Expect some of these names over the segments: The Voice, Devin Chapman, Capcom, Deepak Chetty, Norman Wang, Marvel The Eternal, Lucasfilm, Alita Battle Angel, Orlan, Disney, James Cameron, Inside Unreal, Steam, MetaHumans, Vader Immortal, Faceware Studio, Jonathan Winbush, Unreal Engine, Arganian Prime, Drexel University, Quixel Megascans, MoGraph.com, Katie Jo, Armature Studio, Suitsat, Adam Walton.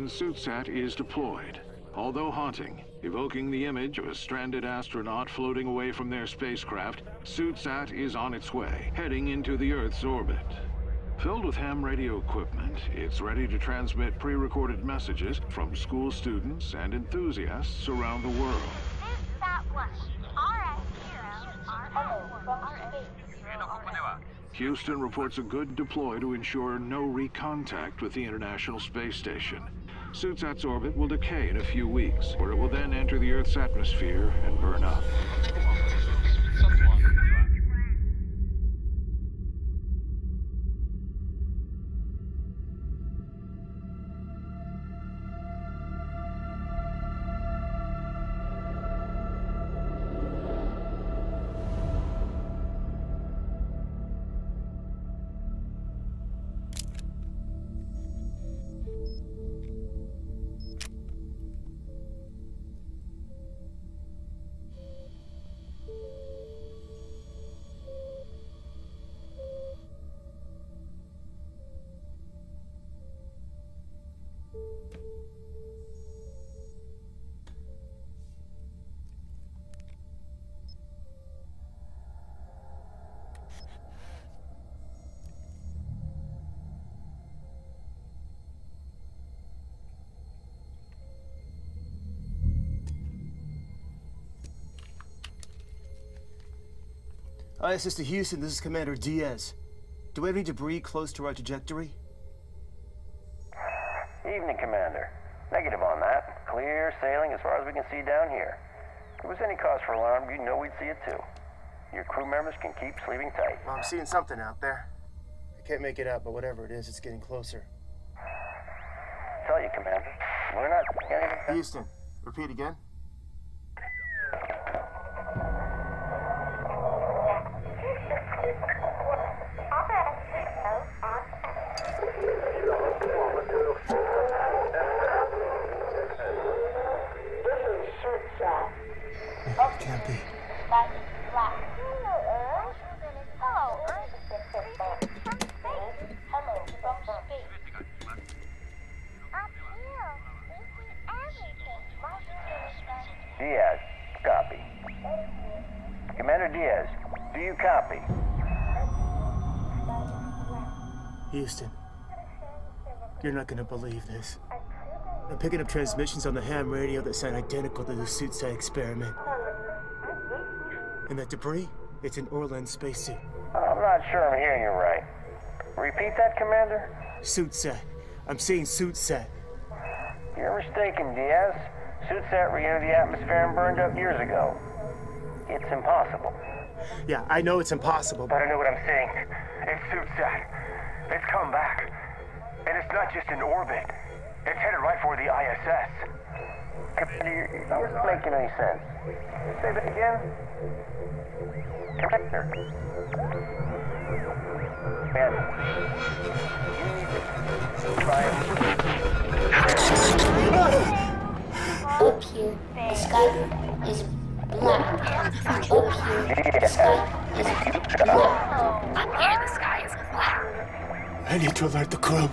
and Suitsat is deployed. Although haunting, evoking the image of a stranded astronaut floating away from their spacecraft, Suitsat is on its way, heading into the Earth's orbit. Filled with ham radio equipment, it's ready to transmit pre-recorded messages from school students and enthusiasts around the world. Is that what? Houston reports a good deploy to ensure no recontact with the International Space Station. Suitsat's orbit will decay in a few weeks, where it will then enter the Earth's atmosphere and burn up. ISS to Houston, this is Commander Diaz. Do we have any debris close to our trajectory? Evening, Commander. Negative on that. Clear sailing as far as we can see down here. If there was any cause for alarm, you'd know we'd see it too. Your crew members can keep sleeping tight. Well, I'm seeing something out there. I can't make it out, but whatever it is, it's getting closer. I tell you, Commander, we're not... Houston, repeat again. Houston, you're not gonna believe this. I'm picking up transmissions on the ham radio that sound identical to the Suitsat experiment. And that debris, it's an Orlan spacesuit. I'm not sure I'm hearing you right. Repeat that, Commander? Suitsat. I'm seeing Suitsat. You're mistaken, Diaz. Suitsat re-entered the atmosphere and burned up years ago. It's impossible. Yeah, I know it's impossible, but I know what I'm saying. It's Suitsat. It's come back. And it's not just in orbit. It's headed right for the ISS. Commander, you're not making any sense. Say that again. Commander. Up here, the sky is black. Up here, the sky is black. Up here, the sky is black. I need to alert the crew.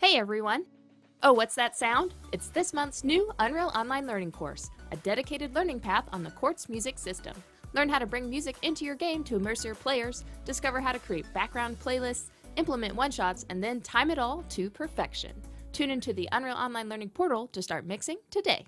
Hey everyone! Oh, what's that sound? It's this month's new Unreal Online Learning course, a dedicated learning path on the Quartz music system. Learn how to bring music into your game to immerse your players, discover how to create background playlists, implement one-shots, and then time it all to perfection. Tune into the Unreal Online Learning portal to start mixing today.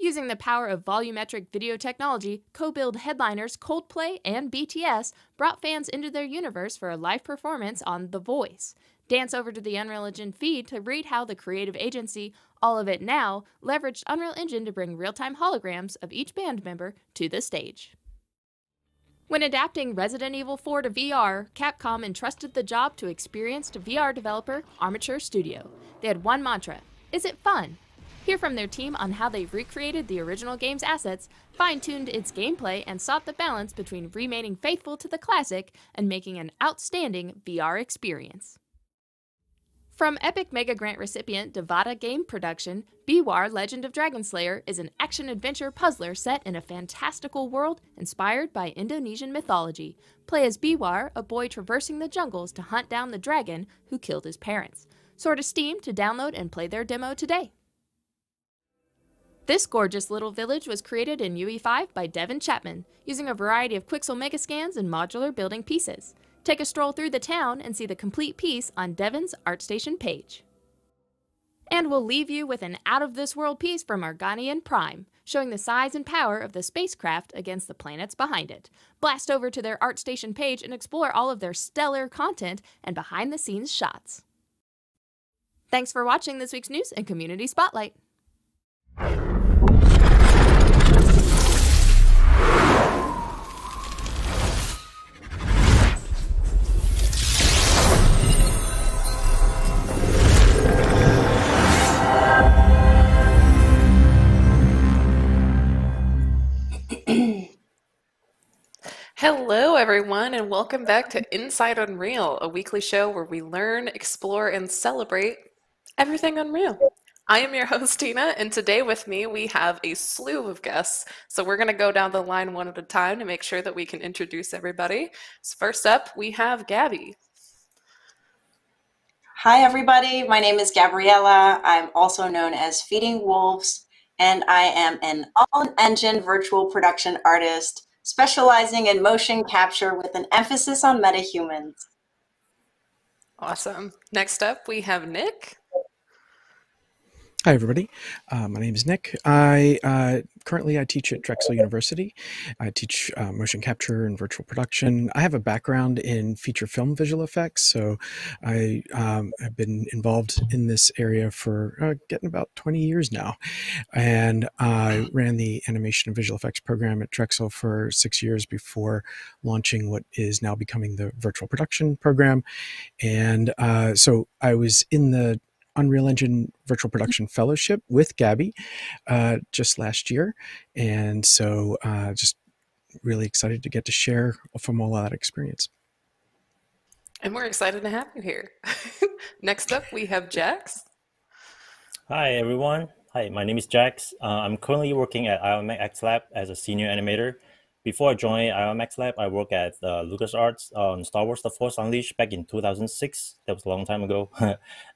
Using the power of volumetric video technology, co-billed headliners Coldplay and BTS brought fans into their universe for a live performance on The Voice. Dance over to the Unreal Engine feed to read how the creative agency, All of It Now, leveraged Unreal Engine to bring real-time holograms of each band member to the stage. When adapting Resident Evil 4 to VR, Capcom entrusted the job to experienced VR developer Armature Studio. They had one mantra: is it fun? Hear from their team on how they recreated the original game's assets, fine-tuned its gameplay, and sought the balance between remaining faithful to the classic and making an outstanding VR experience. From Epic Mega Grant recipient Devata Game Production, BWAR Legend of Dragonslayer is an action-adventure puzzler set in a fantastical world inspired by Indonesian mythology. Play as BWAR, a boy traversing the jungles to hunt down the dragon who killed his parents. Soar to Steam to download and play their demo today. This gorgeous little village was created in UE5 by Devin Chapman, using a variety of Quixel megascans and modular building pieces. Take a stroll through the town and see the complete piece on Devin's ArtStation page. And we'll leave you with an out-of-this-world piece from Arganian Prime, showing the size and power of the spacecraft against the planets behind it. Blast over to their ArtStation page and explore all of their stellar content and behind-the-scenes shots. Thanks for watching this week's News and Community Spotlight. Hello, everyone, and welcome back to Inside Unreal, a weekly show where we learn, explore, and celebrate everything Unreal. I am your host, Tina, and today with me we have a slew of guests. So we're going to go down the line one at a time to make sure that we can introduce everybody. So first up, we have Gabby. Hi, everybody. My name is Gabriella. I'm also known as Feeding Wolves, and I am an all-engine virtual production artist specializing in motion capture with an emphasis on MetaHumans. Awesome. Next up, we have Nick. Hi, everybody. My name is Nick. I currently teach at Drexel University. I teach motion capture and virtual production. I have a background in feature film visual effects, so I have been involved in this area for getting about 20 years now. And I ran the animation and visual effects program at Drexel for 6 years before launching what is now becoming the virtual production program. And so I was in the Unreal Engine Virtual Production Fellowship with Gabby just last year. And so just really excited to get to share from all that experience. And we're excited to have you here. Next up, we have Jax. Hi, everyone. Hi, my name is Jax. I'm currently working at ILMxLAB as a senior animator. Before I joined ILMxLAB, I worked at LucasArts on Star Wars The Force Unleashed back in 2006. That was a long time ago.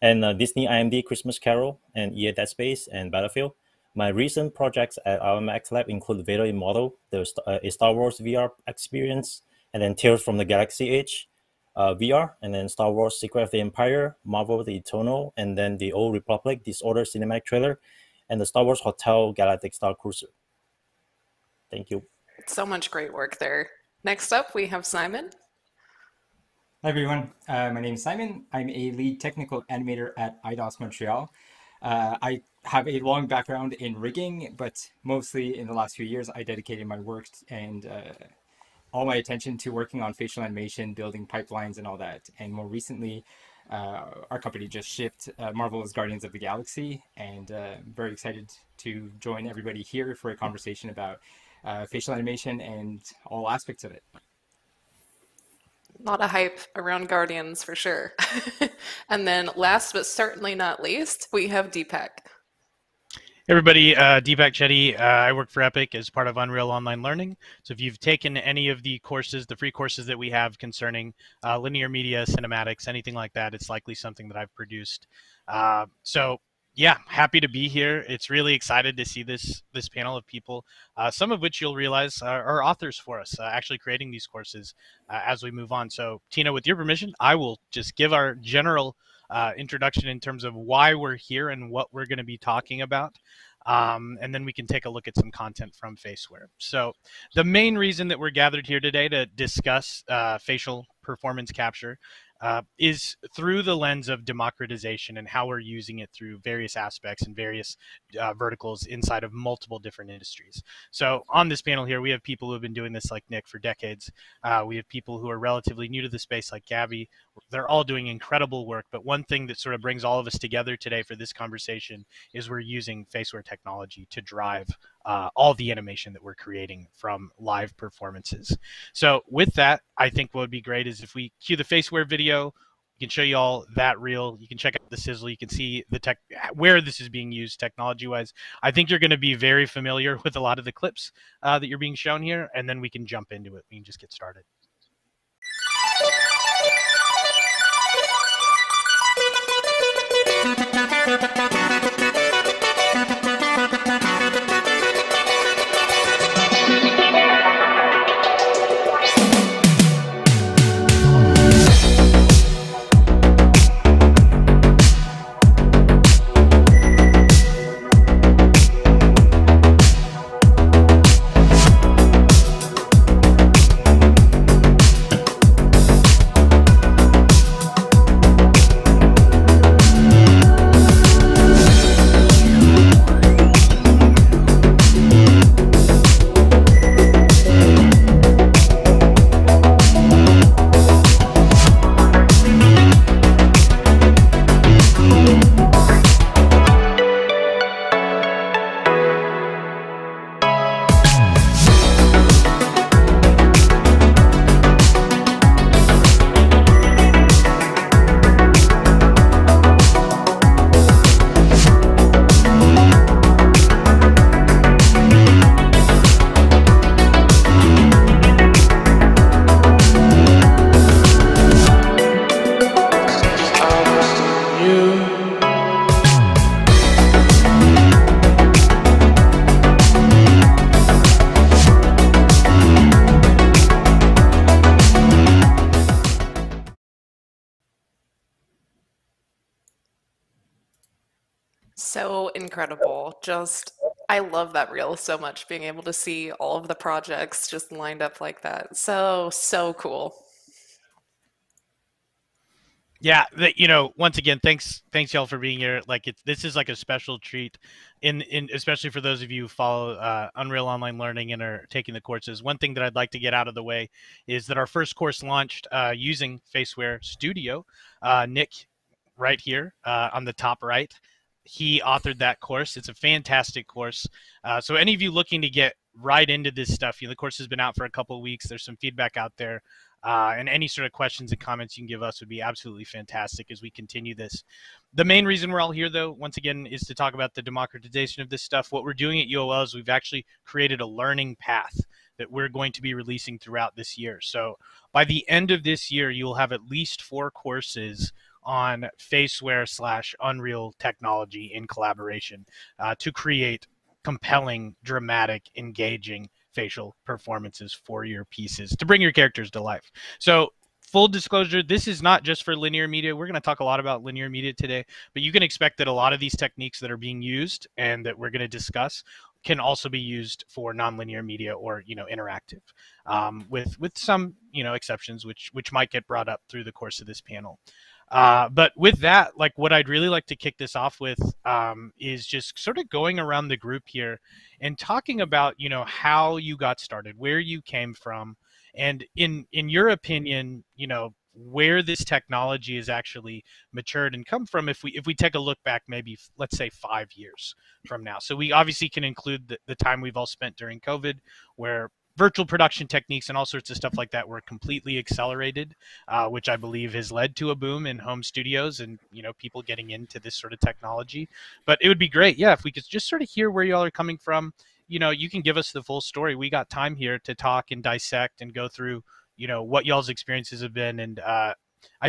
And Disney IMD Christmas Carol and EA Dead Space and Battlefield. My recent projects at ILMxLAB include Vader Immortal, a Star Wars VR experience, and then Tales from the Galaxy Edge VR, and then Star Wars Secret of the Empire, Marvel The Eternal, and then The Old Republic Disorder Cinematic Trailer, and the Star Wars Hotel Galactic Star Cruiser. Thank you. So much great work there. Next up, we have Simon. Hi, everyone. My name is Simon. I'm a lead technical animator at Eidos Montreal. I have a long background in rigging, but mostly in the last few years, I dedicated my work and all my attention to working on facial animation, building pipelines and all that. And more recently, our company just shipped Marvel's Guardians of the Galaxy, and I'm very excited to join everybody here for a conversation about facial animation and all aspects of it. A lot of hype around Guardians for sure. And then last but certainly not least, we have Deepak. Hey everybody, Deepak Chetty. I work for Epic as part of Unreal Online Learning. So if you've taken any of the courses, the free courses that we have concerning linear media, cinematics, anything like that, it's likely something that I've produced. So yeah, happy to be here. It's really excited to see this panel of people, some of which you'll realize are authors for us, actually creating these courses as we move on. So Tina, with your permission, I will just give our general introduction in terms of why we're here and what we're going to be talking about. And then we can take a look at some content from Faceware. So the main reason that we're gathered here today to discuss facial performance capture is through the lens of democratization and how we're using it through various aspects and various verticals inside of multiple different industries. So on this panel here, we have people who have been doing this like Nick for decades. We have people who are relatively new to the space like Gabby. They're all doing incredible work, but one thing that sort of brings all of us together today for this conversation is we're using Faceware technology to drive all the animation that we're creating from live performances. So with that, I think what would be great is if we cue the Faceware video. We can show you all that reel. You can check out the sizzle. You can see the tech, where this is being used technology-wise. I think you're going to be very familiar with a lot of the clips that you're being shown here, and then we can jump into it. We can just get started. So incredible. Just, I love that reel so much, being able to see all of the projects just lined up like that. So cool. Yeah, you know, once again, thanks y'all for being here. Like, this is like a special treat, in especially for those of you who follow Unreal Online Learning and are taking the courses. One thing that I'd like to get out of the way is that our first course launched using Faceware Studio. Nick, right here on the top right, he authored that course. It's a fantastic course. So any of you looking to get right into this stuff, you know, the course has been out for a couple of weeks. There's some feedback out there. And any sort of questions and comments you can give us would be absolutely fantastic as we continue this. The main reason we're all here, though, once again, is to talk about the democratization of this stuff. What we're doing at UOL is we've actually created a learning path that we're going to be releasing throughout this year. So by the end of this year, you'll have at least 4 courses on Faceware/Unreal technology in collaboration to create compelling, dramatic, engaging facial performances for your pieces to bring your characters to life. So full disclosure, this is not just for linear media. We're going to talk a lot about linear media today, but you can expect that a lot of these techniques that are being used and that we're going to discuss can also be used for nonlinear media or, you know, interactive, with some, you know, exceptions which might get brought up through the course of this panel. But with that, like, what I'd really like to kick this off with is just sort of going around the group here and talking about, you know, how you got started, where you came from, and in your opinion, you know, where this technology is actually matured and come from if we take a look back, maybe let's say 5 years from now. So we obviously can include the time we've all spent during COVID, where virtual production techniques and all sorts of stuff like that were completely accelerated, which I believe has led to a boom in home studios and, you know, people getting into this sort of technology. But it would be great, yeah, if we could just sort of hear where y'all are coming from. You know, you can give us the full story. We got time here to talk and dissect and go through, you know, what y'all's experiences have been. And I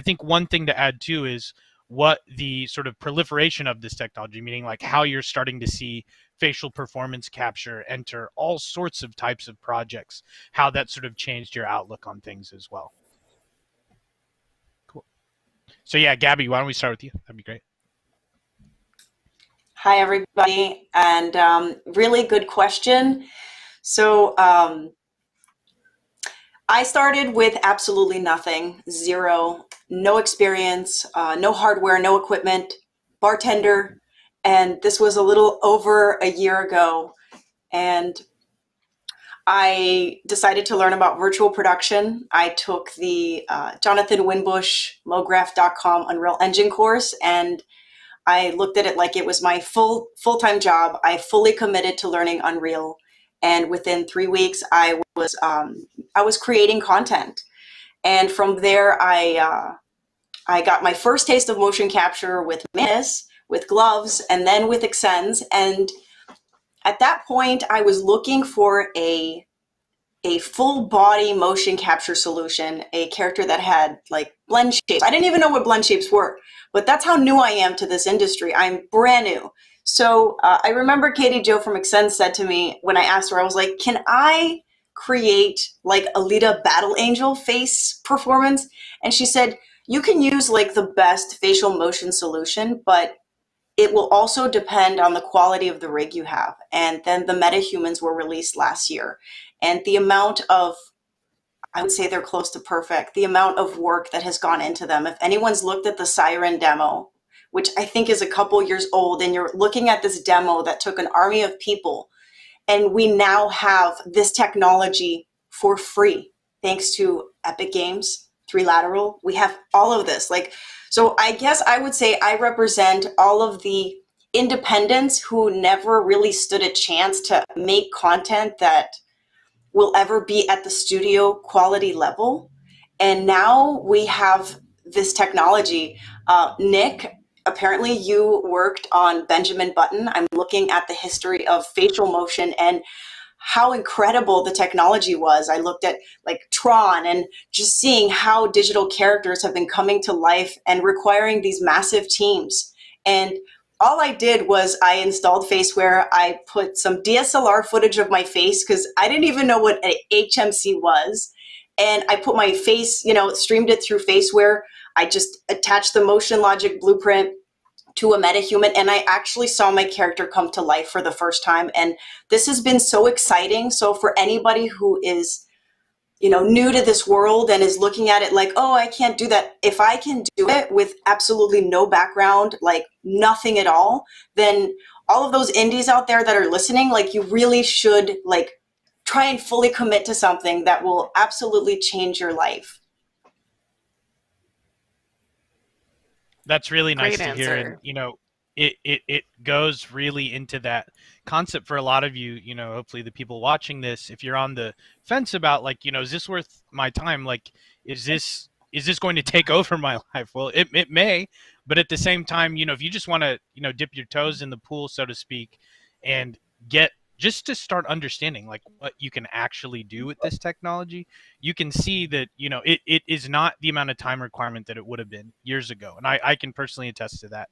think one thing to add too is what the sort of proliferation of this technology, meaning like how you're starting to see facial performance capture enter all sorts of types of projects, how that sort of changed your outlook on things as well. Cool. So yeah, Gabby, why don't we start with you? That'd be great. Hi, everybody. And really good question. So I started with absolutely nothing, zero. No experience, no hardware, no equipment, bartender. And this was a little over a year ago. And I decided to learn about virtual production. I took the Jonathan Winbush, MoGraph.com Unreal Engine course, and I looked at it like it was my full-time job. I fully committed to learning Unreal. And within 3 weeks, I was creating content. And from there, I got my first taste of motion capture with Manus, with gloves, and then with Xsens. And at that point, I was looking for a full-body motion capture solution, a character that had like blend shapes. I didn't even know what blend shapes were, but that's how new I am to this industry. I'm brand new. So I remember Katie Jo from Xsens said to me when I asked her, I was like, can I create like Alita Battle Angel face performance? And she said, you can use like the best facial motion solution, but it will also depend on the quality of the rig you have. And then the MetaHumans were released last year. And the amount of, I would say they're close to perfect, the amount of work that has gone into them. If anyone's looked at the Siren demo, which I think is a couple years old, and you're looking at this demo that took an army of people, and we now have this technology for free, thanks to Epic Games, 3Lateral. We have all of this. Like, so I guess I would say I represent all of the independents who never really stood a chance to make content that will ever be at the studio quality level. And now we have this technology. Nick, apparently you worked on Benjamin Button. I'm looking at the history of facial motion and how incredible the technology was. I looked at like Tron and just seeing how digital characters have been coming to life and requiring these massive teams. And all I did was I installed Faceware. I put some DSLR footage of my face because I didn't even know what an HMC was. And I put my face, you know, streamed it through Faceware. I just attached the motion logic blueprint to a MetaHuman, and I actually saw my character come to life for the first time. And this has been so exciting. So for anybody who is, you know, new to this world and is looking at it like, oh, I can't do that. If I can do it with absolutely no background, like nothing at all, then all of those indies out there that are listening, like you really should like try and fully commit to something that will absolutely change your life. That's really nice to hear. And, you know, it goes really into that concept for a lot of you, you know, hopefully the people watching this, if you're on the fence about like, you know, is this worth my time? Like, is this going to take over my life? Well, it may, but at the same time, you know, if you just want to, you know, dip your toes in the pool, so to speak, and get just to start understanding like what you can actually do with this technology, you can see that, you know, it is not the amount of time requirement that it would have been years ago. And I can personally attest to that.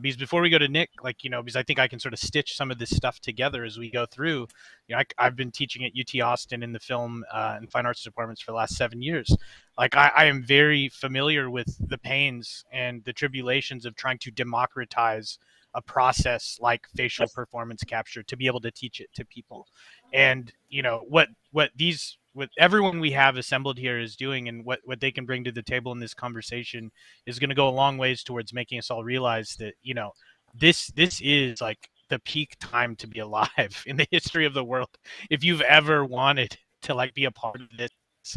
Because before we go to Nick, like, you know, because I think I can sort of stitch some of this stuff together as we go through. You know, I've been teaching at UT Austin in the film and fine arts departments for the last 7 years. Like I am very familiar with the pains and the tribulations of trying to democratize a process like facial performance capture to be able to teach it to people. And, you know, what everyone we have assembled here is doing and what they can bring to the table in this conversation is going to go a long ways towards making us all realize that, you know, this is like the peak time to be alive in the history of the world. If you've ever wanted to like be a part of this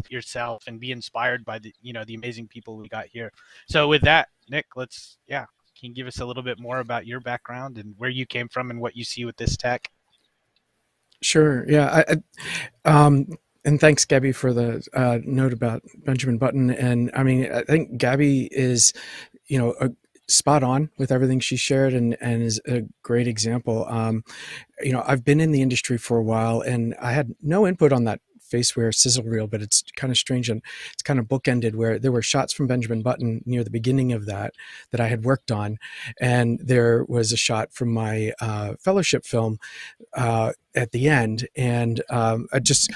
yourself and be inspired by the, you know, the amazing people we got here. So with that, Nick, let's, yeah. Can you give us a little bit more about your background and where you came from and what you see with this tech? Sure. Yeah. And thanks, Gabby, for the note about Benjamin Button. And I mean, I think Gabby is, you know, spot on with everything she shared and is a great example. You know, I've been in the industry for a while and I had no input on that Faceware sizzle reel, but it's kind of strange and it's kind of bookended, where there were shots from Benjamin Button near the beginning of that I had worked on, and there was a shot from my fellowship film at the end, and I just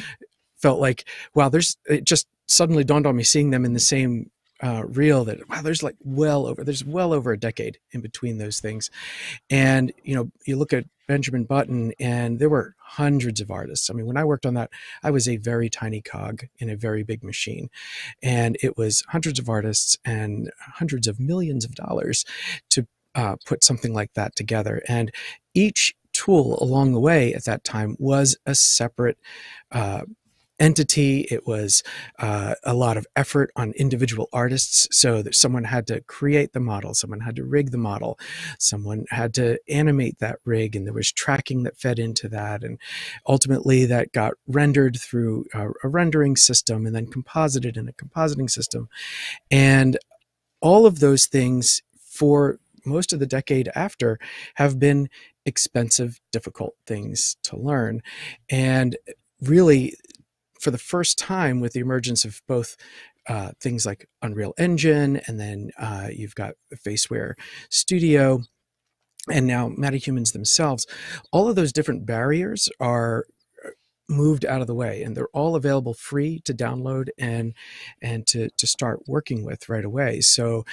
felt like, wow, it just suddenly dawned on me, seeing them in the same reel, that wow, there's well over a decade in between those things. And you know, you look at Benjamin Button, and there were hundreds of artists. I mean, when I worked on that, I was a very tiny cog in a very big machine, and it was hundreds of artists and hundreds of millions of dollars to put something like that together. And each tool along the way at that time was a separate entity. It was a lot of effort on individual artists, so that someone had to create the model, someone had to rig the model, someone had to animate that rig, and there was tracking that fed into that, and ultimately that got rendered through a rendering system, and then composited in a compositing system. And all of those things for most of the decade after have been expensive, difficult things to learn. And really, for the first time, with the emergence of both things like Unreal Engine, and then you've got Faceware Studio, and now MetaHumans themselves, all of those different barriers are moved out of the way, and they're all available free to download and to start working with right away. So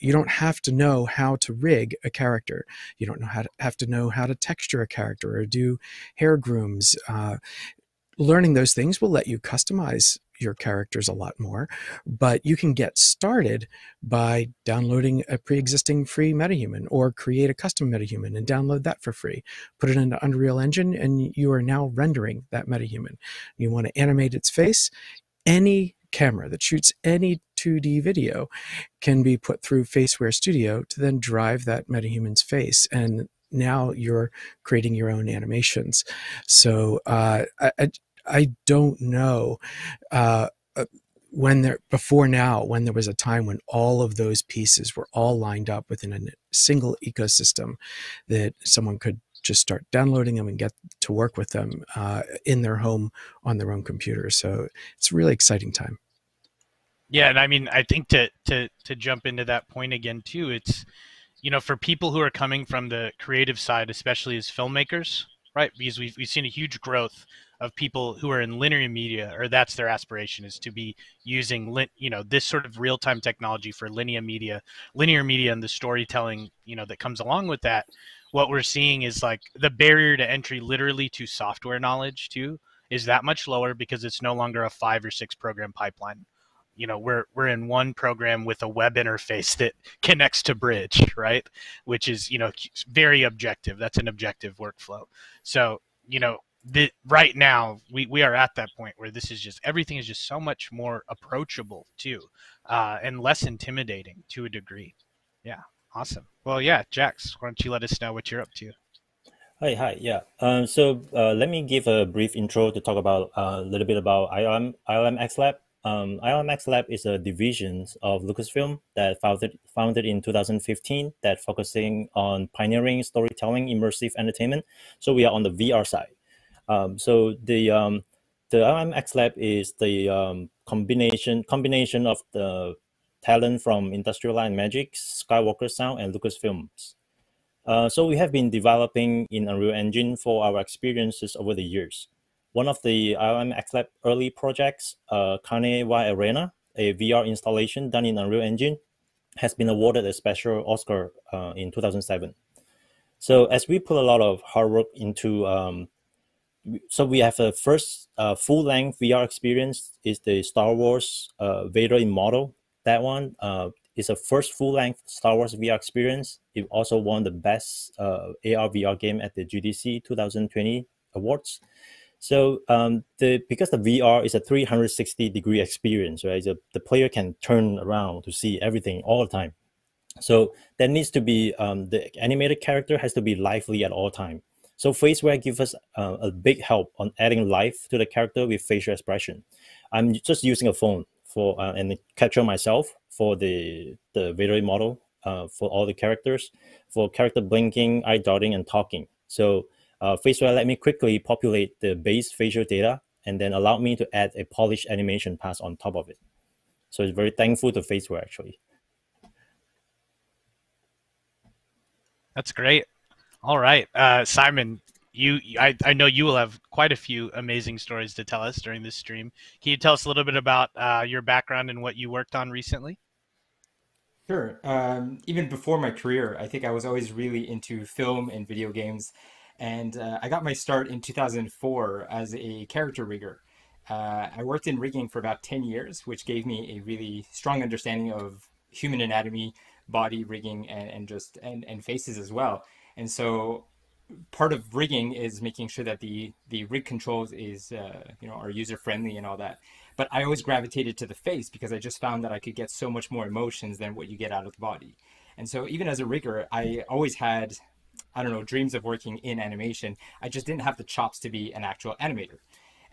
you don't have to know how to rig a character. You don't have to know how to texture a character or do hair grooms. Learning those things will let you customize your characters a lot more, but you can get started by downloading a pre-existing free MetaHuman, or create a custom MetaHuman and download that for free. Put it into Unreal Engine, and you are now rendering that MetaHuman. You want to animate its face. Any camera that shoots any 2D video can be put through Faceware Studio to then drive that MetaHuman's face, and now you're creating your own animations. So I don't know when there was a time when all of those pieces were all lined up within a single ecosystem, that someone could just start downloading them and get to work with them in their home on their own computer. So it's a really exciting time. Yeah, and I mean, I think to jump into that point again too, it's, you know, for people who are coming from the creative side, especially as filmmakers, right? Because we've seen a huge growth of people who are in linear media, or that's their aspiration, is to be using, you know, this sort of real-time technology for linear media and the storytelling, you know, that comes along with that. What we're seeing is like the barrier to entry literally to software knowledge too is that much lower, because it's no longer a 5 or 6 program pipeline. You know, we're in one program with a web interface that connects to Bridge, right? Which is, you know, very objective. That's an objective workflow. So, you know, right now we are at that point where this is just, everything is just so much more approachable too, and less intimidating to a degree. Yeah, awesome. Well, yeah, Jax, why don't you let us know what you're up to? Hi, yeah. Let me give a brief intro to talk about a little bit about ILMxLAB. ILMxLAB is a division of Lucasfilm that founded in 2015 that focusing on pioneering storytelling, immersive entertainment. So we are on the VR side. The ILMxLAB is the combination of the talent from Industrial Light & Magic, Skywalker Sound, and Lucasfilms. So we have been developing in Unreal Engine for our experiences over the years. One of the ILMxLAB early projects, Carnegie Arena, a VR installation done in Unreal Engine, has been awarded a special Oscar in 2007. So as we put a lot of hard work into, so we have the first full-length VR experience is the Star Wars Vader Immortal. That one is a first full-length Star Wars VR experience. It also won the best AR/VR game at the GDC 2020 awards. So because the VR is a 360-degree experience, right? So the player can turn around to see everything all the time. So that needs to be, the animated character has to be lively at all time. So Faceware gives us a big help on adding life to the character with facial expression. I'm just using a phone for and capture myself for the Vader model for all the characters, for character blinking, eye darting, and talking. So Faceware let me quickly populate the base facial data and then allowed me to add a polished animation pass on top of it. So it's very thankful to Faceware, actually. That's great. All right, Simon, I know you will have quite a few amazing stories to tell us during this stream. Can you tell us a little bit about your background and what you worked on recently? Sure. Even before my career, I think I was always really into film and video games. And I got my start in 2004 as a character rigger. I worked in rigging for about 10 years, which gave me a really strong understanding of human anatomy, body rigging, and faces as well. And so part of rigging is making sure that the rig controls is are user friendly and all that. But I always gravitated to the face because I just found that I could get so much more emotions than what you get out of the body. And so even as a rigger, I always had, I don't know, dreams of working in animation. I just didn't have the chops to be an actual animator.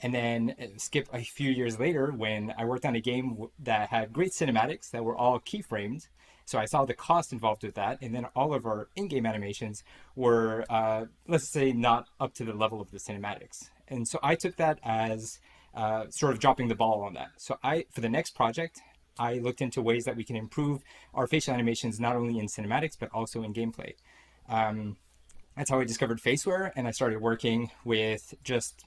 And then skip a few years later when I worked on a game that had great cinematics that were all keyframed. So I saw the cost involved with that. And then all of our in-game animations were, let's say, not up to the level of the cinematics. And so I took that as sort of dropping the ball on that. So for the next project, I looked into ways that we can improve our facial animations, not only in cinematics, but also in gameplay. That's how I discovered Faceware. And I started working with just,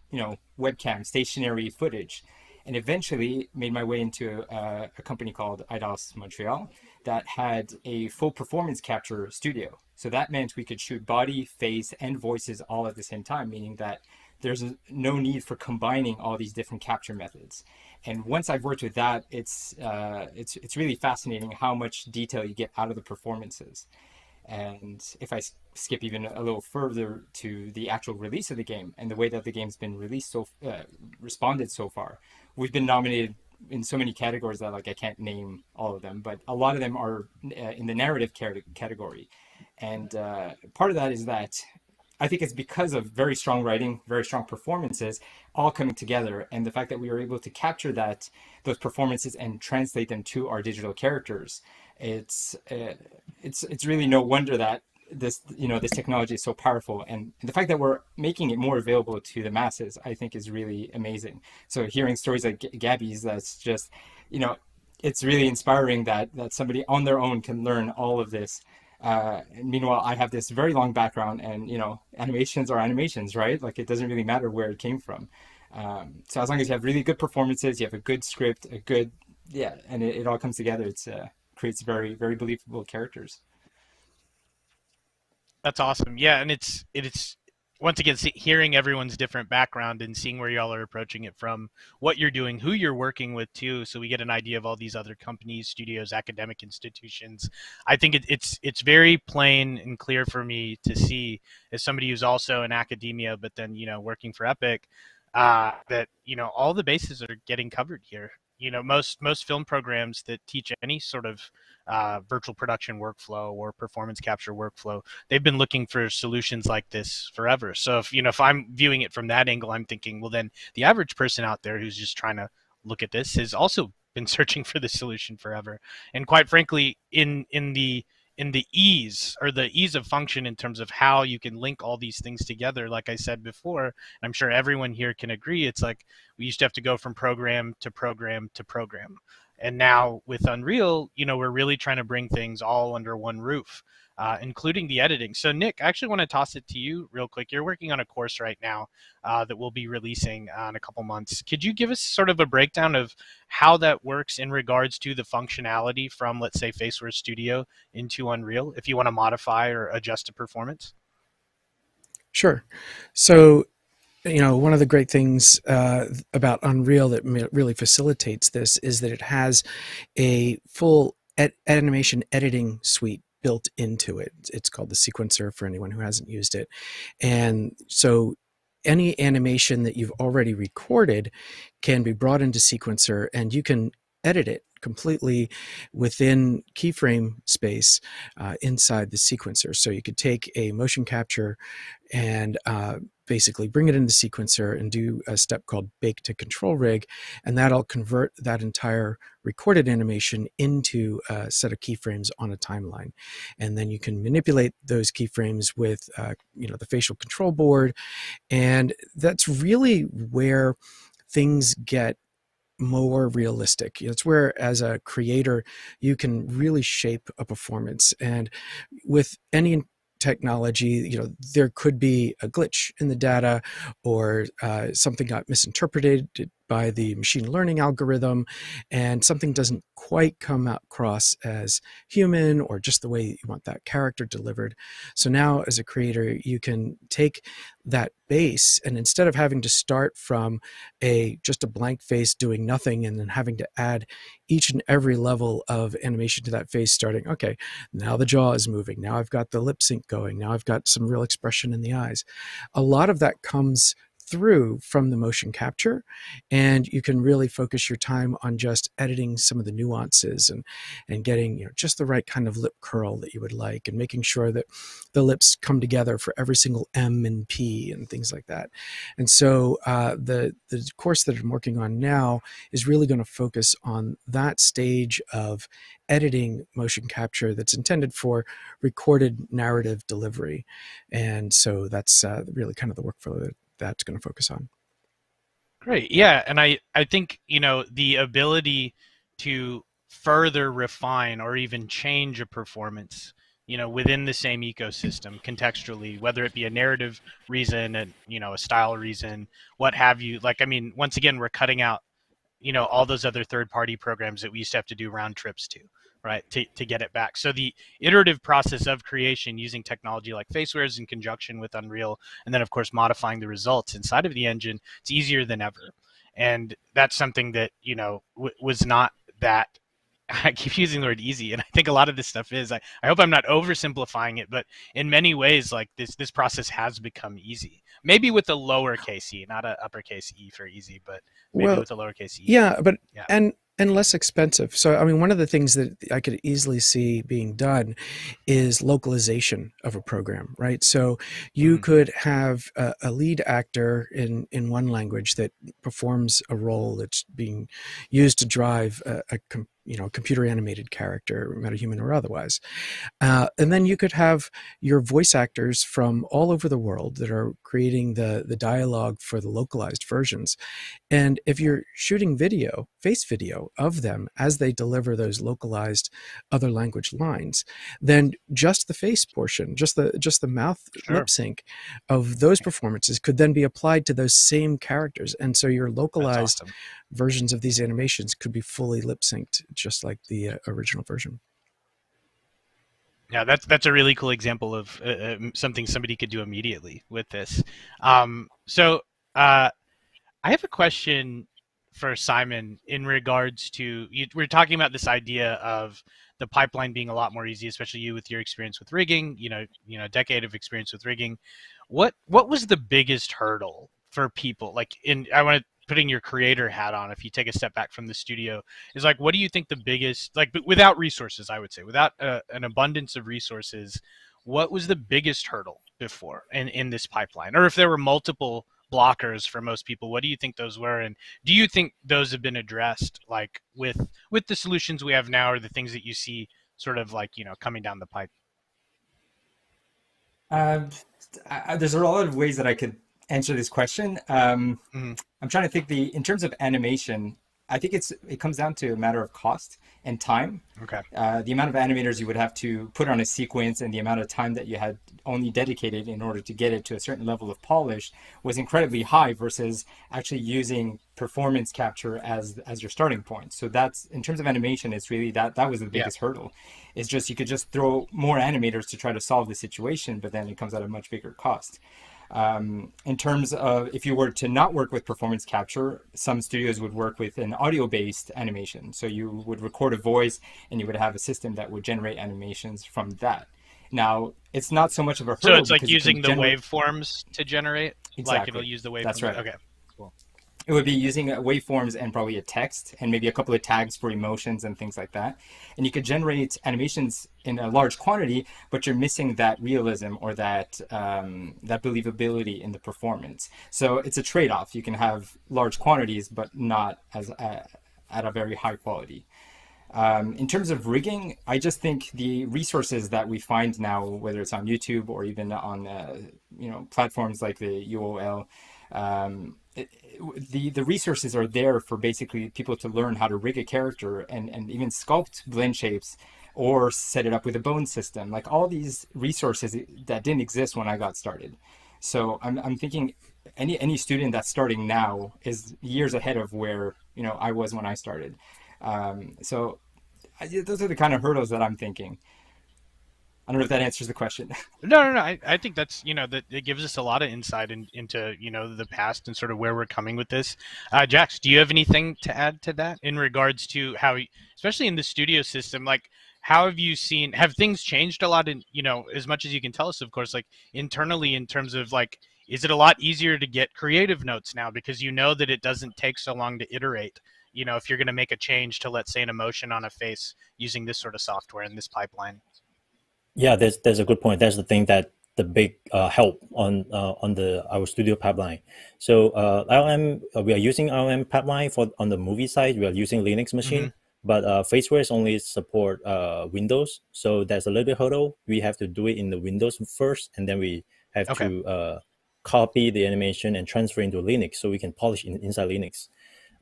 webcam, stationary footage. And eventually made my way into a company called Eidos Montreal that had a full performance capture studio. So that meant we could shoot body, face, and voices all at the same time, meaning that there's no need for combining all these different capture methods. And once I've worked with that, it's really fascinating how much detail you get out of the performances. And if I skip even a little further to the actual release of the game and the way that the game's been released, responded so far, we've been nominated in so many categories that I can't name all of them, but a lot of them are in the narrative category. And part of that is that I think it's because of very strong writing, very strong performances, all coming together. And the fact that we were able to capture those performances and translate them to our digital characters, it's really no wonder that this technology is so powerful. And the fact that we're making it more available to the masses, I think, is really amazing. So hearing stories like Gabby's, that's just, it's really inspiring that somebody on their own can learn all of this. Meanwhile, I have this very long background, and animations are animations, right? Like, it doesn't really matter where it came from. So as long as you have really good performances, you have a good script, and it all comes together. It's creates very, very believable characters. That's awesome. Yeah, and it's once again, hearing everyone's different background and seeing where y'all are approaching it from, what you're doing, who you're working with too, so we get an idea of all these other companies, studios, academic institutions. I think it's very plain and clear for me to see, as somebody who's also in academia, but then working for Epic, that all the bases are getting covered here. Most film programs that teach any sort of virtual production workflow or performance capture workflow, they've been looking for solutions like this forever. So if I'm viewing it from that angle, I'm thinking, well, then the average person out there who's just trying to look at this has also been searching for this solution forever. And quite frankly, in the ease, or the ease of function, in terms of how you can link all these things together. Like I said before, and I'm sure everyone here can agree, it's like we used to have to go from program to program to program. And now with Unreal, we're really trying to bring things all under one roof, including the editing. So Nick, I actually want to toss it to you real quick. You're working on a course right now that we'll be releasing in a couple months. Could you give us sort of a breakdown of how that works in regards to the functionality from, let's say, Faceware Studio into Unreal, if you want to modify or adjust a performance? Sure. So, one of the great things about Unreal that really facilitates this is that it has a full animation editing suite built into it. It's called the sequencer for anyone who hasn't used it. And so any animation that you've already recorded can be brought into sequencer, and you can edit it completely within keyframe space inside the sequencer. So you could take a motion capture and basically bring it into sequencer and do a step called bake to control rig, and that'll convert that entire recorded animation into a set of keyframes on a timeline. And then you can manipulate those keyframes with the facial control board, and that's really where things get more realistic. It's where, as a creator, you can really shape a performance. And with any technology, you know, there could be a glitch in the data, or something got misinterpreted by the machine learning algorithm, and something doesn't quite come across as human, or just the way you want that character delivered. So now, as a creator, you can take that base, and instead of having to start from just a blank face doing nothing, and then having to add each and every level of animation to that face, starting, okay, now the jaw is moving, now I've got the lip sync going, now I've got some real expression in the eyes. A lot of that comes through from the motion capture, and you can really focus your time on just editing some of the nuances and getting, you know, just the right kind of lip curl that you would like, and making sure that the lips come together for every single M and P and things like that. And so the course that I'm working on now is really going to focus on that stage of editing motion capture that's intended for recorded narrative delivery. And so that's really kind of the workflow that's going to focus on. Great. Yeah. And I think, you know, the ability to further refine or even change a performance, you know, within the same ecosystem contextually, whether it be a narrative reason and, you know, a style reason, what have you. Like, I mean, once again, we're cutting out, you know, all those other third-party programs that we used to have to do round trips to, right, to get it back. So the iterative process of creation using technology like Faceware in conjunction with Unreal, and then, of course, modifying the results inside of the engine, it's easier than ever. And that's something that, you know, was not that, I keep using the word easy, and I think a lot of this stuff is, I hope I'm not oversimplifying it, but in many ways, like, this process has become easy. Maybe with a lowercase e, not an uppercase e for easy, but maybe, well, with a lowercase e. Yeah, but, yeah. And less expensive. So, I mean, one of the things that I could easily see being done is localization of a program, right? So you could have a lead actor in one language that performs a role that's being used to drive a computer animated character, MetaHuman or otherwise. And then you could have your voice actors from all over the world that are creating the dialogue for the localized versions. And if you're shooting video, face video of them as they deliver those localized other language lines, then just the face portion, just the mouth lip sync of those performances could then be applied to those same characters. And so your localized versions of these animations could be fully lip synced, just like the original version. Yeah, that's a really cool example of something somebody could do immediately with this. So I have a question for Simon in regards to, we're talking about this idea of the pipeline being a lot more easy, especially you with your experience with rigging, you know, a decade of experience with rigging. What was the biggest hurdle for people? Like, I want to, putting your creator hat on, if you take a step back from the studio, is like, what do you think the biggest, like, without resources, I would say, without an abundance of resources, what was the biggest hurdle before in this pipeline? Or if there were multiple blockers for most people, what do you think those were? And do you think those have been addressed, like, with the solutions we have now, or the things that you see sort of, like, you know, coming down the pipe? There's a lot of ways that I could answer this question. I'm trying to think, in terms of animation, I think it comes down to a matter of cost and time. Okay. The amount of animators you would have to put on a sequence and the amount of time that you had only dedicated in order to get it to a certain level of polish was incredibly high versus actually using performance capture as your starting point. So that's, in terms of animation, it's really that was the biggest hurdle. It's just, you could just throw more animators to try to solve the situation, but then it comes at a much bigger cost. In terms of, if you were to not work with performance capture, some studios would work with an audio-based animation. So you would record a voice and you would have a system that would generate animations from that. Now, it's not so much of a hurdle. So it's like using the waveforms to generate? Exactly. Like, it'll use the waveforms? That's right. Okay, cool. It would be using waveforms and probably a text and maybe a couple of tags for emotions and things like that. And you could generate animations in a large quantity, but you're missing that realism or that believability in the performance. So it's a trade-off. You can have large quantities, but not at a very high quality. In terms of rigging, I just think the resources that we find now, whether it's on YouTube or even on platforms like the UOL, The resources are there for basically people to learn how to rig a character and even sculpt blend shapes or set it up with a bone system, like all these resources that didn't exist when I got started. So I'm thinking any student that's starting now is years ahead of where, you know, I was when I started. So those are the kind of hurdles that I'm thinking. I don't know if that answers the question. No. I think that's, you know, that it gives us a lot of insight into, you know, the past and sort of where we're coming with this. Jax, do you have anything to add to that in regards to how, especially in the studio system, like how have you seen, have things changed a lot in, you know, as much as you can tell us, of course, like internally in terms of like, is it a lot easier to get creative notes now because you know that it doesn't take so long to iterate? You know, if you're going to make a change to, let's say, an emotion on a face using this sort of software and this pipeline. Yeah, there's a good point. That's the thing that the big help on our studio pipeline. So ILM, we are using ILM pipeline for on the movie side. We are using Linux machine, but Faceware is only support Windows. So there's a little bit hurdle. We have to do it in the Windows first, and then we have to copy the animation and transfer into Linux so we can polish inside Linux.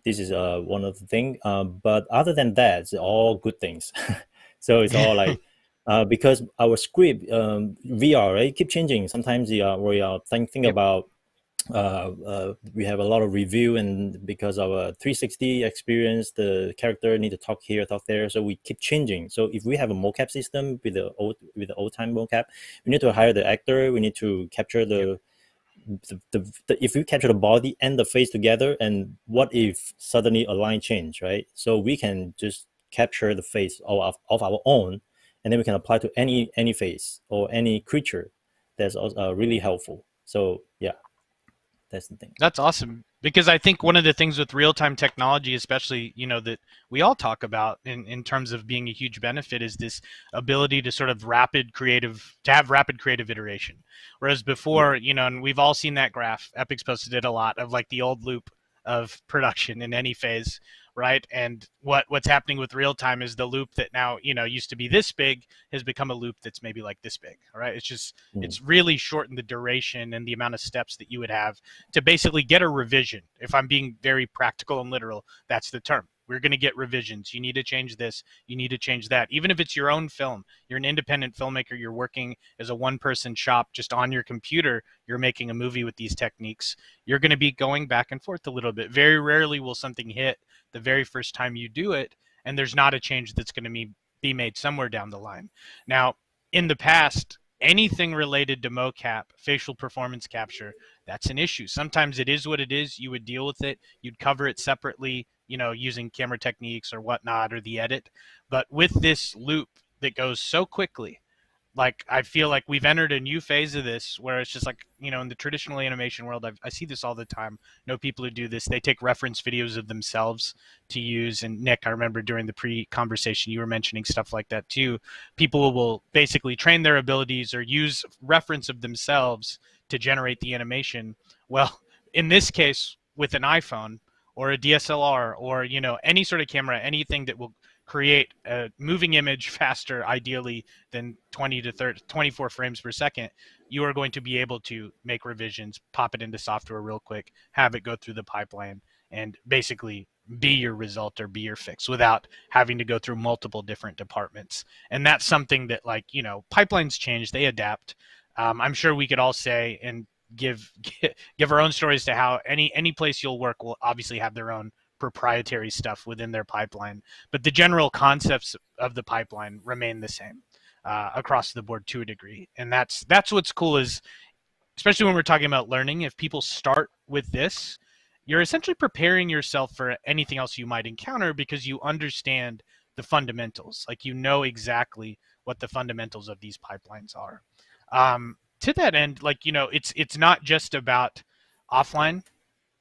This is one of the things. But other than that, it's all good things. So it's all like. Because our script, VR, right, keep changing. Sometimes we are thinking about, we have a lot of review, and because of our 360 experience, the character need to talk here, talk there. So we keep changing. So if we have a mocap system with the old time mocap, we need to hire the actor. We need to capture if we capture the body and the face together, and what if suddenly a line change, right? So we can just capture the face of our own. And then we can apply to any face or any creature. That's really helpful. So yeah, that's the thing. That's awesome. Because I think one of the things with real-time technology, especially, you know, that we all talk about in terms of being a huge benefit is this ability to sort of have rapid creative iteration. Whereas before, you know, and we've all seen that graph, Epic's posted it a lot, of like the old loop of production in any phase. Right. And what's happening with real time is the loop that now, you know, used to be this big has become a loop that's maybe like this big. Right. It's just it's really shortened the duration and the amount of steps that you would have to basically get a revision. If I'm being very practical and literal, that's the term. We're going to get revisions. You need to change this. You need to change that. Even if it's your own film, you're an independent filmmaker. You're working as a one-person shop just on your computer. You're making a movie with these techniques. You're going to be going back and forth a little bit. Very rarely will something hit the very first time you do it, and there's not a change that's going to be made somewhere down the line. Now, in the past, anything related to mocap, facial performance capture, that's an issue. Sometimes it is what it is. You would deal with it. You'd cover it separately, you know, using camera techniques or whatnot or the edit. But with this loop that goes so quickly, like I feel like we've entered a new phase of this where it's just like, you know, in the traditional animation world, I see this all the time. I know people who do this. They take reference videos of themselves to use. And Nick, I remember during the pre-conversation, you were mentioning stuff like that too. People will basically train their abilities or use reference of themselves to generate the animation. Well, in this case, with an iPhone or a DSLR or, you know, any sort of camera, anything that will create a moving image faster, ideally, than 20 to 30, 24 frames per second, you are going to be able to make revisions, pop it into software real quick, have it go through the pipeline, and basically be your result or be your fix without having to go through multiple different departments. And that's something that, like, you know, pipelines change, they adapt. I'm sure we could all say and give our own stories to how any place you'll work will obviously have their own proprietary stuff within their pipeline, but the general concepts of the pipeline remain the same across the board to a degree. And that's what's cool is, especially when we're talking about learning, if people start with this, you're essentially preparing yourself for anything else you might encounter because you understand the fundamentals. Like, you know exactly what the fundamentals of these pipelines are. To that end, like, you know, it's not just about offline.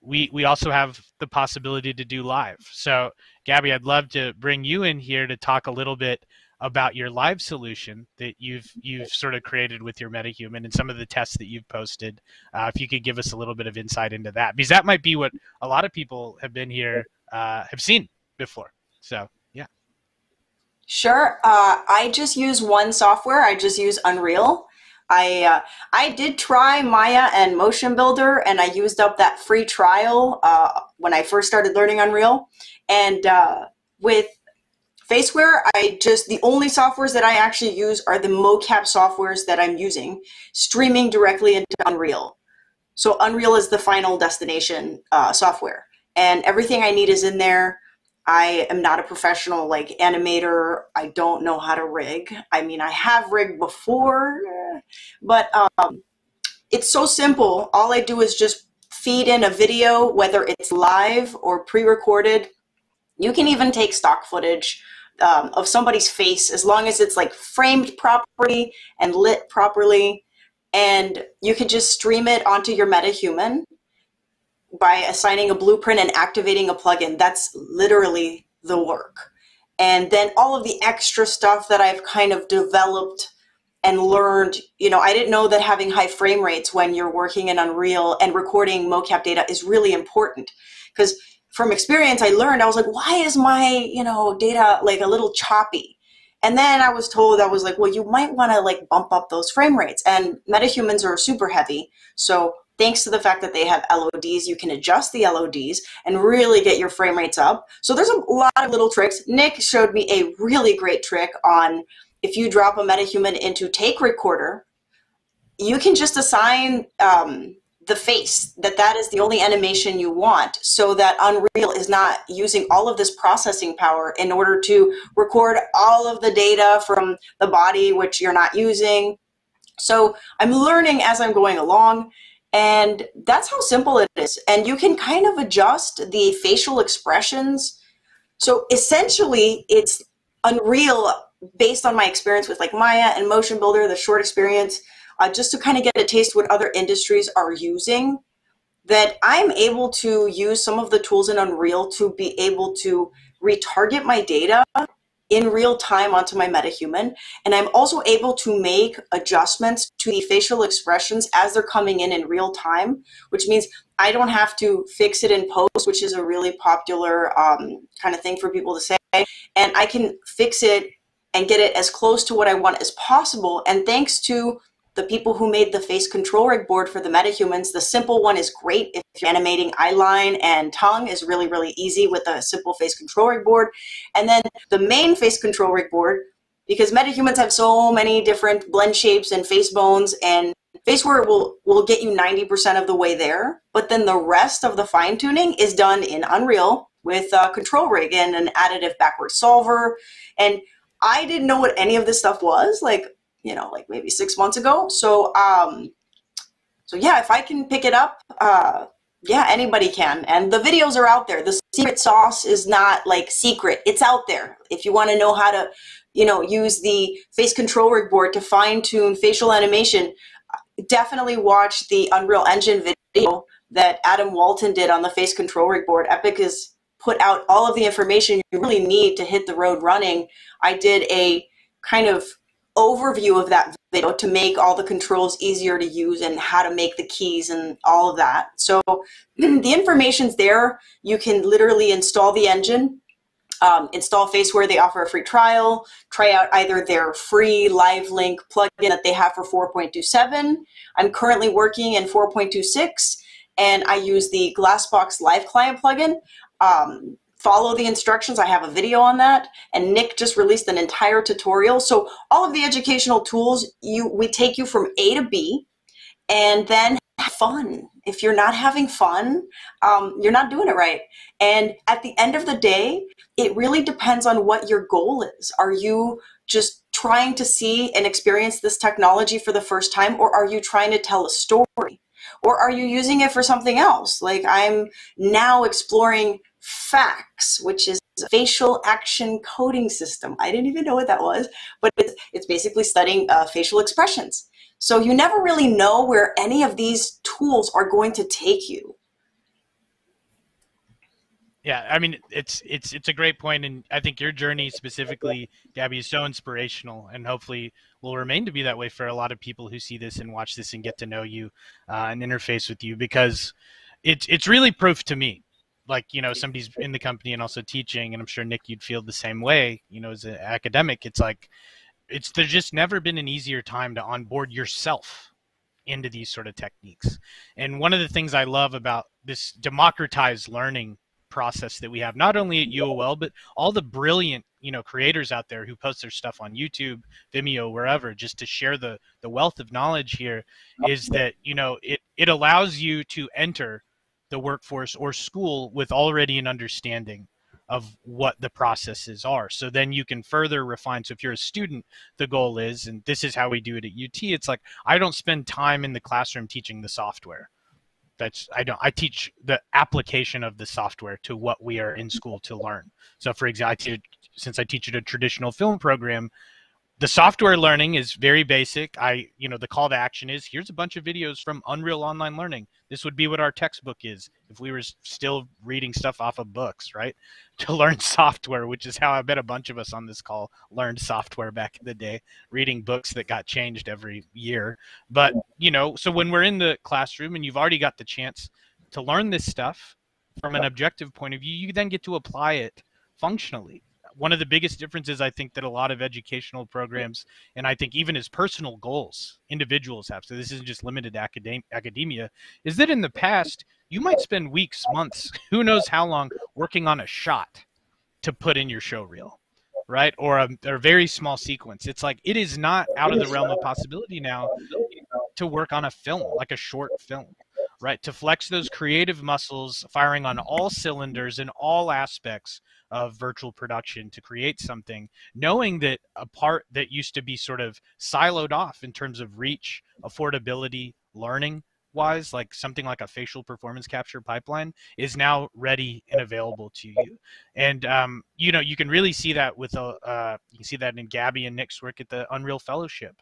We also have the possibility to do live. So, Gabby, I'd love to bring you in here to talk a little bit about your live solution that you've sort of created with your MetaHuman and some of the tests that you've posted. If you could give us a little bit of insight into that, because that might be what a lot of people have been here, have seen before. So, yeah. Sure. I just use one software. I just use Unreal. I did try Maya and Motion Builder, and I used up that free trial when I first started learning Unreal. And with Faceware, the only softwares that I actually use are the mocap softwares that I'm using, streaming directly into Unreal. So Unreal is the final destination software, and everything I need is in there. I am not a professional like animator. I don't know how to rig. I mean, I have rigged before, but it's so simple. All I do is just feed in a video, whether it's live or pre-recorded. You can even take stock footage of somebody's face, as long as it's like framed properly and lit properly, and you can just stream it onto your MetaHuman by assigning a blueprint and activating a plugin. That's literally the work. And then all of the extra stuff that I've kind of developed and learned, you know, I didn't know that having high frame rates when you're working in Unreal and recording mocap data is really important. Because from experience, I learned, I was like, why is my, you know, data like a little choppy? And then I was told, I was like, well, you might want to like bump up those frame rates. And MetaHumans are super heavy. So thanks to the fact that they have LODs, you can adjust the LODs and really get your frame rates up. So there's a lot of little tricks. Nick showed me a really great trick on if you drop a MetaHuman into Take Recorder, you can just assign the face, that is the only animation you want, so that Unreal is not using all of this processing power in order to record all of the data from the body, which you're not using. So I'm learning as I'm going along, and that's how simple it is. And you can kind of adjust the facial expressions. So essentially it's Unreal based on my experience with like Maya and Motion Builder, the short experience, just to kind of get a taste what other industries are using, that I'm able to use some of the tools in Unreal to be able to retarget my data in real time onto my MetaHuman. And I'm also able to make adjustments to the facial expressions as they're coming in real time, which means I don't have to fix it in post, which is a really popular kind of thing for people to say. And I can fix it and get it as close to what I want as possible. And thanks to the people who made the face control rig board for the MetaHumans, the simple one is great if you're animating eyeline and tongue is really, really easy with a simple face control rig board. And then the main face control rig board, because MetaHumans have so many different blend shapes and face bones, and Faceware will get you 90% of the way there, but then the rest of the fine tuning is done in Unreal with a control rig and an additive backward solver. And I didn't know what any of this stuff was, like, you know, like maybe 6 months ago. So, so yeah, if I can pick it up, yeah, anybody can. And the videos are out there. The secret sauce is not like secret. It's out there. If you want to know how to, you know, use the face control rig board to fine tune facial animation, definitely watch the Unreal Engine video that Adam Walton did on the face control rig board. Epic has put out all of the information you really need to hit the road running. I did a kind of overview of that video to make all the controls easier to use and how to make the keys and all of that. So the information's there. You can literally install the engine, install Faceware. They offer a free trial. Try out either their free live link plugin that they have for 4.27. I'm currently working in 4.26, and I use the Glassbox Live Client plugin. Follow the instructions. I have a video on that, and Nick just released an entire tutorial. So all of the educational tools, we take you from A to B, and then have fun. If you're not having fun, you're not doing it right. And at the end of the day, it really depends on what your goal is. Are you just trying to see and experience this technology for the first time, or are you trying to tell a story? Or are you using it for something else? Like, I'm now exploring FACS, which is facial action coding system. I didn't even know what that was, but it's basically studying facial expressions. So you never really know where any of these tools are going to take you. Yeah, I mean, it's a great point, and I think your journey specifically, Gabby, is so inspirational, and hopefully will remain to be that way for a lot of people who see this and watch this and get to know you and interface with you, because it's really proof to me. Like, you know, somebody's in the company and also teaching, and I'm sure, Nick, you'd feel the same way, you know, as an academic. It's like, there's just never been an easier time to onboard yourself into these sort of techniques. And one of the things I love about this democratized learning process that we have, not only at UOL, but all the brilliant, you know, creators out there who post their stuff on YouTube, Vimeo, wherever, just to share the wealth of knowledge here, is that, you know, it allows you to enter the workforce or school with already an understanding of what the processes are. So then you can further refine. So if you're a student, the goal is, and this is how we do it at UT, it's like, I don't spend time in the classroom teaching the software. I teach the application of the software to what we are in school to learn. So for example, since I teach at a traditional film program, the software learning is very basic. You know, the call to action is, here's a bunch of videos from Unreal Online Learning. This would be what our textbook is if we were still reading stuff off of books, right? To learn software, which is how I bet a bunch of us on this call learned software back in the day, reading books that got changed every year. But, you know, so when we're in the classroom and you've already got the chance to learn this stuff from an objective point of view, you then get to apply it functionally. One of the biggest differences I think that a lot of educational programs, and I think even as personal goals individuals have, so this isn't just limited to academia, is that in the past, you might spend weeks, months, who knows how long, working on a shot to put in your show reel, right? Or a very small sequence. It's like, it is not out of the realm of possibility now to work on a film, like a short film, right? To flex those creative muscles, firing on all cylinders in all aspects of virtual production to create something, knowing that a part that used to be sort of siloed off in terms of reach, affordability, learning wise, like something like a facial performance capture pipeline is now ready and available to you. And, you know, you can really see that with, you can see that in Gabby and Nick's work at the Unreal Fellowship,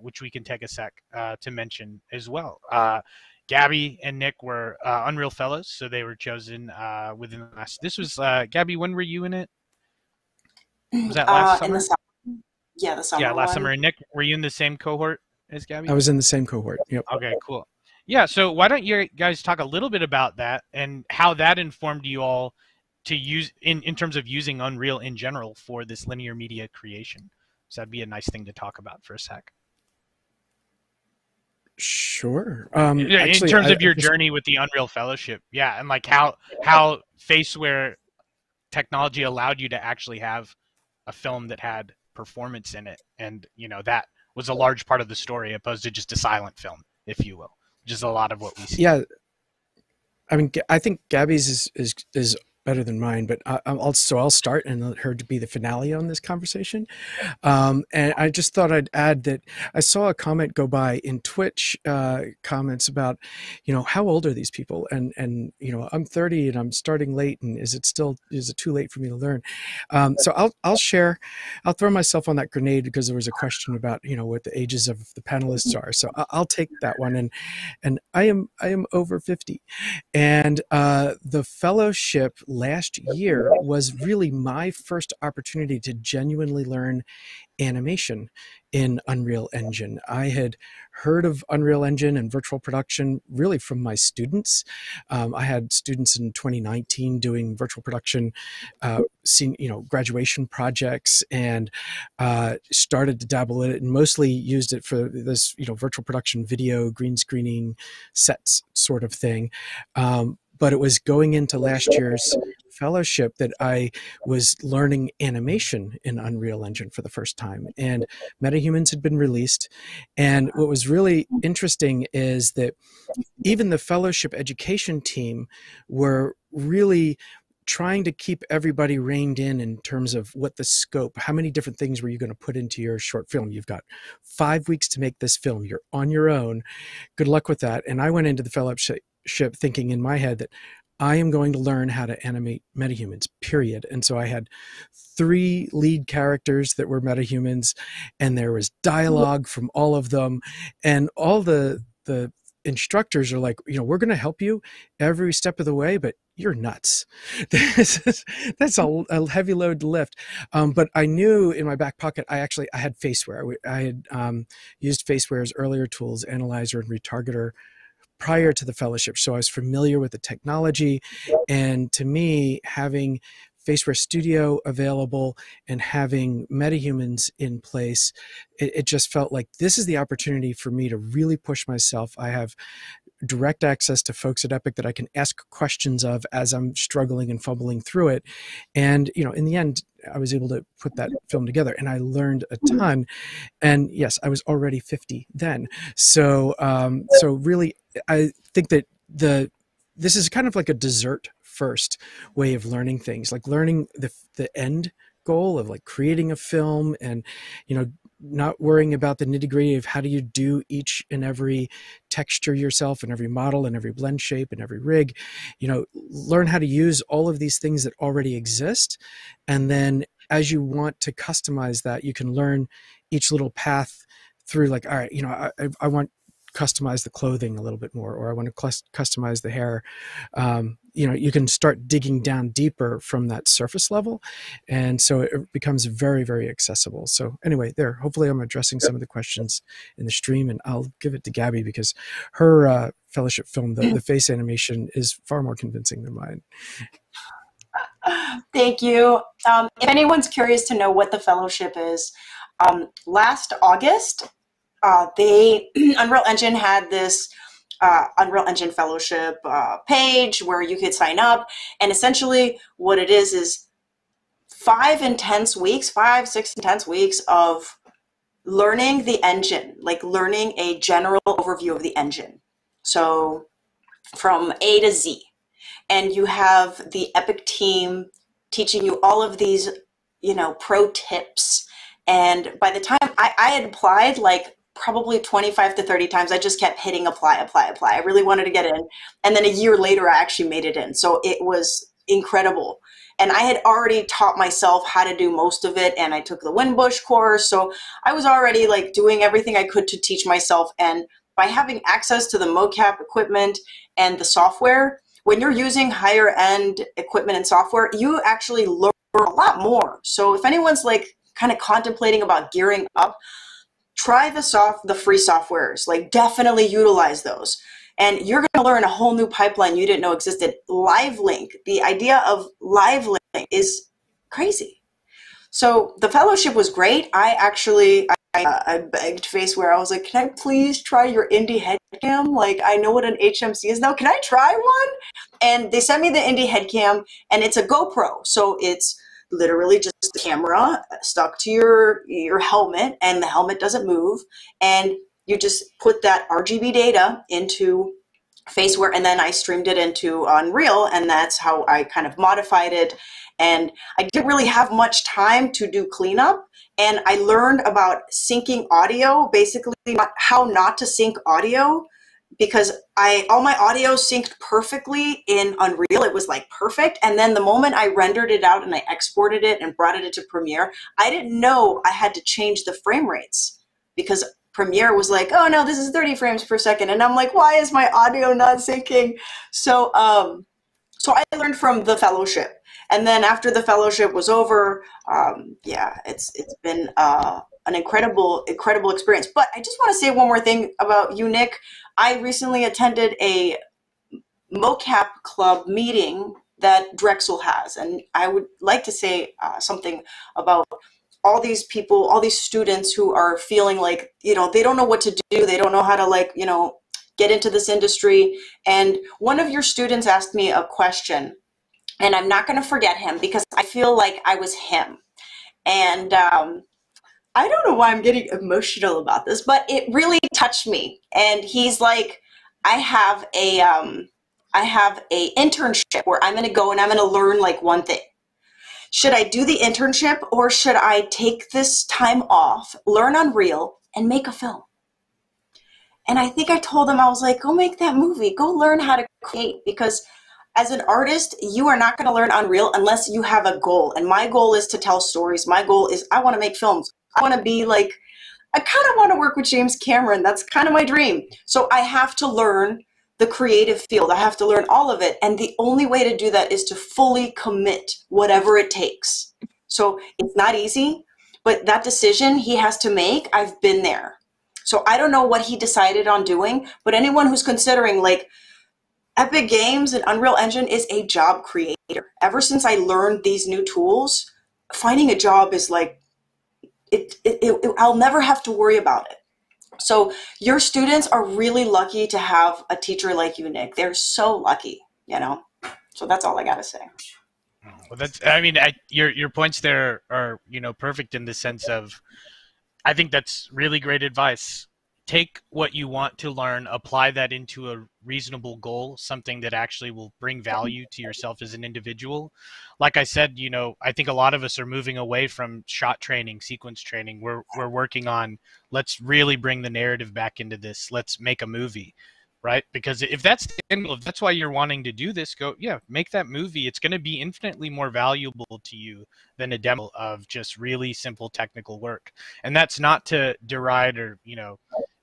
which we can take a sec to mention as well. Gabby and Nick were Unreal Fellows, so they were chosen within the last. This was Gabby. When were you in it? Was that last summer? In the summer? Yeah, the summer. Yeah, last summer. And Nick, were you in the same cohort as Gabby? I was in the same cohort. Yep. Okay, cool. Yeah, so why don't you guys talk a little bit about that and how that informed you all to use in terms of using Unreal in general for this linear media creation. So that'd be a nice thing to talk about for a sec. Sure. Actually, in terms of your journey with the Unreal Fellowship, yeah, and like how Faceware technology allowed you to actually have a film that had performance in it, and you know that was a large part of the story, opposed to just a silent film, if you will, which is a lot of what we see. Yeah, I mean, I think Gabby's is better than mine, but I'll start and let her be the finale on this conversation. And I just thought I'd add that I saw a comment go by in Twitch comments about, you know, how old are these people? And you know, I'm 30 and I'm starting late, and is it too late for me to learn? So I'll throw myself on that grenade because there was a question about, you know, what the ages of the panelists are. So I'll take that one, and I am over 50, and the fellowship last year was really my first opportunity to genuinely learn animation in Unreal Engine. I had heard of Unreal Engine and virtual production really from my students. I had students in 2019 doing virtual production, you know, graduation projects, and started to dabble in it, and mostly used it for this, you know, virtual production video, green screening, sets sort of thing. But it was going into last year's fellowship that I was learning animation in Unreal Engine for the first time. And MetaHumans had been released. And what was really interesting is that even the fellowship education team were really trying to keep everybody reined in terms of what the scope, how many different things were you going to put into your short film? You've got 5 weeks to make this film. You're on your own. Good luck with that. And I went into the fellowship thinking in my head that I am going to learn how to animate MetaHumans, period. And so I had 3 lead characters that were MetaHumans, and there was dialogue from all of them, and all the instructors are like, you know, we're going to help you every step of the way, but you're nuts. That's a heavy load to lift. But I knew in my back pocket, I had Faceware. I had used Faceware's earlier tools, Analyzer and Retargeter, prior to the fellowship. So I was familiar with the technology, and to me, having Faceware Studio available and having MetaHumans in place, it just felt like this is the opportunity for me to really push myself. I have direct access to folks at Epic that I can ask questions of as I'm struggling and fumbling through it. And, you know, in the end, I was able to put that film together, and I learned a ton. And yes, I was already 50 then. So, so really, I think that this is kind of like a dessert first way of learning things, like learning the end goal of like creating a film and, you know, not worrying about the nitty-gritty of how do you do each and every texture yourself and every model and every blend shape and every rig. You know, learn how to use all of these things that already exist. And then as you want to customize that, you can learn each little path through, like, all right, you know, I want to customize the clothing a little bit more, or I want to customize the hair. You know, you can start digging down deeper from that surface level. And so it becomes very, very accessible. So anyway, there, hopefully I'm addressing some of the questions in the stream, and I'll give it to Gabby because her fellowship film, the face animation, is far more convincing than mine. Thank you. If anyone's curious to know what the fellowship is, last August, Unreal Engine had this Unreal Engine Fellowship page where you could sign up, and essentially what it is 5, 6 intense weeks of learning the engine, like learning a general overview of the engine, so from A to Z. And you have the Epic team teaching you all of these, you know, pro tips. And by the time I had applied, like, probably 25 to 30 times. I just kept hitting apply, apply, apply. I really wanted to get in. And then a year later, I actually made it in. So it was incredible. And I had already taught myself how to do most of it. And I took the Winbush course. So I was already, like, doing everything I could to teach myself. And by having access to the mocap equipment and the software, when you're using higher end equipment and software, you actually learn a lot more. So if anyone's, like, kind of contemplating about gearing up, try the free softwares, like, definitely utilize those. And you're gonna learn a whole new pipeline you didn't know existed. LiveLink, the idea of LiveLink is crazy. So the fellowship was great. I actually, I begged Faceware. I was like, can I please try your indie headcam? Like, I know what an HMC is now, can I try one? And they sent me the indie headcam, and it's a GoPro. So it's literally just the camera stuck to your helmet, and the helmet doesn't move, and you just put that RGB data into Faceware, and then I streamed it into Unreal, and that's how I kind of modified it. And I didn't really have much time to do cleanup, and I learned about syncing audio, basically how not to sync audio, because all my audio synced perfectly in Unreal. It was, like, perfect. And then the moment I rendered it out and I exported it and brought it into Premiere, I didn't know I had to change the frame rates, because Premiere was like, oh no, this is 30 frames per second. And I'm like, why is my audio not syncing? So, so I learned from the fellowship. And then after the fellowship was over, yeah, it's been an incredible experience. But I just want to say one more thing about you, Nick. I recently attended a mocap club meeting that Drexel has, and I would like to say something about all these people, all these students who are feeling like, you know, they don't know what to do, they don't know how to, like, you know, get into this industry. And one of your students asked me a question, and I'm not going to forget him because I feel like I was him. And I don't know why I'm getting emotional about this, but it really touched me. And he's like, I have a internship where I'm going to go and I'm going to learn, like, one thing. Should I do the internship, or should I take this time off, learn Unreal, and make a film? And I think I told him, I was like, go make that movie, go learn how to create, because as an artist, you are not going to learn Unreal unless you have a goal. And my goal is to tell stories. My goal is I want to make films. I want to be like, I kind of want to work with James Cameron. That's kind of my dream. So I have to learn the creative field. I have to learn all of it. And the only way to do that is to fully commit whatever it takes. So it's not easy, but that decision he has to make, I've been there. So I don't know what he decided on doing, but anyone who's considering, like, Epic Games and Unreal Engine is a job creator. Ever since I learned these new tools, finding a job is like, I'll never have to worry about it. So your students are really lucky to have a teacher like you, Nick. They're so lucky, you know? So that's all I got to say. Well, that's, I mean, your points there are, you know, perfect in the sense of, I think that's really great advice. Take what you want to learn, apply that into a reasonable goal, something that actually will bring value to yourself as an individual. Like I said, you know, I think a lot of us are moving away from shot training, sequence training. We're working on, let's really bring the narrative back into this. Let's make a movie, right? Because if that's the end, if that's why you're wanting to do this, go, yeah, make that movie. It's going to be infinitely more valuable to you than a demo of just really simple technical work. And that's not to deride or, you know,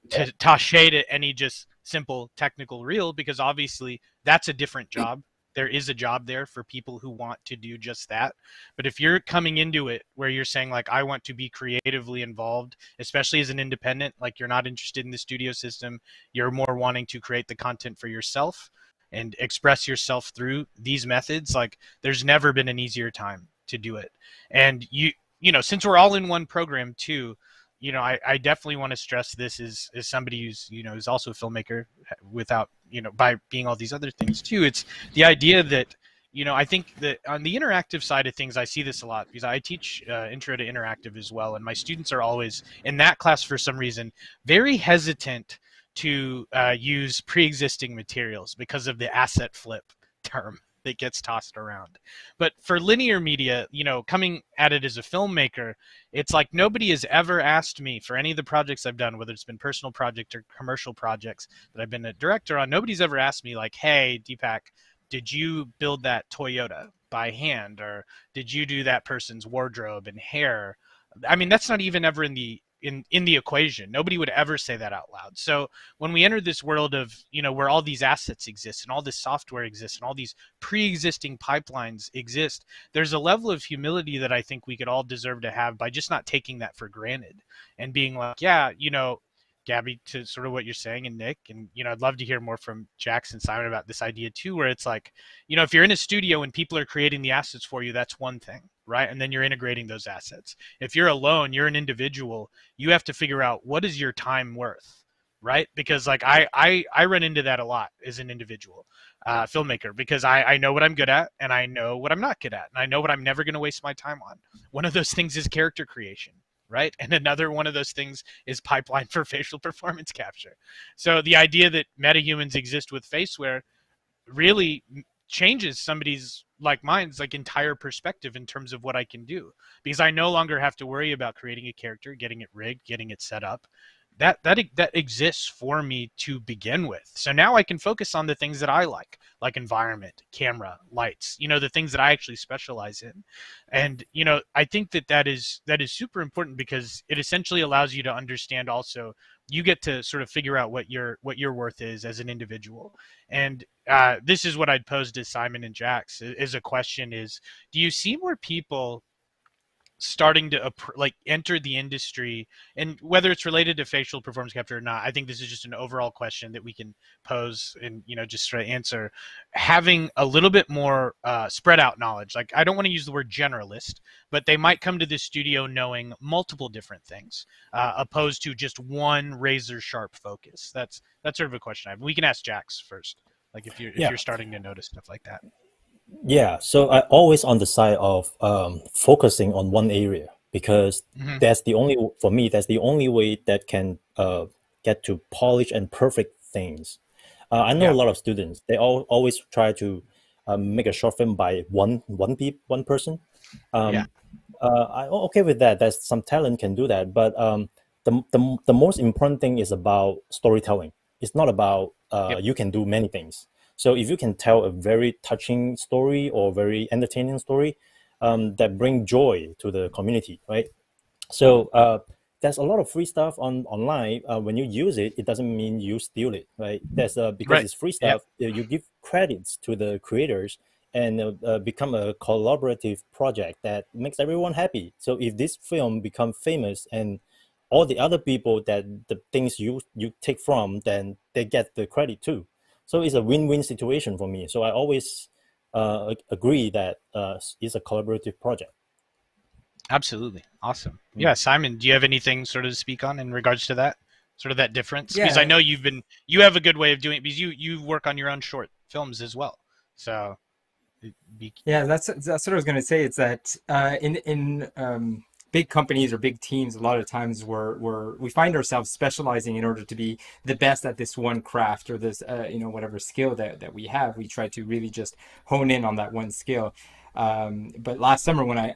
to toss shade at any just simple technical reel, because obviously that's a different job. There is a job there for people who want to do just that. But if you're coming into it where you're saying, like, I want to be creatively involved, especially as an independent, like you're not interested in the studio system, you're more wanting to create the content for yourself and express yourself through these methods, like there's never been an easier time to do it. And you know, since we're all in one program too, you know, I definitely want to stress this as somebody who's, you know, is also a filmmaker without, you know, by being all these other things too. It's the idea that, you know, I think that on the interactive side of things, I see this a lot because I teach intro to interactive as well. And my students are always in that class for some reason, very hesitant to use pre-existing materials because of the asset flip term that gets tossed around. But for linear media, you know, coming at it as a filmmaker, it's like nobody has ever asked me for any of the projects I've done, whether it's been personal project or commercial projects that I've been a director on, nobody's ever asked me like, hey, Deepak, did you build that Toyota by hand? Or did you do that person's wardrobe and hair? I mean, that's not even ever in the equation. Nobody would ever say that out loud. So when we enter this world of, you know, where all these assets exist and all this software exists and all these pre-existing pipelines exist, there's a level of humility that I think we could all deserve to have by just not taking that for granted and being like, yeah, you know, Gabby, to sort of what you're saying, and Nick, and, you know, I'd love to hear more from Jax and Simon about this idea too, where it's like, you know, if you're in a studio and people are creating the assets for you, that's one thing, right? And then you're integrating those assets. If you're alone, you're an individual, you have to figure out what is your time worth, right? Because like I run into that a lot as an individual filmmaker, because I know what I'm good at and I know what I'm not good at. And I know what I'm never going to waste my time on. One of those things is character creation, right? And another one of those things is pipeline for facial performance capture. So the idea that MetaHumans exist with Faceware really changes somebody's, like mine's, like entire perspective in terms of what I can do, because I no longer have to worry about creating a character, getting it rigged, getting it set up. That exists for me to begin with. So now I can focus on the things that I like environment, camera, lights, you know, the things that I actually specialize in. And, you know, I think that is super important, because it essentially allows you to understand also, you get to sort of figure out what your worth is as an individual. And this is what I'd pose to Simon and Jax as a question is, do you see where people starting to like enter the industry, and whether it's related to facial performance capture or not, I think this is just an overall question that we can pose and, you know, just sort of answer, having a little bit more spread out knowledge. Like, I don't want to use the word generalist, but they might come to this studio knowing multiple different things, opposed to just one razor sharp focus. That's sort of a question I have. We can ask Jax first, like if you're starting to notice stuff like that. Yeah, so I always on the side of focusing on one area, because that's the only, for me, that's the only way that can get to polish and perfect things. I know a lot of students, they always try to make a short film by one person. I'm okay with that. That's, some talent can do that, but the most important thing is about storytelling. It's not about you can do many things. So if you can tell a very touching story or very entertaining story that bring joy to the community, right? So there's a lot of free stuff online. When you use it, it doesn't mean you steal it, right? That's because it's free stuff. You give credits to the creators and become a collaborative project that makes everyone happy. So if this film becomes famous and all the other people that the things you take from, then they get the credit too. So it's a win-win situation for me. So I always agree that it's a collaborative project. Absolutely. Awesome. Yeah, Simon, do you have anything sort of to speak on in regards to that? Sort of that difference? Yeah. Because I know you've been, you have a good way of doing it because you work on your own short films as well. So yeah, that's what I was going to say. It's that in big companies or big teams, a lot of times we find ourselves specializing in order to be the best at this one craft or this, you know, whatever skill that we have. We try to really just hone in on that one skill. But last summer, when I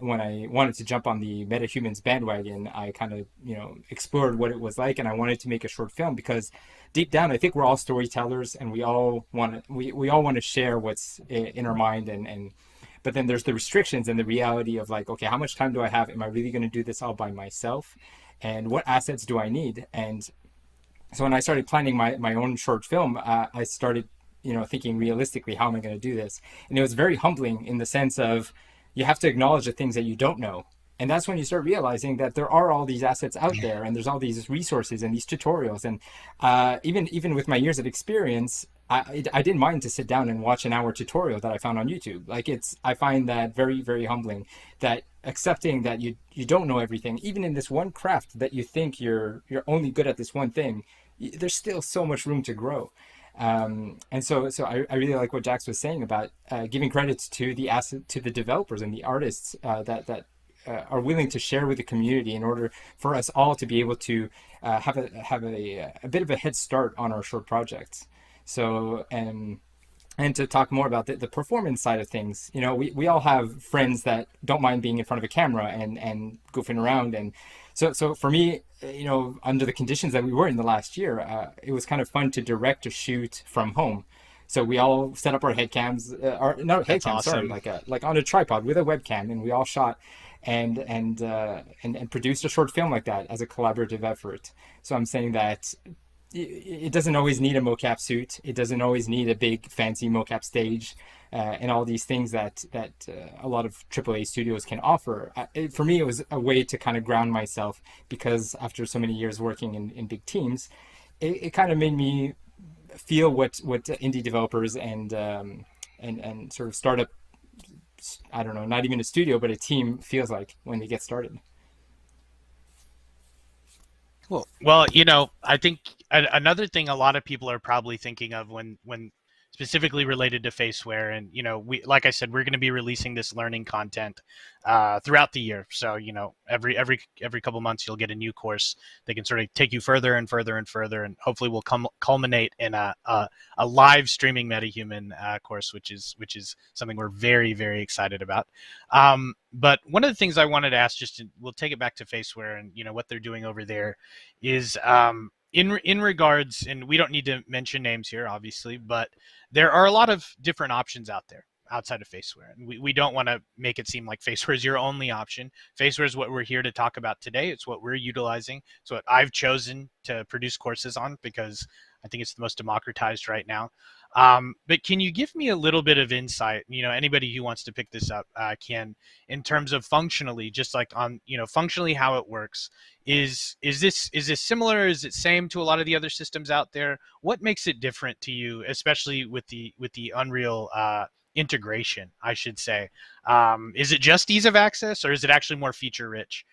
wanted to jump on the MetaHumans bandwagon, I kind of, you know, explored what it was like, and I wanted to make a short film because deep down, I think we're all storytellers, and we all want to share what's in our mind, and but then there's the restrictions and the reality of like, okay, how much time do I have? Am I really going to do this all by myself? And what assets do I need? And so when I started planning my own short film, I started, you know, thinking realistically, how am I going to do this? And it was very humbling in the sense of you have to acknowledge the things that you don't know. And that's when you start realizing that there are all these assets out there, and there's all these resources and these tutorials. And even with my years of experience, I didn't mind to sit down and watch an hour tutorial that I found on YouTube. Like I find that very, very humbling, that accepting that you don't know everything, even in this one craft that you think you're only good at this one thing, there's still so much room to grow. And so I really like what Jax was saying about giving credit to the developers and the artists that are willing to share with the community in order for us all to be able to have a bit of a head start on our short projects. So and to talk more about the performance side of things, you know, we all have friends that don't mind being in front of a camera and goofing around. And so for me, you know, under the conditions that we were in the last year, it was kind of fun to direct a shoot from home. So we all set up our head cams, like on a tripod with a webcam, and we all shot and produced a short film like that as a collaborative effort. So I'm saying that it doesn't always need a mocap suit. It doesn't always need a big fancy mocap stage and all these things that a lot of AAA studios can offer. For me, it was a way to kind of ground myself, because after so many years working in big teams, it kind of made me feel what indie developers and sort of startup, I don't know, not even a studio, but a team feels like when they get started. Cool. Well, you know, I think another thing a lot of people are probably thinking of when specifically related to Faceware, and, you know, we, like I said, we're going to be releasing this learning content throughout the year. So, you know, every couple months you'll get a new course that can sort of take you further and further and further, and hopefully will culminate in a live streaming MetaHuman course, which is something we're very, very excited about. But one of the things I wanted to ask, we'll take it back to Faceware and, you know, what they're doing over there is in regards, and we don't need to mention names here, obviously, but there are a lot of different options out there outside of Faceware. And we don't want to make it seem like Faceware is your only option. Faceware is what we're here to talk about today. It's what we're utilizing. It's what I've chosen to produce courses on because I think it's the most democratized right now. But can you give me a little bit of insight, you know, anybody who wants to pick this up can, in terms of functionally, just like on, you know, functionally how it works. Is this similar? Is it same to a lot of the other systems out there? What makes it different to you, especially with the Unreal integration, I should say? Is it just ease of access, or is it actually more feature rich?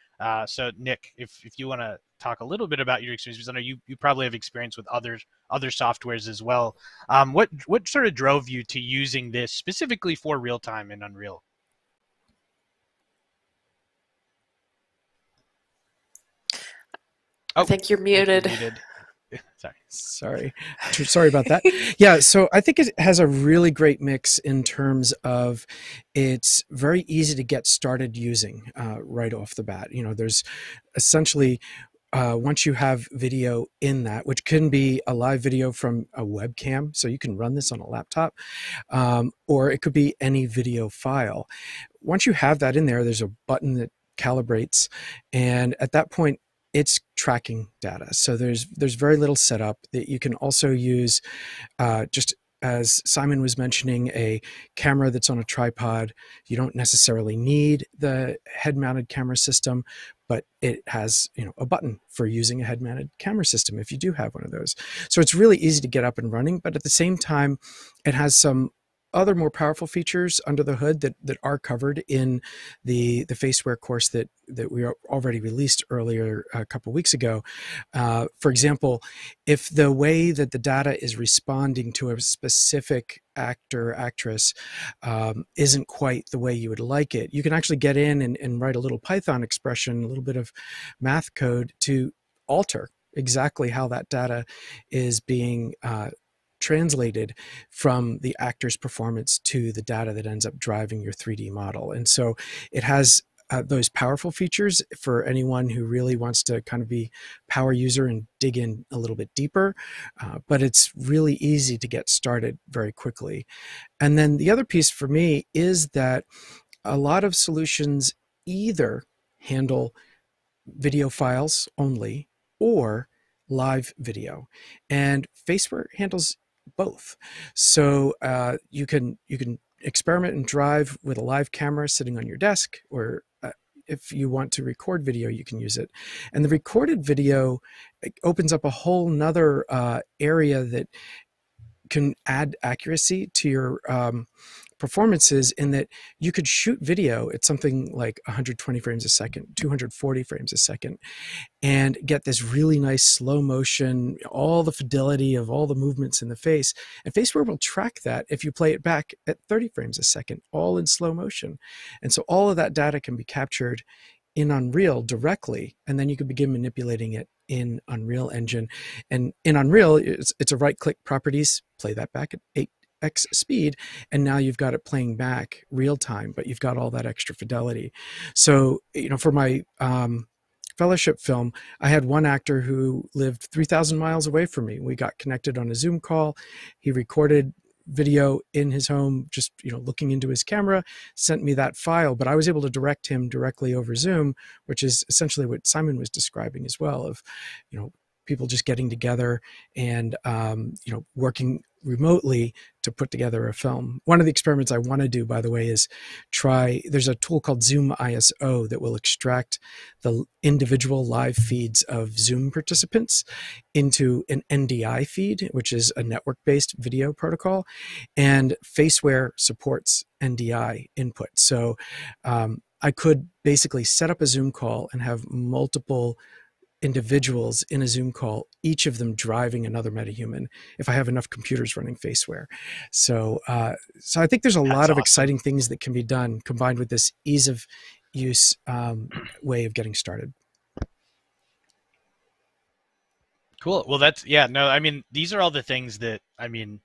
So Nick, if you want to talk a little bit about your experience, because I know you probably have experience with other softwares as well. What sort of drove you to using this specifically for real time in Unreal? Oh, I think you're muted. Sorry about that. Yeah, so I think it has a really great mix in terms of it's very easy to get started using right off the bat. You know, there's essentially once you have video in that, which can be a live video from a webcam, so you can run this on a laptop, or it could be any video file. Once you have that in there, there's a button that calibrates, and at that point, it's tracking data. So there's very little setup that you can also use just as Simon was mentioning, a camera that's on a tripod. You don't necessarily need the head-mounted camera system, but it has, you know, a button for using a head-mounted camera system if you do have one of those. So it's really easy to get up and running, but at the same time, it has some other more powerful features under the hood that are covered in the Faceware course that we already released earlier a couple weeks ago. For example, if the way that the data is responding to a specific actor, actress, isn't quite the way you would like it, you can actually get in and write a little Python expression, a little bit of math code to alter exactly how that data is being translated from the actor's performance to the data that ends up driving your 3D model. And so it has those powerful features for anyone who really wants to kind of be power user and dig in a little bit deeper, but it's really easy to get started very quickly. And then the other piece for me is that a lot of solutions either handle video files only or live video, and Faceware handles both. So you can experiment and drive with a live camera sitting on your desk, or if you want to record video, you can use it. And the recorded video opens up a whole nother area that can add accuracy to your performances, in that you could shoot video at something like 120 frames a second, 240 frames a second, and get this really nice slow motion, all the fidelity of all the movements in the face. And Faceware will track that if you play it back at 30 frames a second, all in slow motion. And so all of that data can be captured in Unreal directly, and then you can begin manipulating it in Unreal Engine. And in Unreal, it's a right-click properties, play that back at 8x speed, and now you've got it playing back real time, but you've got all that extra fidelity. So, you know, for my fellowship film, I had one actor who lived 3,000 miles away from me. We got connected on a Zoom call. He recorded video in his home, just, you know, looking into his camera, sent me that file, but I was able to direct him directly over Zoom, which is essentially what Simon was describing as well, of, you know, people just getting together and, you know, working remotely to put together a film. One of the experiments I want to do, by the way, is there's a tool called Zoom ISO that will extract the individual live feeds of Zoom participants into an NDI feed, which is a network-based video protocol, and Faceware supports NDI input. So I could basically set up a Zoom call and have multiple individuals in a Zoom call, each of them driving another MetaHuman, if I have enough computers running Faceware. So so I think there's a lot of exciting things that can be done, combined with this ease of use way of getting started. Cool. Well, that's, yeah, no, I mean, these are all the things that, I mean,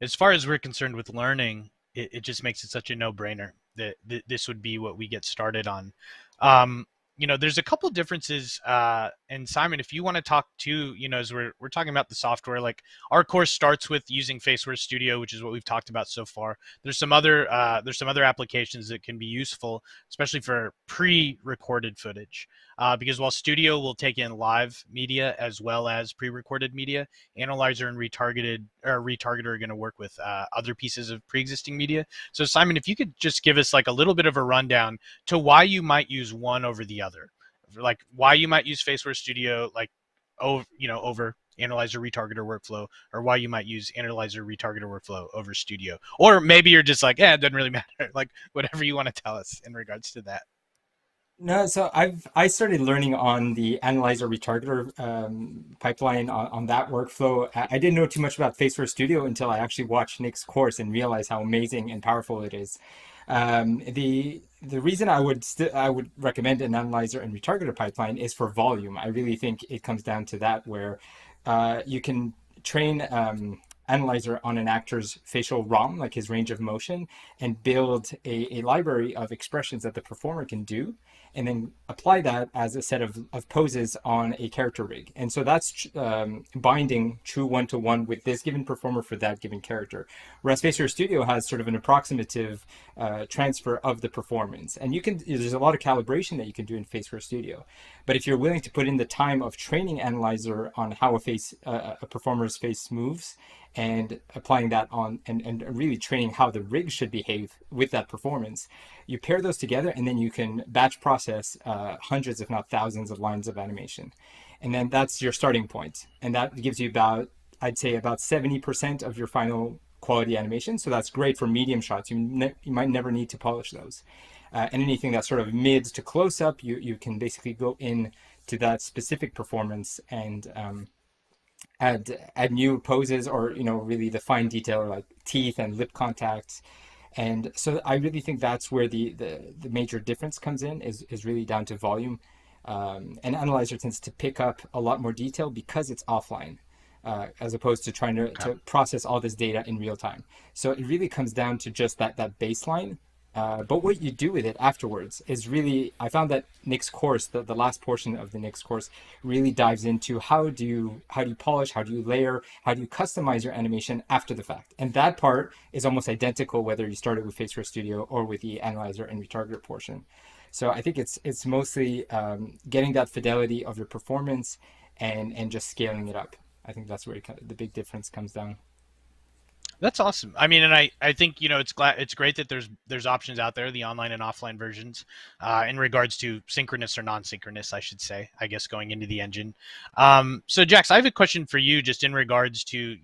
as far as we're concerned with learning, it just makes it such a no-brainer that this would be what we get started on. You know, there's a couple of differences, and Simon, if you want to talk to, you know, as we're talking about the software, like our course starts with using Faceware Studio, which is what we've talked about so far. There's some other applications that can be useful, especially for pre-recorded footage, because while Studio will take in live media as well as pre-recorded media, Analyzer and Retargeter are going to work with other pieces of pre-existing media. So Simon, if you could just give us like a little bit of a rundown to why you might use one over the other, like why you might use Faceware Studio, like, you know, over Analyzer Retargeter workflow, or why you might use Analyzer Retargeter workflow over Studio, or maybe you're just like, yeah, it doesn't really matter, like whatever you want to tell us in regards to that. No, so I started learning on the Analyzer Retargeter pipeline on that workflow. I didn't know too much about Faceware Studio until I actually watched Nick's course and realized how amazing and powerful it is. The reason I would recommend an Analyzer and Retargeter pipeline is for volume. I really think it comes down to that, where you can train Analyzer on an actor's facial ROM, like his range of motion, and build a library of expressions that the performer can do. and then apply that as a set of poses on a character rig. And so that's binding true one-to-one with this given performer for that given character. Whereas Faceware Studio has sort of an approximative transfer of the performance. And you can, there's a lot of calibration that you can do in Faceware Studio. But if you're willing to put in the time of training Analyzer on how a performer's face moves, and applying that on and really training how the rig should behave with that performance, you pair those together and then you can batch process hundreds if not thousands of lines of animation. And then that's your starting point. And that gives you about, I'd say about 70% of your final quality animation. So that's great for medium shots. You might never need to polish those. And anything that's sort of mid to close up, you can basically go in to that specific performance and add new poses, or really the fine detail, like teeth and lip contacts. And so I really think that's where the major difference comes in, is really down to volume. And Analyzer tends to pick up a lot more detail because it's offline, as opposed to trying to process all this data in real time. So it really comes down to just that baseline. But what you do with it afterwards is really, I found that Nick's course, the last portion of the Nick's course, really dives into how do you polish, how do you layer, how do you customize your animation after the fact. And that part is almost identical whether you started with Faceware Studio or with the Analyzer and Retargeter portion. So I think it's mostly getting that fidelity of your performance and just scaling it up. I think that's where the big difference comes down. That's awesome. I mean, and I think, it's great that there's options out there, the online and offline versions, in regards to synchronous or non-synchronous, I should say, I guess, going into the engine. So Jax, I have a question for you just in regards to,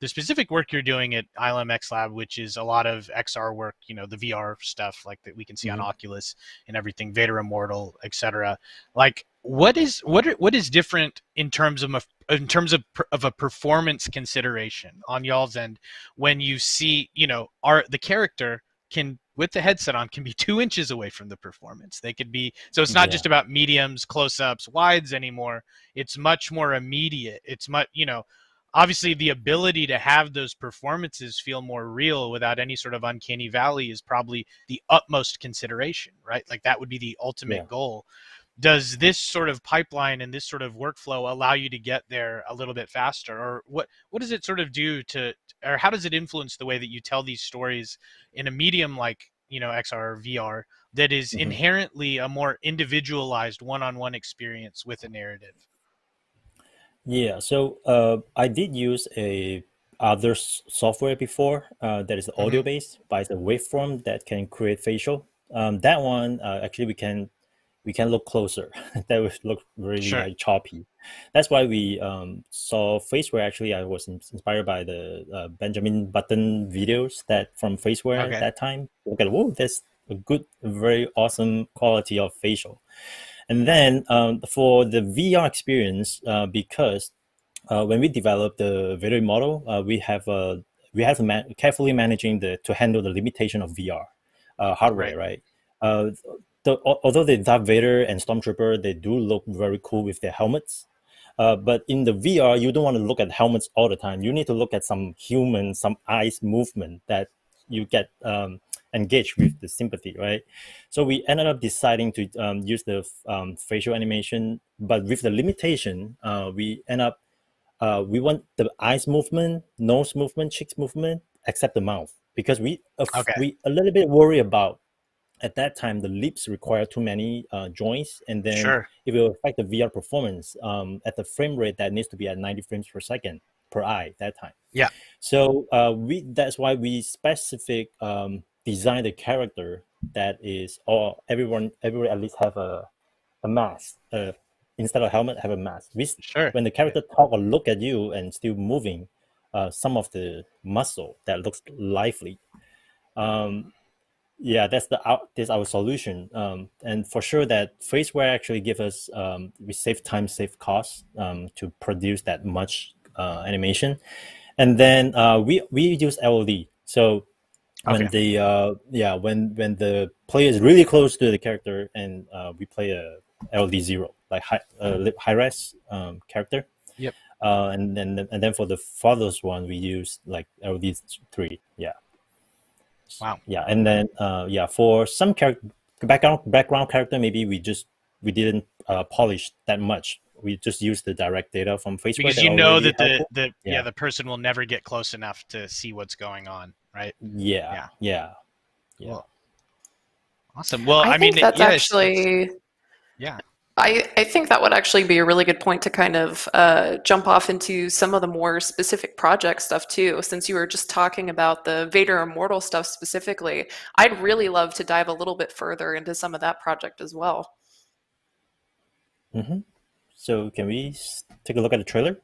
the specific work you're doing at ILMxLAB, which is a lot of XR work, the VR stuff like that we can see on Oculus and everything, Vader Immortal, etc. Like, what is different in terms of a performance consideration on y'all's end when you see the character can, with the headset on, can be 2 inches away from the performance. They could be, so it's not just about mediums, close-ups, wides anymore. It's much more immediate. It's much obviously the ability to have those performances feel more real without any sort of uncanny valley is probably the utmost consideration, right? Like that would be the ultimate goal. Does this sort of pipeline and this sort of workflow allow you to get there a little bit faster? Or what does it sort of do to, or how does it influence the way that you tell these stories in a medium like, XR or VR that is inherently a more individualized one-on-one experience with a narrative? Yeah, so I did use other software before that is audio-based by the waveform that can create facial. That one, actually, we can look closer. That would look really like, choppy. That's why we saw Faceware. Actually, I was inspired by the Benjamin Button videos from Faceware at that time. Look at, whoa, that's a good, very awesome quality of facial. And then for the VR experience, because when we developed the Vader model, we have carefully managing to handle the limitation of VR hardware, right? Although the Darth Vader and Stormtrooper, they do look very cool with their helmets, but in the VR, you don't want to look at helmets all the time. You need to look at some human, some eyes movement that you get engaged with the sympathy, right? So we ended up deciding to use the facial animation, but with the limitation, we want the eyes movement, nose movement, cheeks movement, except the mouth, because we a little bit worry about, at that time, the lips require too many joints, and then it will affect the VR performance at the frame rate that needs to be at 90 frames per second per eye that time. Yeah. So that's why we specific design the character that is, or everyone at least have a mask instead of helmet, have a mask. When the character talk or look at you and still moving, some of the muscle that looks lively. Yeah, that's our solution, and for sure that Faceware actually give us we save time, save costs to produce that much animation, and then we use LOD. So when the player is really close to the character, and we play a LOD 0, like high res character. Yep. And then for the farthest one, we use like LOD 3. Yeah. Wow. Yeah, and then for some character, the background character, maybe we didn't polish that much. We just used the direct data from Facebook. Because you know that the person will never get close enough to see what's going on, right? Yeah. Yeah. Yeah. Cool. Awesome. Well, I mean, that's actually, yeah. I think that would actually be a really good point to kind of jump off into some of the more specific project stuff too, since you were just talking about the Vader Immortal stuff specifically. I'd really love to dive a little bit further into some of that project as well. Mm-hmm. So can we take a look at the trailer?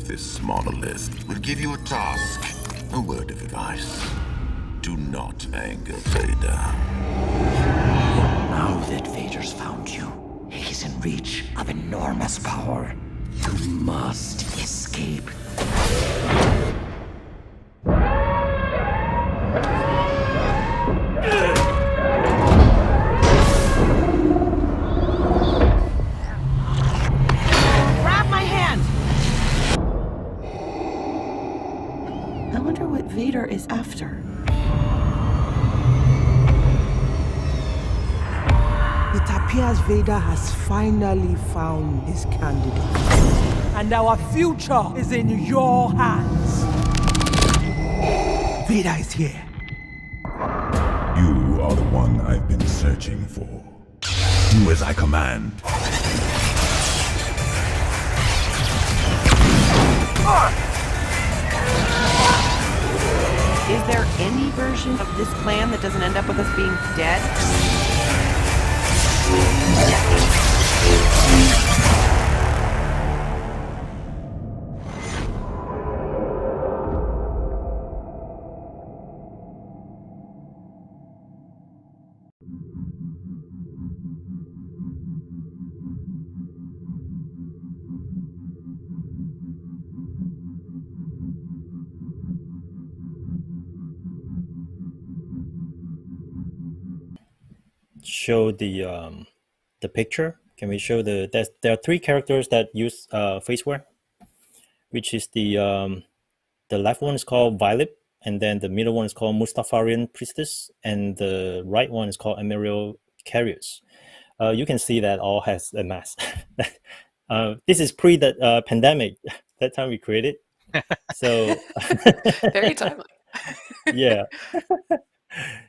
This monolith will give you a task, a word of advice. Do not anger Vader. Now that Vader's found you, he's in reach of enormous power. You must escape. Vader is after. It appears Vader has finally found his candidate. And our future is in your hands. Vader is here. You are the one I've been searching for. Do as I command. Is there any version of this plan that doesn't end up with us being dead? Show the picture. Can we show the? There are three characters that use Faceware, which is the left one is called Vylip, and then the middle one is called Mustafarian Priestess, and the right one is called Emerald Carriers. You can see that all has a mask. This is pre the pandemic. That time we created, so very timely. Yeah.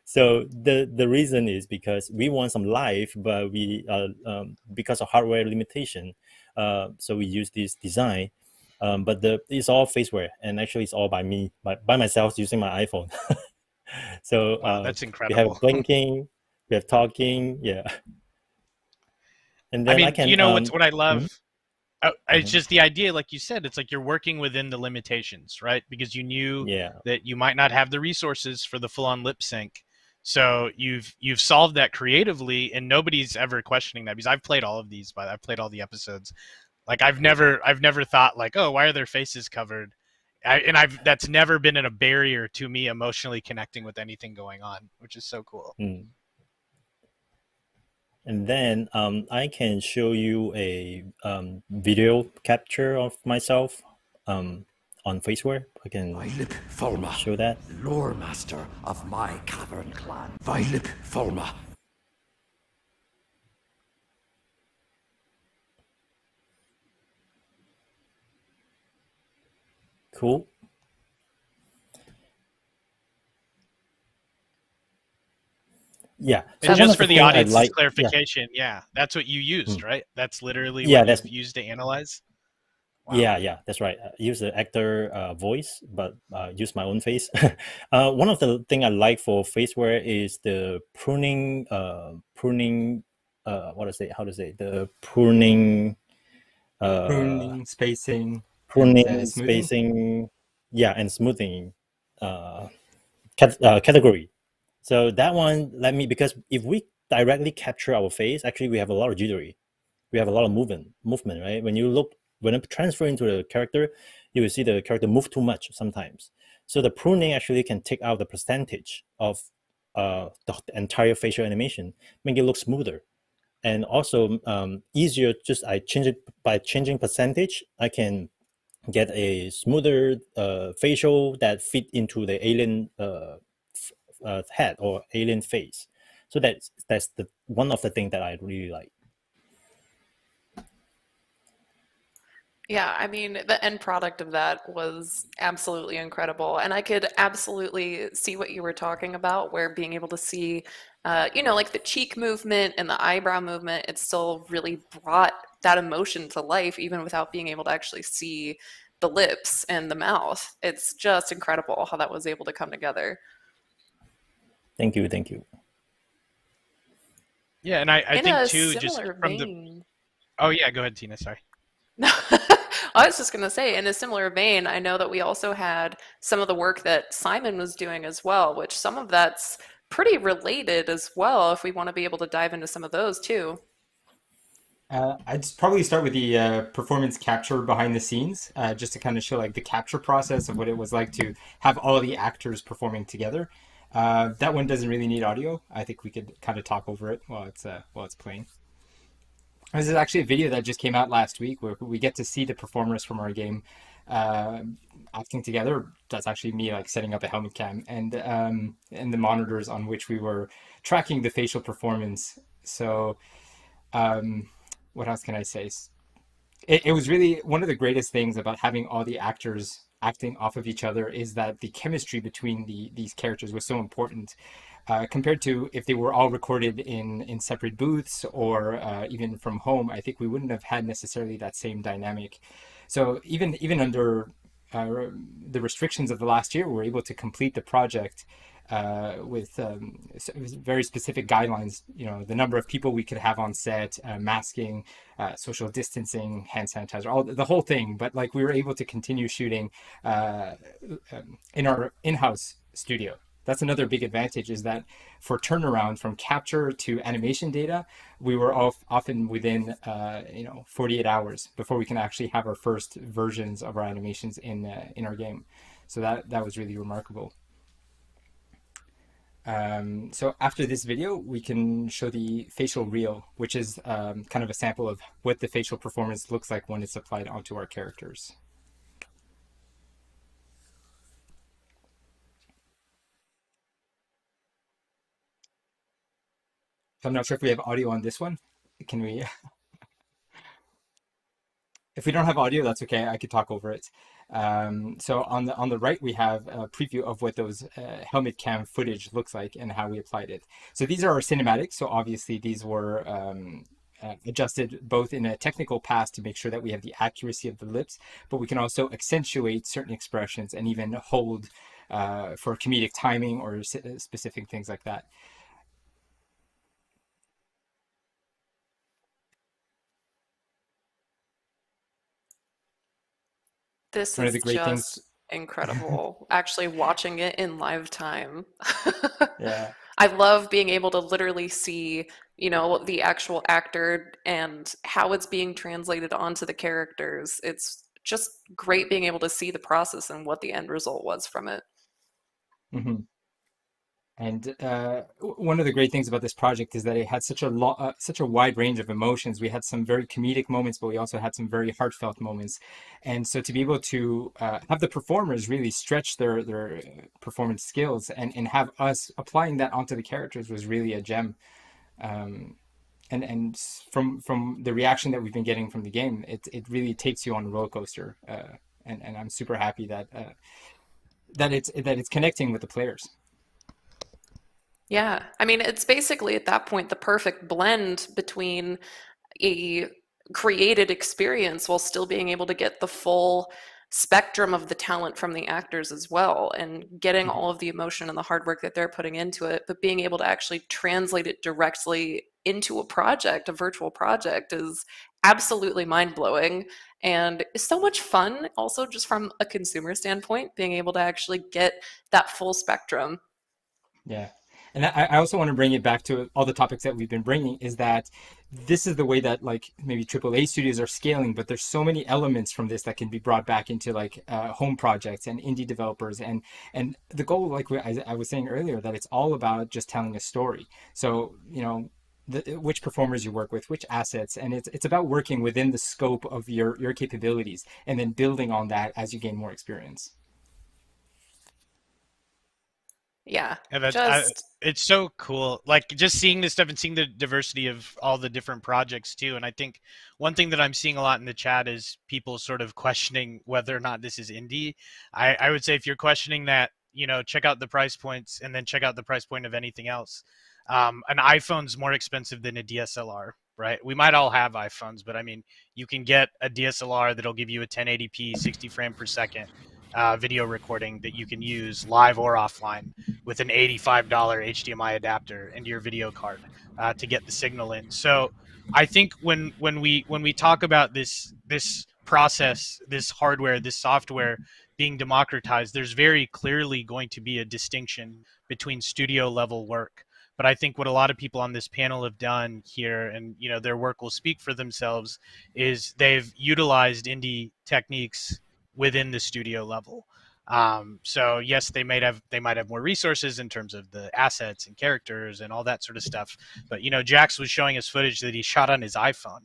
So the reason is because we want some life, but we because of hardware limitation, so we use this design. But it's all Faceware, and actually it's all by me, by myself using my iPhone. So wow, that's incredible. We have blinking, we have talking, yeah. And then I mean, you know, what I love. Mm-hmm. It's just the idea, like you said, it's like you're working within the limitations, right? Because you knew that you might not have the resources for the full-on lip sync. So you've solved that creatively, and nobody's ever questioning that, because I've played all of these, but I've played all the episodes. Like I've never thought like, oh, why are their faces covered? That's never been a barrier to me emotionally connecting with anything going on, which is so cool. Mm. And then I can show you a video capture of myself on Faceware. I can Vylip Forma, show that. Lore master of my cavern clan, Vylip Forma. Cool. Yeah. And just for the audience's clarification, yeah, that's what you used, right? That's literally what you used to analyze. Wow. Yeah, that's right. I use the actor voice, but use my own face. One of the things I like for Faceware is the pruning. Pruning, spacing. Pruning, spacing. Yeah, and smoothing category. So that one, because if we directly capture our face, actually we have a lot of jittery. We have a lot of movement, right? When you transfer into the character, you will see the character move too much sometimes. So the pruning actually can take out the percentage of the entire facial animation, make it look smoother. And also easier, just I change it by changing percentage, I can get a smoother facial that fit into the alien head or alien face. So that's the one of the things that I really like. Yeah, I mean, the end product of that was absolutely incredible. And I could absolutely see what you were talking about, where being able to see, you know, like the cheek movement and the eyebrow movement, it still really brought that emotion to life, even without being able to actually see the lips and the mouth. It's just incredible how that was able to come together. Thank you. Thank you. Yeah, and I think, too, just from the... Oh, yeah, go ahead, Tina. Sorry. I was just going to say, in a similar vein, I know that we also had some of the work that Simon was doing as well, which some of that's pretty related as well, if we want to be able to dive into some of those too. I'd probably start with the performance capture behind the scenes, just to kind of show like the capture process of what it was like to have all the actors performing together. That one doesn't really need audio. I think we could kind of talk over it while it's playing. This is actually a video that just came out last week where we get to see the performers from our game acting together. That's actually me like setting up a helmet cam and the monitors on which we were tracking the facial performance. So what else can I say? It was really one of the greatest things about having all the actors acting off of each other is that the chemistry between these characters was so important. Compared to if they were all recorded in separate booths or even from home, I think we wouldn't have had necessarily that same dynamic. So even under the restrictions of the last year, we were able to complete the project with very specific guidelines. You know, the number of people we could have on set, masking, social distancing, hand sanitizer, all the whole thing. But like we were able to continue shooting in our in-house studio. That's another big advantage, is that for turnaround from capture to animation data, we were often within 48 hours before we can actually have our first versions of our animations in our game. So that was really remarkable. So after this video, we can show the facial reel, which is kind of a sample of what the facial performance looks like when it's applied onto our characters. I'm not sure if we have audio on this one. Can we? If we don't have audio, that's okay. I could talk over it. So on the right, we have a preview of what those helmet cam footage looks like and how we applied it. So these are our cinematics. So obviously these were adjusted both in a technical pass to make sure that we have the accuracy of the lips, but we can also accentuate certain expressions and even hold for comedic timing or specific things like that. This is just incredible, actually watching it in live time. Yeah. I love being able to literally see, you know, the actual actor and how it's being translated onto the characters. It's just great being able to see the process and what the end result was from it. Mm-hmm. And one of the great things about this project is that it had such a wide range of emotions. We had some very comedic moments, but we also had some very heartfelt moments. And so to be able to have the performers really stretch their performance skills and have us applying that onto the characters was really a gem. And from the reaction that we've been getting from the game, it really takes you on a roller coaster. And I'm super happy that that it's connecting with the players. Yeah, I mean, it's basically at that point the perfect blend between a created experience while still being able to get the full spectrum of the talent from the actors as well, and getting all of the emotion and the hard work that they're putting into it, but being able to actually translate it directly into a project, a virtual project, is absolutely mind-blowing and is so much fun also just from a consumer standpoint, being able to actually get that full spectrum. Yeah. And I also want to bring it back to all the topics that we've been bringing, is that this is the way that like maybe AAA studios are scaling, but there's so many elements from this that can be brought back into like home projects and indie developers. And the goal, like I was saying earlier, that it's all about just telling a story. So, you know, which performers you work with, which assets, and it's about working within the scope of your capabilities and then building on that as you gain more experience. Yeah, and that's, it's so cool, like just seeing this stuff and seeing the diversity of all the different projects too. And I think one thing that I'm seeing a lot in the chat is people sort of questioning whether or not this is indie. I would say if you're questioning that, you know, check out the price points, and then check out the price point of anything else. An iPhone's more expensive than a DSLR, right? We might all have iPhones, but I mean, you can get a DSLR that'll give you a 1080p 60 frame per second video recording that you can use live or offline with an $85 HDMI adapter into your video card to get the signal in. So I think when we talk about this process, this hardware, this software being democratized, there's very clearly going to be a distinction between studio level work. But I think what a lot of people on this panel have done here, and you know, their work will speak for themselves, is they've utilized indie techniques within the studio level. So yes, they might have more resources in terms of the assets and characters and all that sort of stuff. But you know, Jax was showing us footage that he shot on his iPhone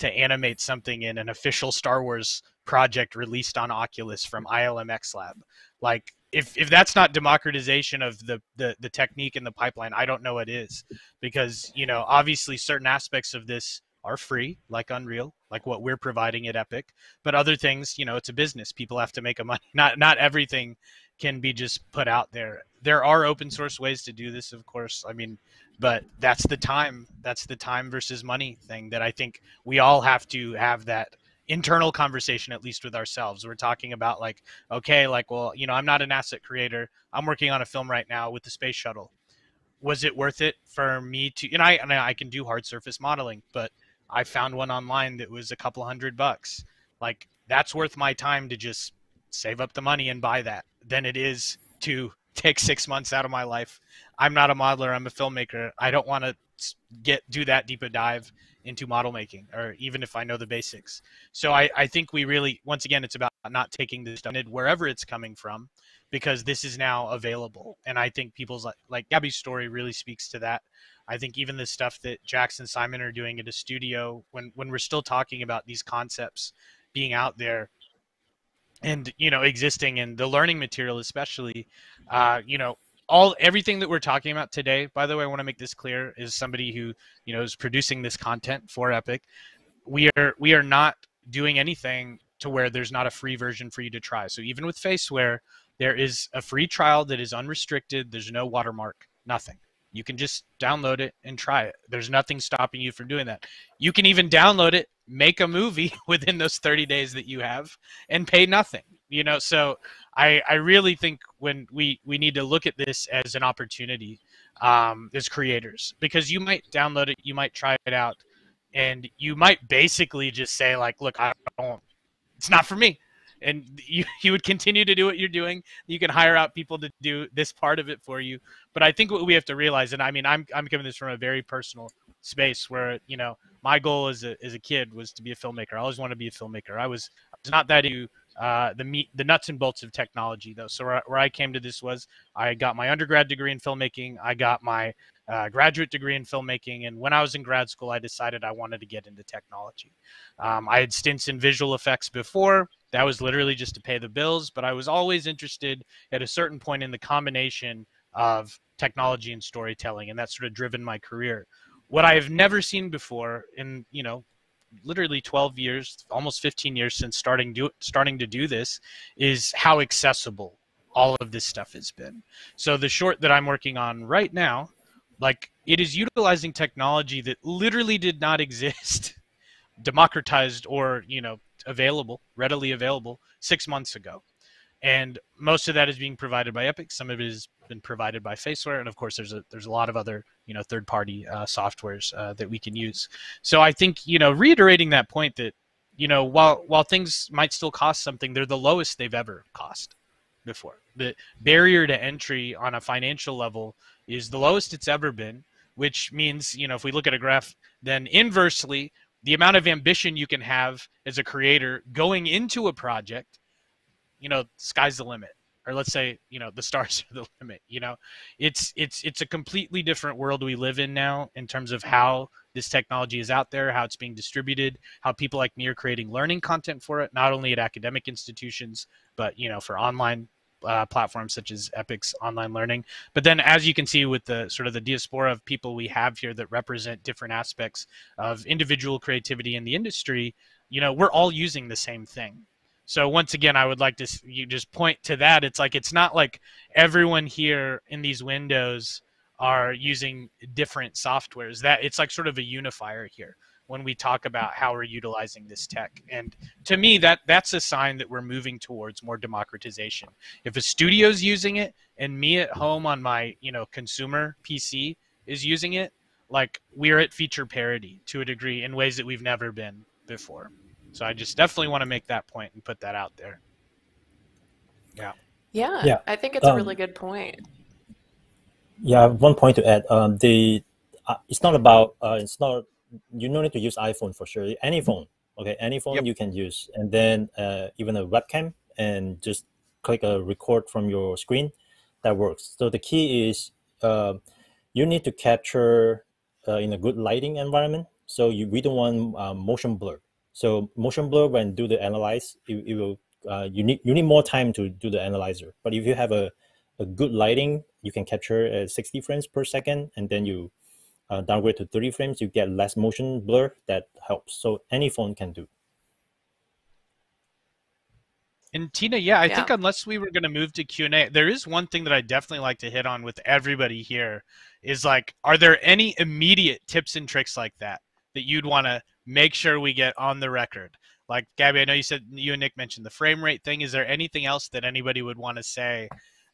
to animate something in an official Star Wars project released on Oculus from ILMxLAB. Like, if that's not democratization of the technique and the pipeline, I don't know what is. Because, you know, obviously certain aspects of this are free, like Unreal, like what we're providing at Epic. But other things, you know, it's a business. People have to make a money. Not everything can be just put out there. There are open source ways to do this, of course. I mean, but that's the time versus money thing that I think we all have to have that internal conversation, at least with ourselves. We're talking about like, okay, like, well, you know, I'm not an asset creator. I'm working on a film right now with the space shuttle. Was it worth it for me to, and I can do hard surface modeling, but I found one online that was a couple $100. Like, that's worth my time to just save up the money and buy that than it is to take 6 months out of my life. I'm not a modeler. I'm a filmmaker. I don't want to do that deep a dive into model making, or even if I know the basics. So I think we really, once again, it's about not taking this done wherever it's coming from, because this is now available. And I think people's, like Gabby's story really speaks to that. I think even the stuff that Jax and Simon are doing at a studio, when we're still talking about these concepts being out there and, you know, existing, and the learning material, especially, you know, everything that we're talking about today, by the way, I want to make this clear, is somebody who, you know, is producing this content for Epic. We are not doing anything to where there's not a free version for you to try. So even with Faceware, there is a free trial that is unrestricted. There's no watermark, nothing. You can just download it and try it. There's nothing stopping you from doing that. You can even download it, make a movie within those 30 days that you have, and pay nothing. You know, so I really think when we need to look at this as an opportunity as creators, because you might download it, you might try it out, and you might basically just say like, look, it's not for me. And you would continue to do what you're doing. You can hire out people to do this part of it for you. But I think what we have to realize, and I mean, I'm coming this from a very personal space where, you know, my goal as a kid was to be a filmmaker. I always wanted to be a filmmaker. I was not that into the nuts and bolts of technology though. So where I came to this was, I got my undergrad degree in filmmaking. I got my graduate degree in filmmaking. And when I was in grad school, I decided I wanted to get into technology. I had stints in visual effects before. That was literally just to pay the bills, but I was always interested at a certain point in the combination of technology and storytelling. And that's sort of driven my career. What I have never seen before in, you know, literally 12 years, almost 15 years since starting to do this, is how accessible all of this stuff has been. So the short that I'm working on right now, like, it is utilizing technology that literally did not exist, democratized or, you know, available, readily available 6 months ago. And most of that is being provided by Epic. Some of it has been provided by Faceware. And of course, there's a lot of other, you know, third-party softwares that we can use. So I think, you know, reiterating that point that, you know, while things might still cost something, they're the lowest they've ever cost before. The barrier to entry on a financial level is the lowest it's ever been, which means, you know, if we look at a graph, then inversely, the amount of ambition you can have as a creator going into a project, you know, sky's the limit. Or let's say, you know, the stars are the limit. You know, it's a completely different world we live in now in terms of how this technology is out there, how it's being distributed, how people like me are creating learning content for it, not only at academic institutions, but, you know, for online platforms such as Epic's Online Learning. But then, as you can see with the sort of the diaspora of people we have here that represent different aspects of individual creativity in the industry, you know, we're all using the same thing. So once again, I would like to you just point to that. It's like, it's not like everyone here in these windows are using different softwares. That it's like sort of a unifier here when we talk about how we're utilizing this tech. And to me, that's a sign that we're moving towards more democratization. If a studio's using it and me at home on my, you know, consumer PC is using it, like, we're at feature parity to a degree in ways that we've never been before. So I just definitely want to make that point and put that out there. Yeah. Yeah, yeah. I think it's a really good point. Yeah, one point to add. It's not about, it's not, you don't need to use iPhone for sure. Any phone, okay, any phone you can use. And then even a webcam, and just click a record from your screen, that works. So the key is you need to capture in a good lighting environment. So we don't want motion blur. So motion blur, when do the analyze, it will you need more time to do the analyzer. But if you have a good lighting, you can capture 60 frames per second, and then you downgrade to 30 frames. You get less motion blur. That helps. So any phone can do. And Tina, yeah, I think unless we were going to move to Q&A, there is one thing that I definitely like to hit on with everybody here is, like, are there any immediate tips and tricks like that that you'd want to make sure we get on the record? Like, Gabby, I know you said, you and Nick mentioned the frame rate thing. Is there anything else that anybody would want to say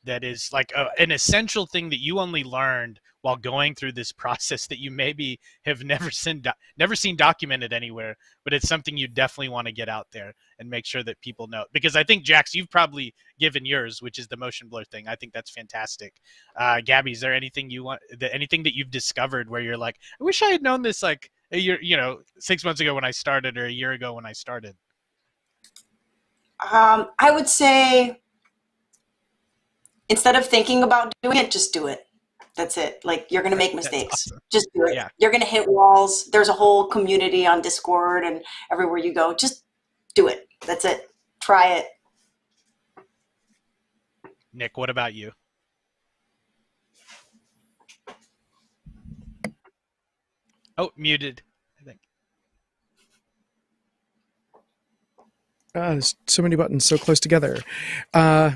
that is like an essential thing that you only learned while going through this process that you maybe have never seen documented anywhere, but it's something you definitely want to get out there and make sure that people know? Because I think, Jax, you've probably given yours, which is the motion blur thing. I think that's fantastic. Gabby, is there anything you want, anything that you've discovered where you're like, I wish I had known this, like, a year, you know, 6 months ago when I started, or a year ago when I started? I would say, instead of thinking about doing it, just do it. That's it. Like, you're going to make mistakes. Awesome. Just do it. Yeah. You're going to hit walls. There's a whole community on Discord and everywhere you go. Just do it. That's it. Try it. Nick, what about you? Oh, muted, I think. There's so many buttons so close together.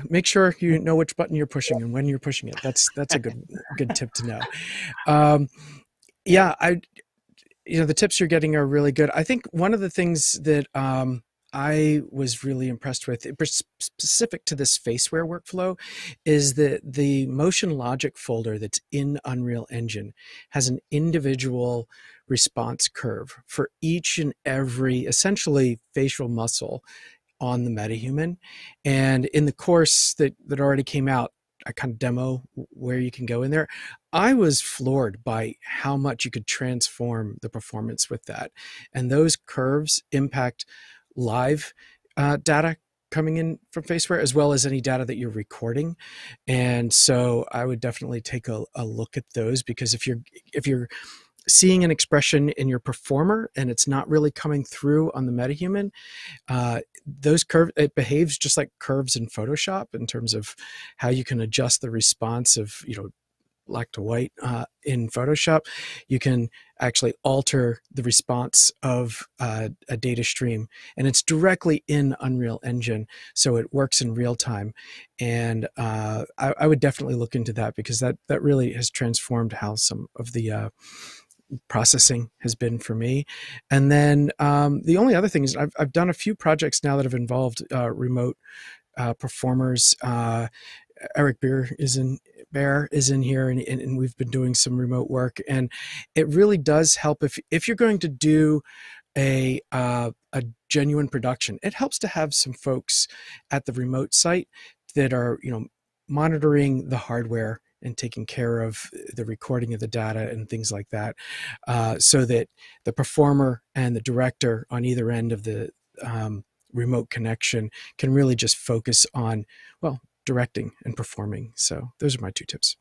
Make sure you know which button you're pushing and when you're pushing it. That's a good tip to know. Yeah, you know, the tips you're getting are really good. I think one of the things that I was really impressed with, specific to this Faceware workflow, is that the motion logic folder that's in Unreal Engine has an individual response curve for each and every essentially facial muscle on the MetaHuman. And in the course that already came out, I kind of demo where you can go in there. I was floored by how much you could transform the performance with that. And those curves impact live data coming in from Faceware, as well as any data that you're recording. And so I would definitely take a look at those, because if you're seeing an expression in your performer and it's not really coming through on the MetaHuman, it behaves just like curves in Photoshop in terms of how you can adjust the response of, you know, black to white in Photoshop. You can actually alter the response of a data stream, and it's directly in Unreal Engine, so it works in real time. And I would definitely look into that, because that really has transformed how some of the processing has been for me. And then the only other thing is I've done a few projects now that have involved remote performers. Eric Bear is in here, and we've been doing some remote work, and it really does help if you're going to do a genuine production. It helps to have some folks at the remote site that are, you know, monitoring the hardware and taking care of the recording of the data and things like that, so that the performer and the director on either end of the remote connection can really just focus on, well, directing and performing. So those are my two tips.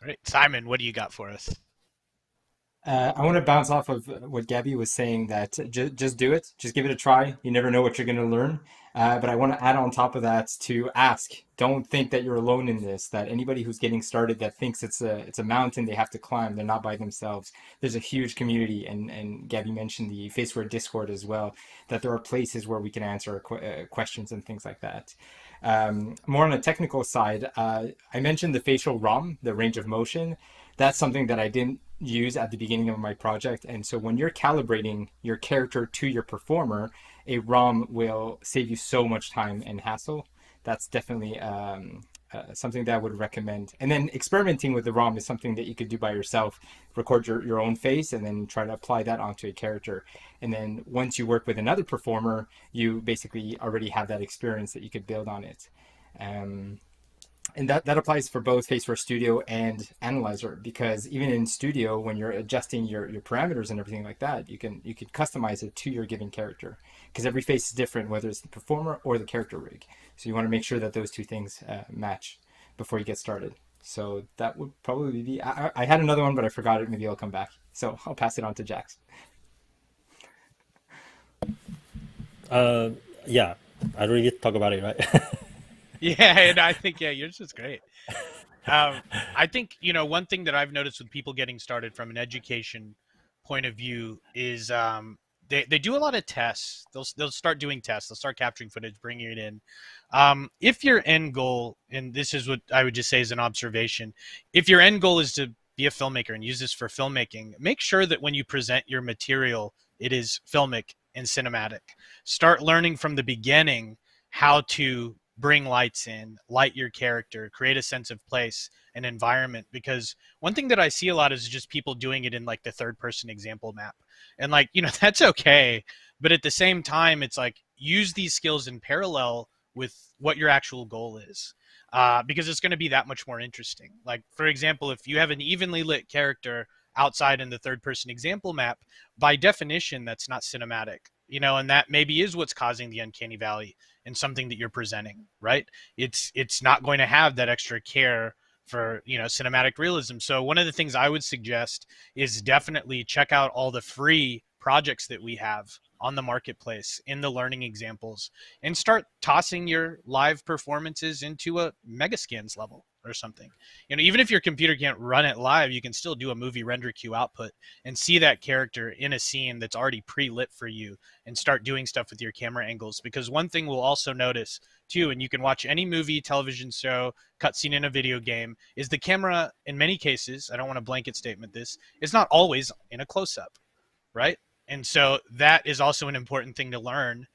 All right, Simon, what do you got for us? I want to bounce off of what Gabby was saying, that just do it. Just give it a try. You never know what you're going to learn. But I want to add on top of that to ask. Don't think that you're alone in this, that anybody who's getting started that thinks it's a mountain they have to climb, they're not by themselves. There's a huge community, and Gabby mentioned the Faceware Discord as well, that there are places where we can answer questions and things like that. More on the technical side, I mentioned the facial ROM, the range of motion. That's something that I didn't use at the beginning of my project. And so when you're calibrating your character to your performer, a ROM will save you so much time and hassle. That's definitely something that I would recommend. And then experimenting with the ROM is something that you could do by yourself. Record your own face and then try to apply that onto a character. And then once you work with another performer, you basically already have that experience that you could build on it. And that applies for both Faceware Studio and Analyzer, because even in Studio, when you're adjusting your parameters and everything like that, you can customize it to your given character, because every face is different, whether it's the performer or the character rig. So you want to make sure that those two things match before you get started. So that would probably be, I had another one, but I forgot it. Maybe I'll come back. So I'll pass it on to Jax. Yeah, I don't really talk about it, right? Yeah, and I think, yeah, yours is great. I think, you know, one thing that I've noticed with people getting started from an education point of view is they do a lot of tests. They'll start doing tests. They'll start capturing footage, bringing it in. If your end goal, and this is what I would just say as an observation, if your end goal is to be a filmmaker and use this for filmmaking, make sure that when you present your material, it is filmic and cinematic. Start learning from the beginning how to bring lights in, light your character, create a sense of place and environment. Because one thing that I see a lot is just people doing it in like the third person example map. And like, you know, that's okay. But at the same time, it's like, use these skills in parallel with what your actual goal is. Because it's going to be that much more interesting. Like, for example, if you have an evenly lit character outside in the third person example map, by definition, that's not cinematic. You know, and that maybe is what's causing the uncanny valley in something that you're presenting, right? It's not going to have that extra care for, you know, cinematic realism. So one of the things I would suggest is definitely check out all the free projects that we have on the marketplace in the learning examples and start tossing your live performances into a Megaskins level or something. You know, even if your computer can't run it live, you can still do a movie render queue output and see that character in a scene that's already pre-lit for you and start doing stuff with your camera angles. Because one thing we'll also notice too, and you can watch any movie, television show, cutscene in a video game, is the camera in many cases, I don't want to blanket statement this, it's not always in a close-up, right? And so that is also an important thing to learn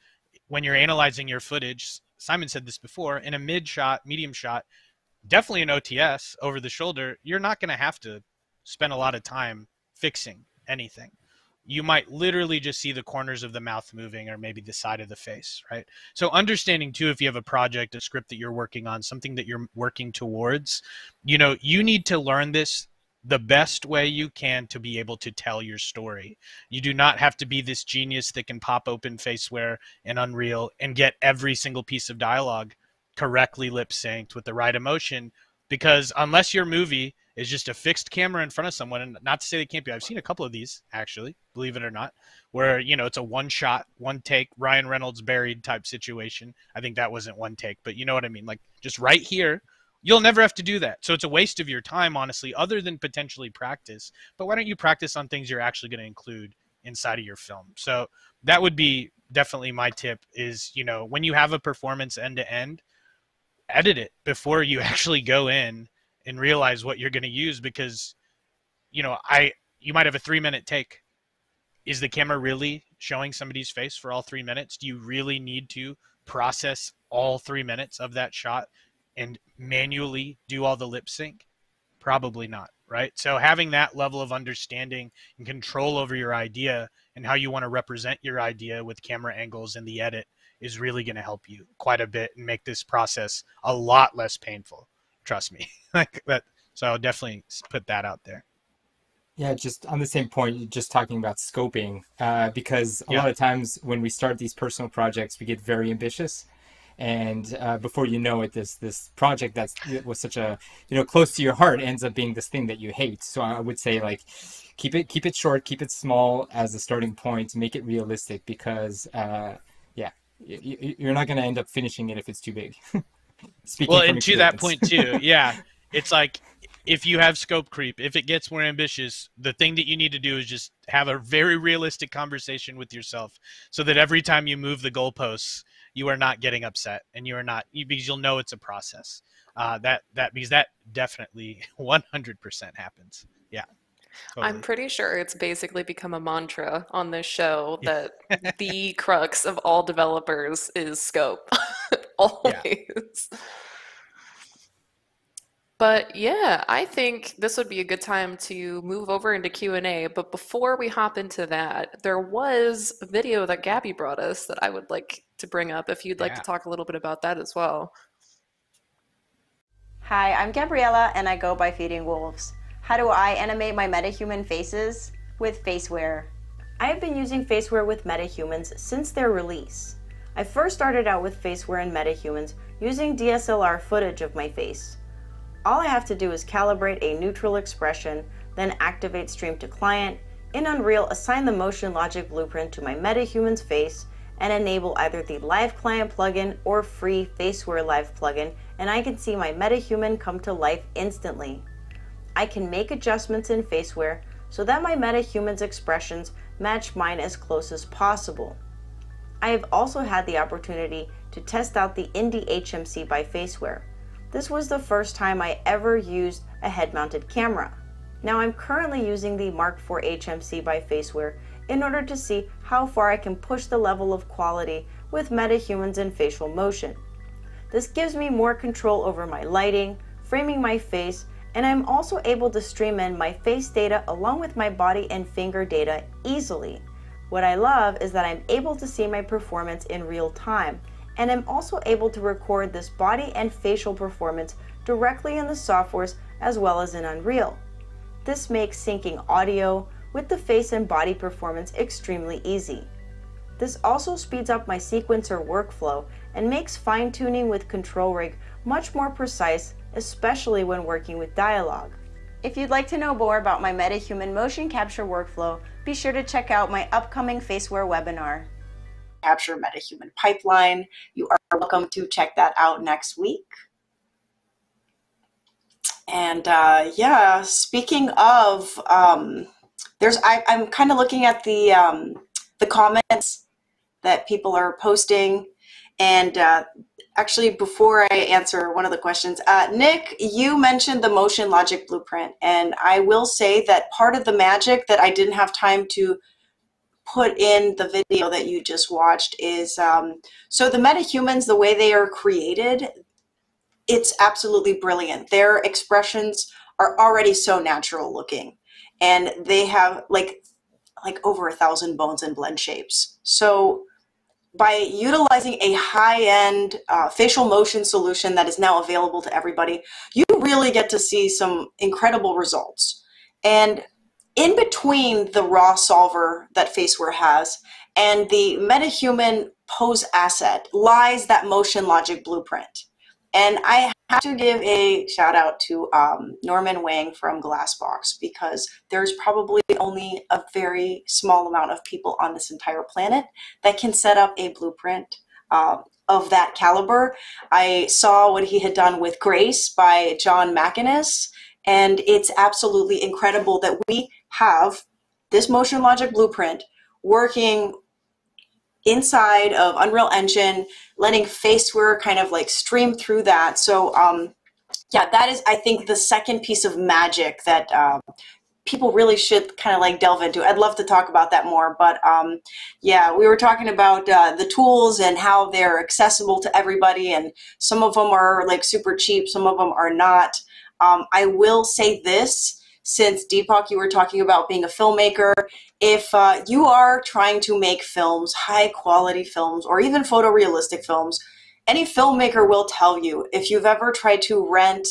when you're analyzing your footage. Simon said this before, in a mid shot, medium shot, definitely an OTS over the shoulder, you're not going to have to spend a lot of time fixing anything. You might literally just see the corners of the mouth moving or maybe the side of the face, right? So understanding too, if you have a project, a script that you're working on, something that you're working towards, you know, you need to learn this the best way you can to be able to tell your story. You do not have to be this genius that can pop open Faceware and Unreal and get every single piece of dialogue correctly lip-synced with the right emotion, because unless your movie is just a fixed camera in front of someone, and not to say they can't be, I've seen a couple of these, actually, believe it or not, where, you know, it's a one-shot, one-take, Ryan Reynolds buried type situation. I think that wasn't one take, but you know what I mean? Like, just right here, you'll never have to do that. So it's a waste of your time, honestly, other than potentially practice. But why don't you practice on things you're actually going to include inside of your film? So that would be definitely my tip is, you know, when you have a performance end-to-end, edit it before you actually go in and realize what you're going to use. Because, you know, you might have a 3-minute take. Is the camera really showing somebody's face for all 3 minutes? Do you really need to process all 3 minutes of that shot and manually do all the lip sync? Probably not, right? So having that level of understanding and control over your idea and how you want to represent your idea with camera angles and the edit is really going to help you quite a bit and make this process a lot less painful. Trust me. Like that. So I'll definitely put that out there. Yeah, just on the same point, just talking about scoping, because a lot of times when we start these personal projects, we get very ambitious. And before you know it, this project that was such a, close to your heart ends up being this thing that you hate. So I would say, like, keep it short, keep it small as a starting point, make it realistic, because you're not going to end up finishing it if it's too big. Well, and to that point too, yeah, it's like, if you have scope creep, if it gets more ambitious, the thing that you need to do is just have a very realistic conversation with yourself, so that every time you move the goalposts, you are not getting upset, and you are not, because you'll know it's a process. Because that definitely 100% happens. Yeah. Totally. I'm pretty sure it's basically become a mantra on this show that the crux of all developers is scope. Always. Yeah. But yeah, I think this would be a good time to move over into Q&A. But before we hop into that, there was a video that Gabby brought us that I would like to bring up if you'd like to talk a little bit about that as well. Hi, I'm Gabriella, and I go by Feeding Wolves. How do I animate my MetaHuman faces? With Faceware. I have been using Faceware with MetaHumans since their release. I first started out with Faceware and MetaHumans using DSLR footage of my face. All I have to do is calibrate a neutral expression, then activate stream to client. In Unreal, assign the motion logic blueprint to my MetaHuman's face and enable either the live client plugin or free Faceware live plugin, and I can see my MetaHuman come to life instantly. I can make adjustments in Faceware so that my MetaHuman's expressions match mine as close as possible. I have also had the opportunity to test out the Indie HMC by Faceware. This was the first time I ever used a head-mounted camera. Now I'm currently using the Mark IV HMC by Faceware in order to see how far I can push the level of quality with MetaHumans and facial motion. This gives me more control over my lighting, framing my face, and I'm also able to stream in my face data along with my body and finger data easily. What I love is that I'm able to see my performance in real time, and I'm also able to record this body and facial performance directly in the softwares as well as in Unreal. This makes syncing audio with the face and body performance extremely easy. This also speeds up my sequencer workflow and makes fine-tuning with Control Rig much more precise, especially when working with dialogue. If you'd like to know more about my MetaHuman motion capture workflow, be sure to check out my upcoming Faceware webinar. Capture MetaHuman pipeline. You are welcome to check that out next week. And yeah, speaking of, I'm kind of looking at the comments that people are posting. And actually, before I answer one of the questions, Nick, you mentioned the motion logic blueprint. And I will say that part of the magic that I didn't have time to put in the video that you just watched is, so the MetaHumans, the way they are created, it's absolutely brilliant. Their expressions are already so natural looking, and they have like over 1,000 bones and blend shapes. So by utilizing a high-end facial motion solution that is now available to everybody, you really get to see some incredible results. And in between the raw solver that Faceware has and the MetaHuman pose asset lies that motion logic blueprint. And I have to give a shout out to Norman Wang from Glassbox, because there's probably only a very small amount of people on this entire planet that can set up a blueprint of that caliber. I saw what he had done with Grace by John McInnes, and it's absolutely incredible that we have this motion logic blueprint working inside of Unreal Engine, letting Faceware kind of like stream through that. So yeah, that is, I think, the second piece of magic that people really should kind of like delve into. I'd love to talk about that more, but yeah, we were talking about the tools and how they're accessible to everybody, and some of them are like super cheap, some of them are not. I will say this, since Deepak, you were talking about being a filmmaker, if you are trying to make films, high quality films, or even photorealistic films, any filmmaker will tell you, if you've ever tried to rent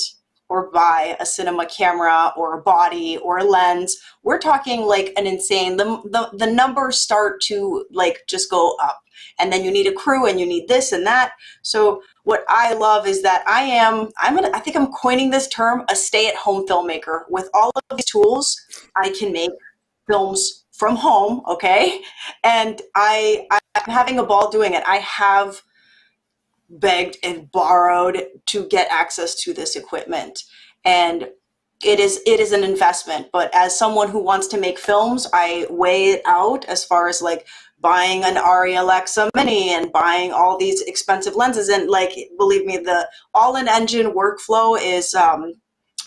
or buy a cinema camera or a body or a lens. We're talking like an insane, the numbers start to like just go up, and then you need a crew and you need this and that. So what I love is that I think I'm coining this term, a stay-at-home filmmaker. With all of these tools, I can make films from home, okay? And I'm having a ball doing it. I have begged and borrowed to get access to this equipment, and it is an investment, but as someone who wants to make films, I weigh it out as far as like buying an Arri Alexa Mini and buying all these expensive lenses, and like, believe me, the all-in engine workflow is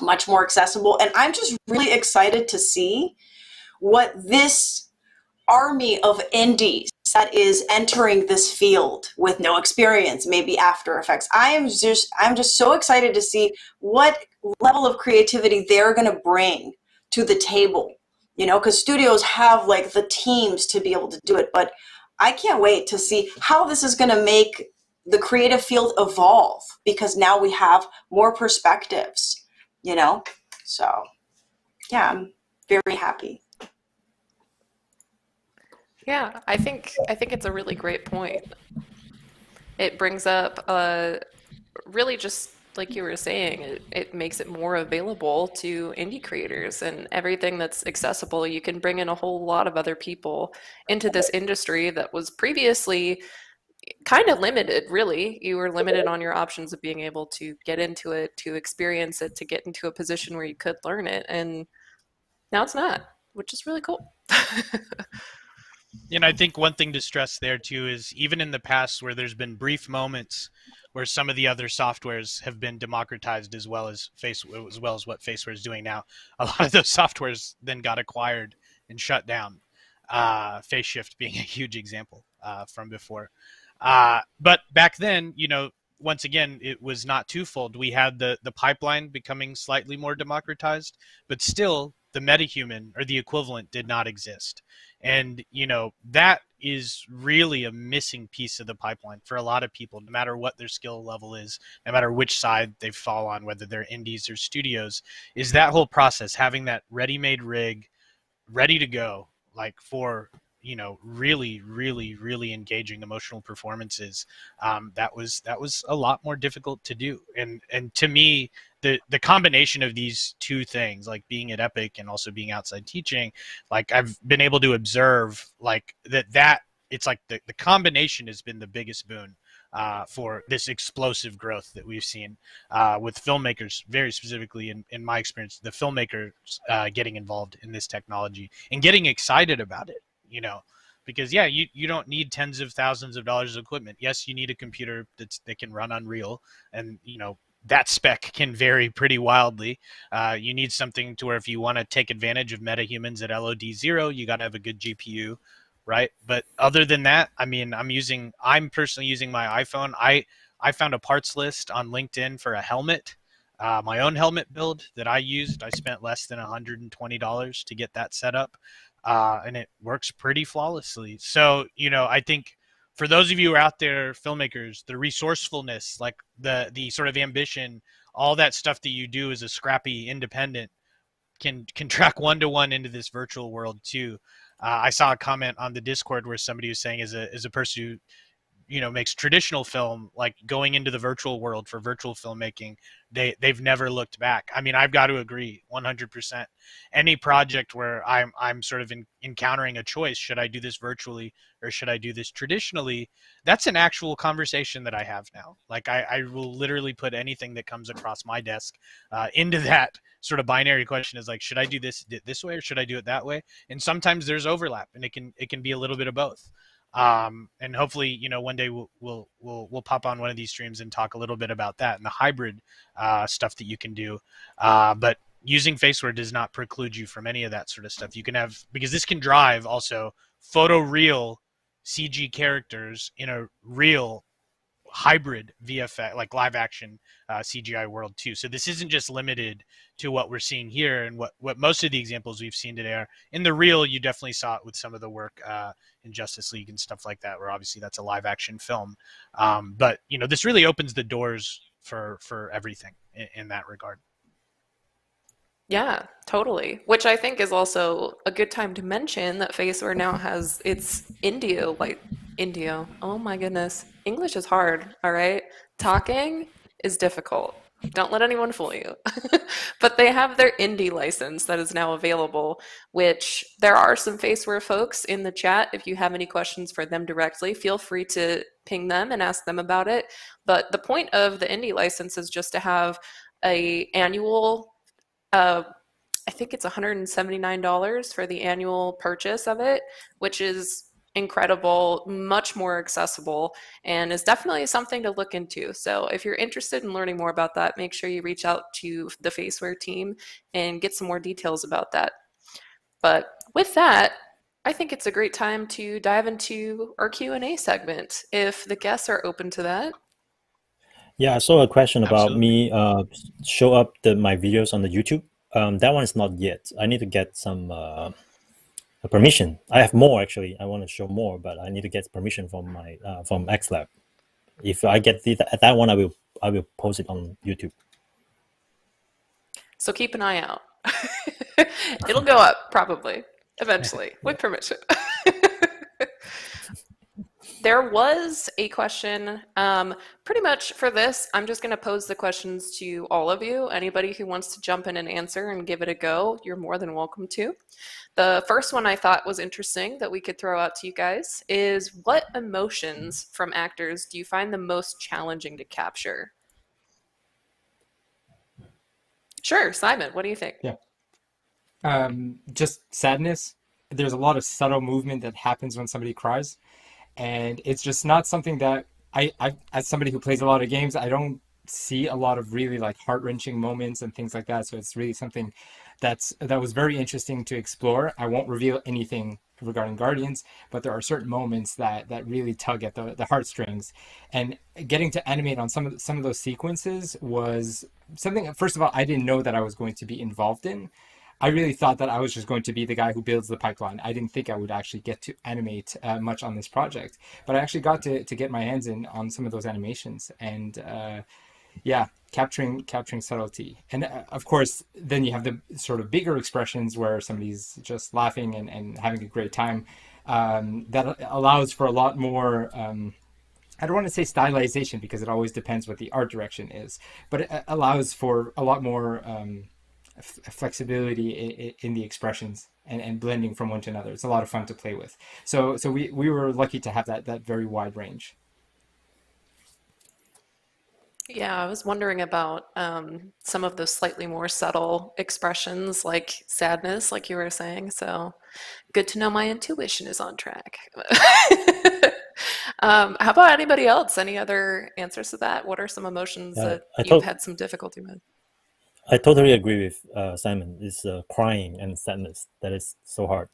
much more accessible, and I'm just really excited to see what this army of indies that is entering this field with no experience, maybe After Effects. I'm just so excited to see what level of creativity they're going to bring to the table, you know, because studios have like the teams to be able to do it, but I can't wait to see how this is going to make the creative field evolve, because now we have more perspectives, you know. So yeah, I'm very happy. Yeah, I think it's a really great point. It brings up really, just like you were saying, it makes it more available to indie creators, and everything that's accessible, you can bring in a whole lot of other people into this industry that was previously kind of limited, really. You were limited on your options of being able to get into it, to experience it, to get into a position where you could learn it, and now it's not, which is really cool. And I think one thing to stress there too is, even in the past where there's been brief moments where some of the other softwares have been democratized, as well as what Faceware is doing now, a lot of those softwares then got acquired and shut down. Faceshift being a huge example from before. But back then, you know, once again, it was not twofold. We had the pipeline becoming slightly more democratized, but still the MetaHuman or the equivalent did not exist. And, you know, that is really a missing piece of the pipeline for a lot of people, no matter what their skill level is, no matter which side they fall on, whether they're indies or studios, is that whole process, having that ready-made rig ready to go, like for, you know, really, really, really engaging emotional performances. That was a lot more difficult to do. And to me, the combination of these two things, like being at Epic and also being outside teaching, like I've been able to observe like that it's like the combination has been the biggest boon for this explosive growth that we've seen with filmmakers, very specifically in my experience, the filmmakers getting involved in this technology and getting excited about it, you know. Because, yeah, you don't need tens of thousands of dollars of equipment. Yes, you need a computer that can run Unreal and, you know, that spec can vary pretty wildly. You need something to where if you want to take advantage of MetaHumans at LOD0, you got to have a good GPU, right? But other than that, I mean, I'm personally using my iPhone. I found a parts list on LinkedIn for a helmet, my own helmet build that I used. I spent less than $120 to get that set up, and it works pretty flawlessly. So, you know, I think for those of you who are out there, filmmakers, the resourcefulness, like the sort of ambition, all that stuff that you do as a scrappy independent can track one-to-one into this virtual world too. I saw a comment on the Discord where somebody was saying, as a person who, you know, makes traditional film, like going into the virtual world for virtual filmmaking, they've never looked back. I mean, I've got to agree 100%. Any project where I'm sort of encountering a choice, should I do this virtually or should I do this traditionally? That's an actual conversation that I have now. Like I will literally put anything that comes across my desk into that sort of binary question, is like, should I do this way or should I do it that way? And sometimes there's overlap, and it can be a little bit of both. And hopefully, you know, one day we'll pop on one of these streams and talk a little bit about that and the hybrid stuff that you can do. But using Faceware does not preclude you from any of that sort of stuff. You can have, because this can drive also photoreal CG characters in a real hybrid VFX, like live action CGI world too. So this isn't just limited to what we're seeing here, and what most of the examples we've seen today are in the real. You definitely saw it with some of the work in Justice League and stuff like that, where obviously that's a live action film. But you know, this really opens the doors for everything in that regard. Yeah, totally. Which I think is also a good time to mention that Faceware now has its Indio. Oh my goodness. English is hard, all right? Talking is difficult. Don't let anyone fool you. But they have their indie license that is now available, which there are some Faceware folks in the chat. If you have any questions for them directly, feel free to ping them and ask them about it. But the point of the indie license is just to have an annual, I think it's $179 for the annual purchase of it, which is incredible, much more accessible, and is definitely something to look into. So if you're interested in learning more about that, make sure you reach out to the Faceware team and get some more details about that. But with that, I think it's a great time to dive into our Q&A segment, if the guests are open to that. Yeah, I saw a question about me show up my videos on the YouTube. That one is not yet. I need to get some permission. I have more, actually. I want to show more, but I need to get permission from my from XLab. If I get that one, I will post it on YouTube. So keep an eye out. It'll go up probably eventually with permission. There was a question, pretty much for this, I'm just going to pose the questions to all of you. Anybody who wants to jump in and answer and give it a go, you're more than welcome to. The first one I thought was interesting that we could throw out to you guys is, what emotions from actors do you find the most challenging to capture? Sure, Simon, what do you think? Yeah, just sadness. There's a lot of subtle movement that happens when somebody cries. And it's just not something that I, as somebody who plays a lot of games, I don't see a lot of really like heart-wrenching moments and things like that. So it's really something that was very interesting to explore. I won't reveal anything regarding Guardians, but there are certain moments that really tug at the heartstrings. And getting to animate on some of those sequences was something, first of all, I didn't know that I was going to be involved in. I really thought that I was just going to be the guy who builds the pipeline. I didn't think I would actually get to animate much on this project, but I actually got to get my hands in on some of those animations. And yeah, capturing subtlety. And of course, then you have the sort of bigger expressions where somebody's just laughing and having a great time. That allows for a lot more, I don't want to say stylization, because it always depends what the art direction is, but it allows for a lot more flexibility in the expressions and blending from one to another. It's a lot of fun to play with. So we were lucky to have that very wide range. Yeah, I was wondering about some of those slightly more subtle expressions, like sadness, like you were saying. So good to know my intuition is on track. How about anybody else? Any other answers to that? What are some emotions that you've had some difficulty with? I totally agree with Simon. It's crying and sadness that is so hard.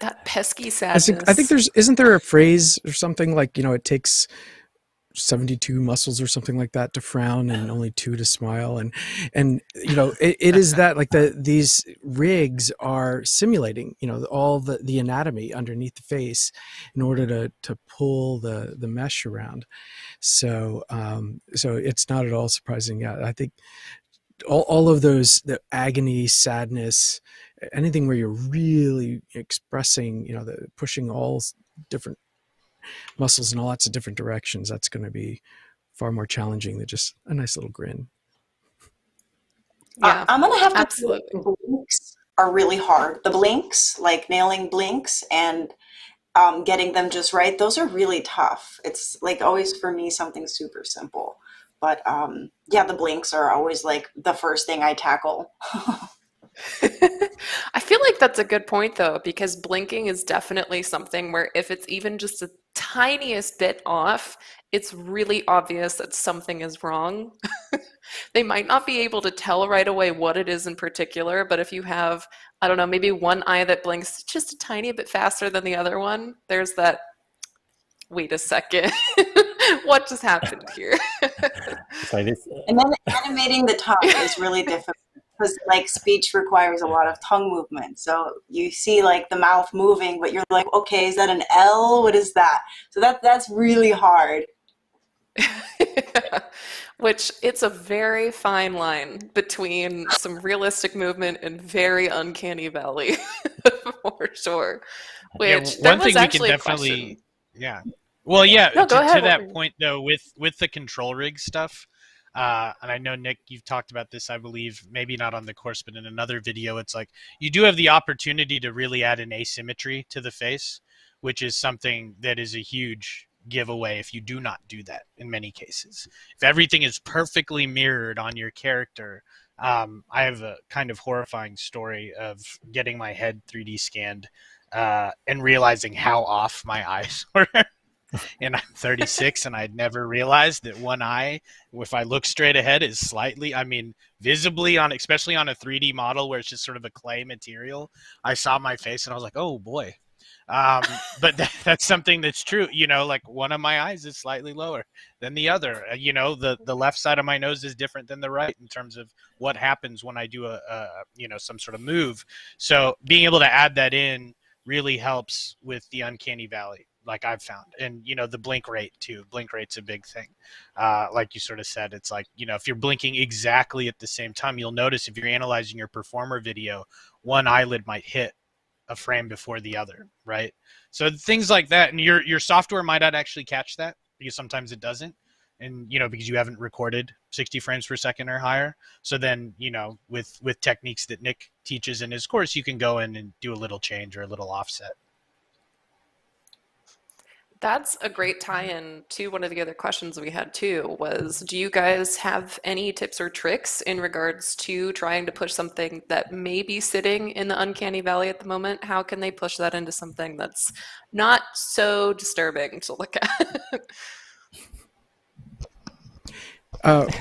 That pesky sadness. I think isn't there a phrase or something like, you know, it takes 72 muscles or something like that to frown and only 2 to smile. And you know, it is that, like, these rigs are simulating, you know, all the anatomy underneath the face in order to pull the mesh around. So, so it's not at all surprising. Yeah, I think all of those, the agony, sadness, anything where you're really expressing, you know, pushing all different muscles in all lots of different directions, that's going to be far more challenging than just a nice little grin. Yeah, I'm going to have to absolutely. The blinks are really hard. The blinks, like nailing blinks and getting them just right, those are really tough. It's like always for me something super simple. But yeah, the blinks are always like the first thing I tackle. I feel like that's a good point, though, because blinking is definitely something where if it's even just the tiniest bit off, it's really obvious that something is wrong. They might not be able to tell right away what it is in particular, but if you have, I don't know, maybe one eye that blinks just a tiny bit faster than the other one, there's that, wait a second, what just happened here? And then animating the tongue is really difficult. Because like speech requires a lot of tongue movement, so you see like the mouth moving, but you're like, okay, is that an L? What is that? So that's really hard. Which, it's a very fine line between some realistic movement and very uncanny valley, for sure. Which, yeah, one thing we can definitely, yeah. Well, yeah, no, to that point, though, with the control rig stuff, and I know, Nick, you've talked about this, I believe, maybe not on the course, but in another video, it's like, you do have the opportunity to really add an asymmetry to the face, which is something that is a huge giveaway if you do not do that in many cases. If everything is perfectly mirrored on your character, I have a kind of horrifying story of getting my head 3D scanned and realizing how off my eyes were. And I'm 36, and I'd never realized that one eye, if I look straight ahead, is slightly, I mean, visibly, on, especially on a 3D model where it's just sort of a clay material, I saw my face, and I was like, oh, boy. But that's something that's true, you know, like one of my eyes is slightly lower than the other. You know, the left side of my nose is different than the right in terms of what happens when I do a you know, some sort of move. So being able to add that in really helps with the uncanny valley. Like I've found, and you know, the blink rate too. Blink rate's a big thing. Like you sort of said, it's like, you know, if you're blinking exactly at the same time, you'll notice if you're analyzing your performer video, one eyelid might hit a frame before the other, right? So things like that, and your software might not actually catch that, because sometimes it doesn't, and you know, because you haven't recorded 60 frames per second or higher. So then, you know, with techniques that Nick teaches in his course, you can go in and do a little change or a little offset. That's a great tie-in to one of the other questions we had too, was do you guys have any tips or tricks in regards to trying to push something that may be sitting in the uncanny valley at the moment? How can they push that into something that's not so disturbing to look at?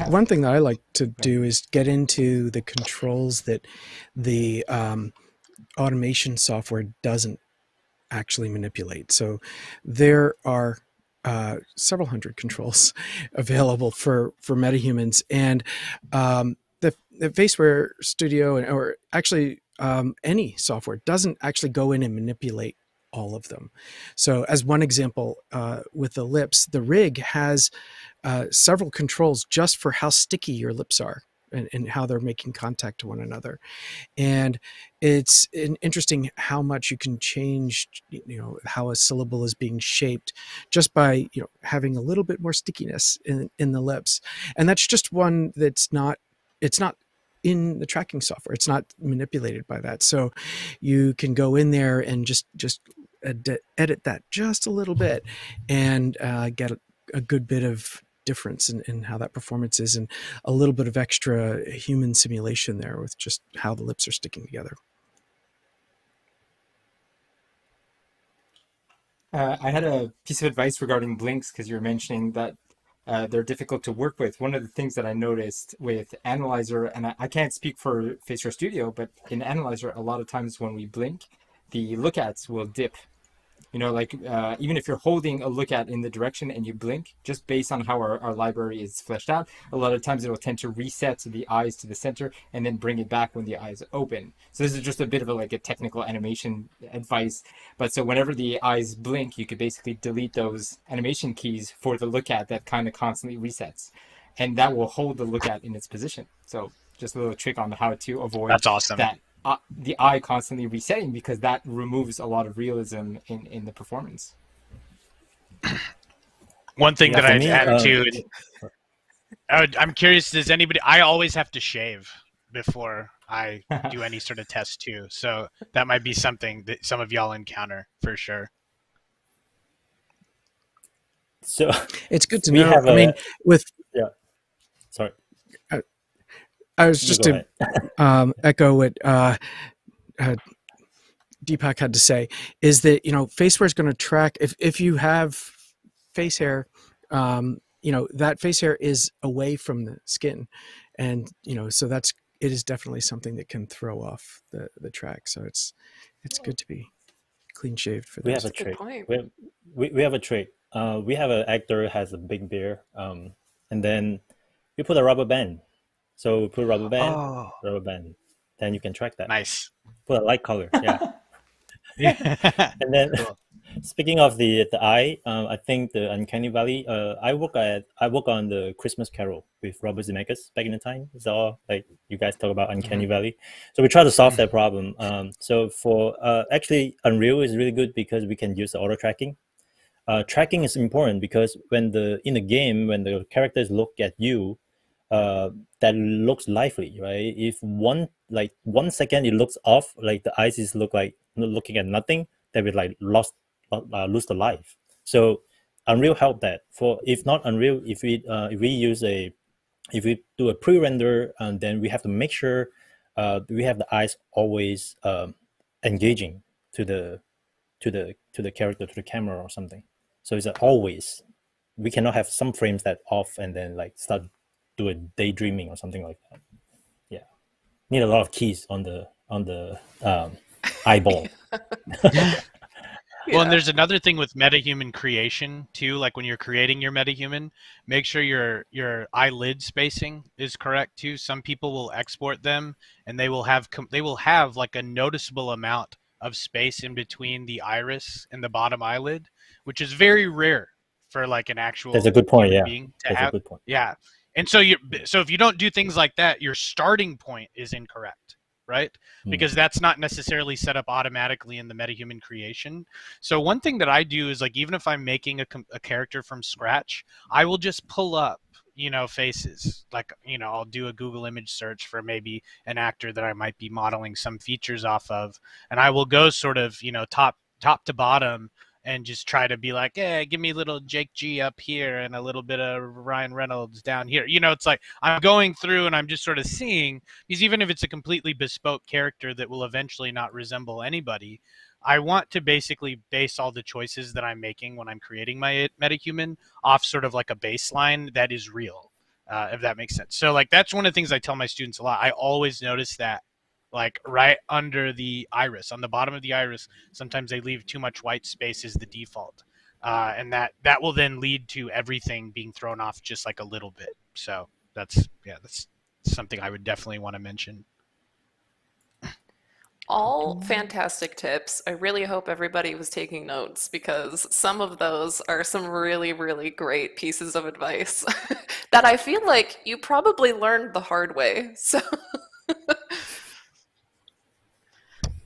One thing that I like to do is get into the controls that the automation software doesn't actually manipulate. So there are several hundred controls available for MetaHumans, and the Faceware Studio, and or actually any software doesn't actually go in and manipulate all of them. So as one example, with the lips, the rig has several controls just for how sticky your lips are and how they're making contact to one another. And it's interesting how much you can change, you know, how a syllable is being shaped just by, you know, having a little bit more stickiness in the lips. And that's just one that's not, it's not in the tracking software. It's not manipulated by that. So you can go in there and just edit that just a little bit and get a good bit of difference in how that performance is, and a little bit of extra human simulation there with just how the lips are sticking together. I had a piece of advice regarding blinks, because you were mentioning that they're difficult to work with. One of the things that I noticed with Analyzer, and I can't speak for Faceware Studio, but in Analyzer, a lot of times when we blink, the lookats will dip. You know, like even if you're holding a look at in the direction and you blink, just based on how our library is fleshed out, a lot of times it will tend to reset the eyes to the center and then bring it back when the eyes open. So this is just a bit of a, like a technical animation advice. But so whenever the eyes blink, you could basically delete those animation keys for the look at that kind of constantly resets, and that will hold the look at in its position. So just a little trick on how to avoid that's awesome. That. The eye constantly resetting, because that removes a lot of realism in the performance. One thing that I'd add to it, I'm curious, does anybody, I always have to shave before I do any sort of test too. So that might be something that some of y'all encounter for sure. So it's good to know. I mean, with, yeah, sorry. I was just to echo what Deepak had to say, is that, you know, Faceware is going to track, if you have face hair, you know, that face hair is away from the skin. And, you know, so that's, it is definitely something that can throw off the track. So it's good to be clean shaved for that. We have a trick. We have an actor who has a big beard, and then you put a rubber band. So we put rubber band, then you can track that. Nice. Put a light color, yeah. And then Speaking of the eye, I think the Uncanny Valley. I work on the Christmas Carol with Robert Zemeckis back in the time. It's all like you guys talk about Uncanny Valley. So we try to solve that problem. So for actually Unreal is really good because we can use the auto tracking. Tracking is important because when in the game when the characters look at you, that looks lively, right? If one second it looks off, like the eyes is looking at nothing, they would like lose the life. So Unreal helped that. For if not Unreal, if we do a pre-render, and then we have to make sure we have the eyes always engaging to the character, to the camera or something. So it's always. We cannot have some frames that off and then like start doing daydreaming or something like that. Yeah, need a lot of keys on the eyeball. Yeah. Well, and there's another thing with MetaHuman creation too. Like when you're creating your MetaHuman, make sure your eyelid spacing is correct too. Some people will export them, and they will have like a noticeable amount of space in between the iris and the bottom eyelid, which is very rare for like an actual. That's a good point. Yeah. That's a good point. Yeah, and so if you don't do things like that, your starting point is incorrect. Right? Because that's not necessarily set up automatically in the MetaHuman creation. So one thing that I do is like, even if I'm making a character from scratch, I will just pull up, you know, faces. Like, you know, I'll do a Google image search for maybe an actor that I might be modeling some features off of. And I will go sort of, you know, top to bottom and just try to be like, hey, give me a little Jake G up here and a little bit of Ryan Reynolds down here. You know, it's like I'm going through and I'm just sort of seeing, because even if it's a completely bespoke character that will eventually not resemble anybody, I want to basically base all the choices that I'm making when I'm creating my MetaHuman off sort of like a baseline that is real, if that makes sense. So like that's one of the things I tell my students a lot. I always notice that. Like right under the iris, on the bottom of the iris, sometimes they leave too much white space as the default. And that will then lead to everything being thrown off just like a little bit. So that's something I would definitely want to mention. All fantastic tips. I really hope everybody was taking notes because some of those are some really, really great pieces of advice that I feel like you probably learned the hard way. So.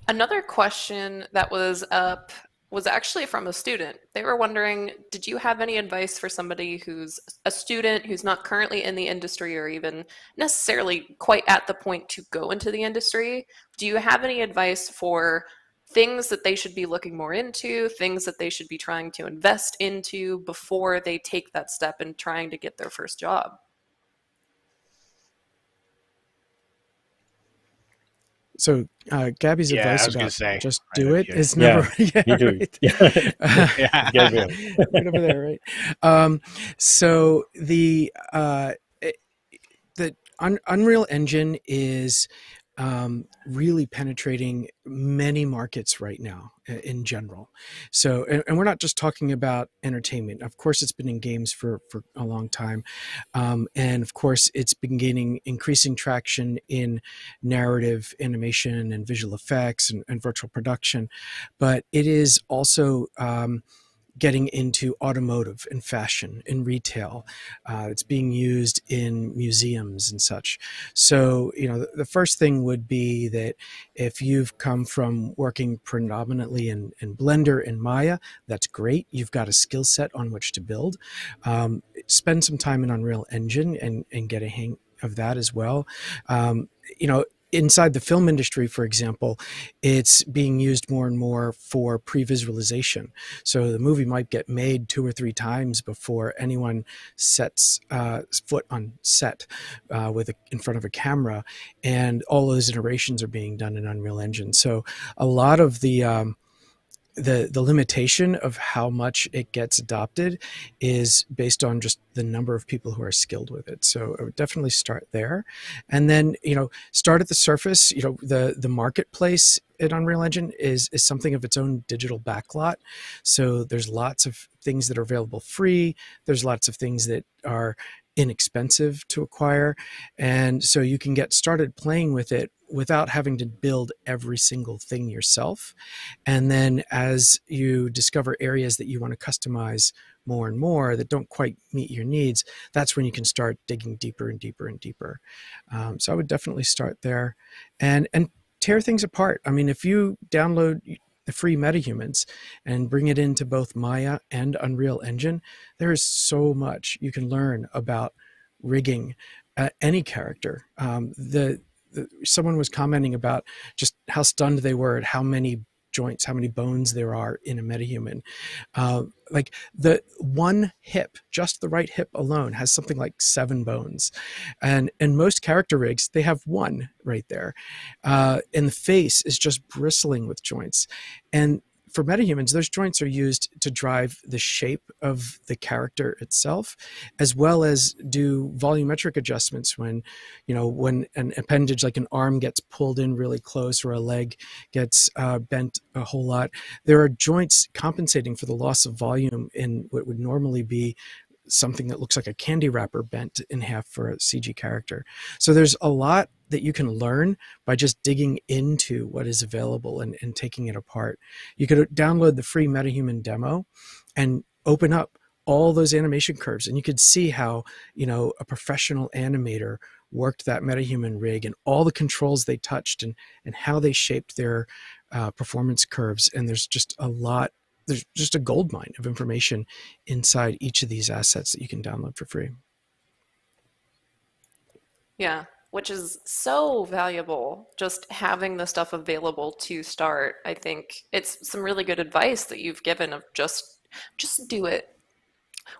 Another question that was up was actually from a student. They were wondering, did you have any advice for somebody who's a student who's not currently in the industry or even necessarily quite at the point to go into the industry? Do you have any advice for things that they should be looking more into, things that they should be trying to invest into before they take that step in trying to get their first job? So Gabby's advice about just do it is never. You do it. Right over there, right? So the Unreal Engine is really penetrating many markets right now in general. So, and we're not just talking about entertainment. Of course, it's been in games for a long time. And of course, it's been gaining increasing traction in narrative animation and visual effects and virtual production. But it is also getting into automotive and fashion and retail. It's being used in museums and such. So, you know, the first thing would be that if you've come from working predominantly in Blender and Maya, that's great. You've got a skill set on which to build. Spend some time in Unreal Engine and get a hang of that as well. You know, inside the film industry, for example, it's being used more and more for pre-visualization. So the movie might get made 2 or 3 times before anyone sets foot on set in front of a camera, and all those iterations are being done in Unreal Engine. So a lot of the limitation of how much it gets adopted is based on just the number of people who are skilled with it. So I would definitely start there. And then, you know, start at the surface. You know, the marketplace at Unreal Engine is something of its own digital backlot. So there's lots of things that are available free. There's lots of things that are inexpensive to acquire. And so you can get started playing with it without having to build every single thing yourself. And then as you discover areas that you want to customize more and more that don't quite meet your needs, that's when you can start digging deeper and deeper and deeper. So I would definitely start there and tear things apart. I mean, if you download the free MetaHumans and bring it into both Maya and Unreal Engine, there is so much you can learn about rigging any character. Someone was commenting about just how stunned they were at how many joints, how many bones there are in a MetaHuman. Like the one hip, just the right hip alone has something like 7 bones. And most character rigs, they have 1 right there. And the face is just bristling with joints. And for MetaHumans, those joints are used to drive the shape of the character itself, as well as do volumetric adjustments when, you know, when an appendage like an arm gets pulled in really close or a leg gets bent a whole lot. There are joints compensating for the loss of volume in what would normally be something that looks like a candy wrapper bent in half for a CG character. So there's a lot that you can learn by just digging into what is available and taking it apart. You could download the free MetaHuman demo and open up all those animation curves, and you could see how, you know, a professional animator worked that MetaHuman rig and all the controls they touched and how they shaped their performance curves. And there's just a lot. There's just a goldmine of information inside each of these assets that you can download for free. Yeah, which is so valuable, just having the stuff available to start. I think it's some really good advice that you've given of just do it.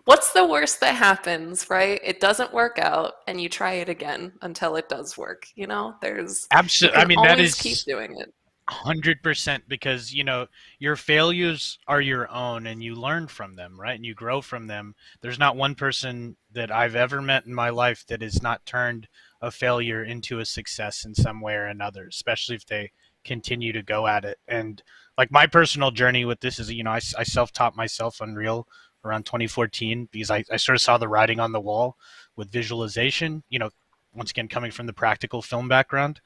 What's the worst that happens, right? It doesn't work out and you try it again until it does work, you know? There's absolutely, I mean, that is, keep doing it. 100%, because, you know, your failures are your own and you learn from them, right? And you grow from them. There's not one person that I've ever met in my life that has not turned a failure into a success in some way or another, especially if they continue to go at it. And like my personal journey with this is, you know, I self-taught myself Unreal around 2014 because I sort of saw the writing on the wall with visualization, you know, once again, coming from the practical film background.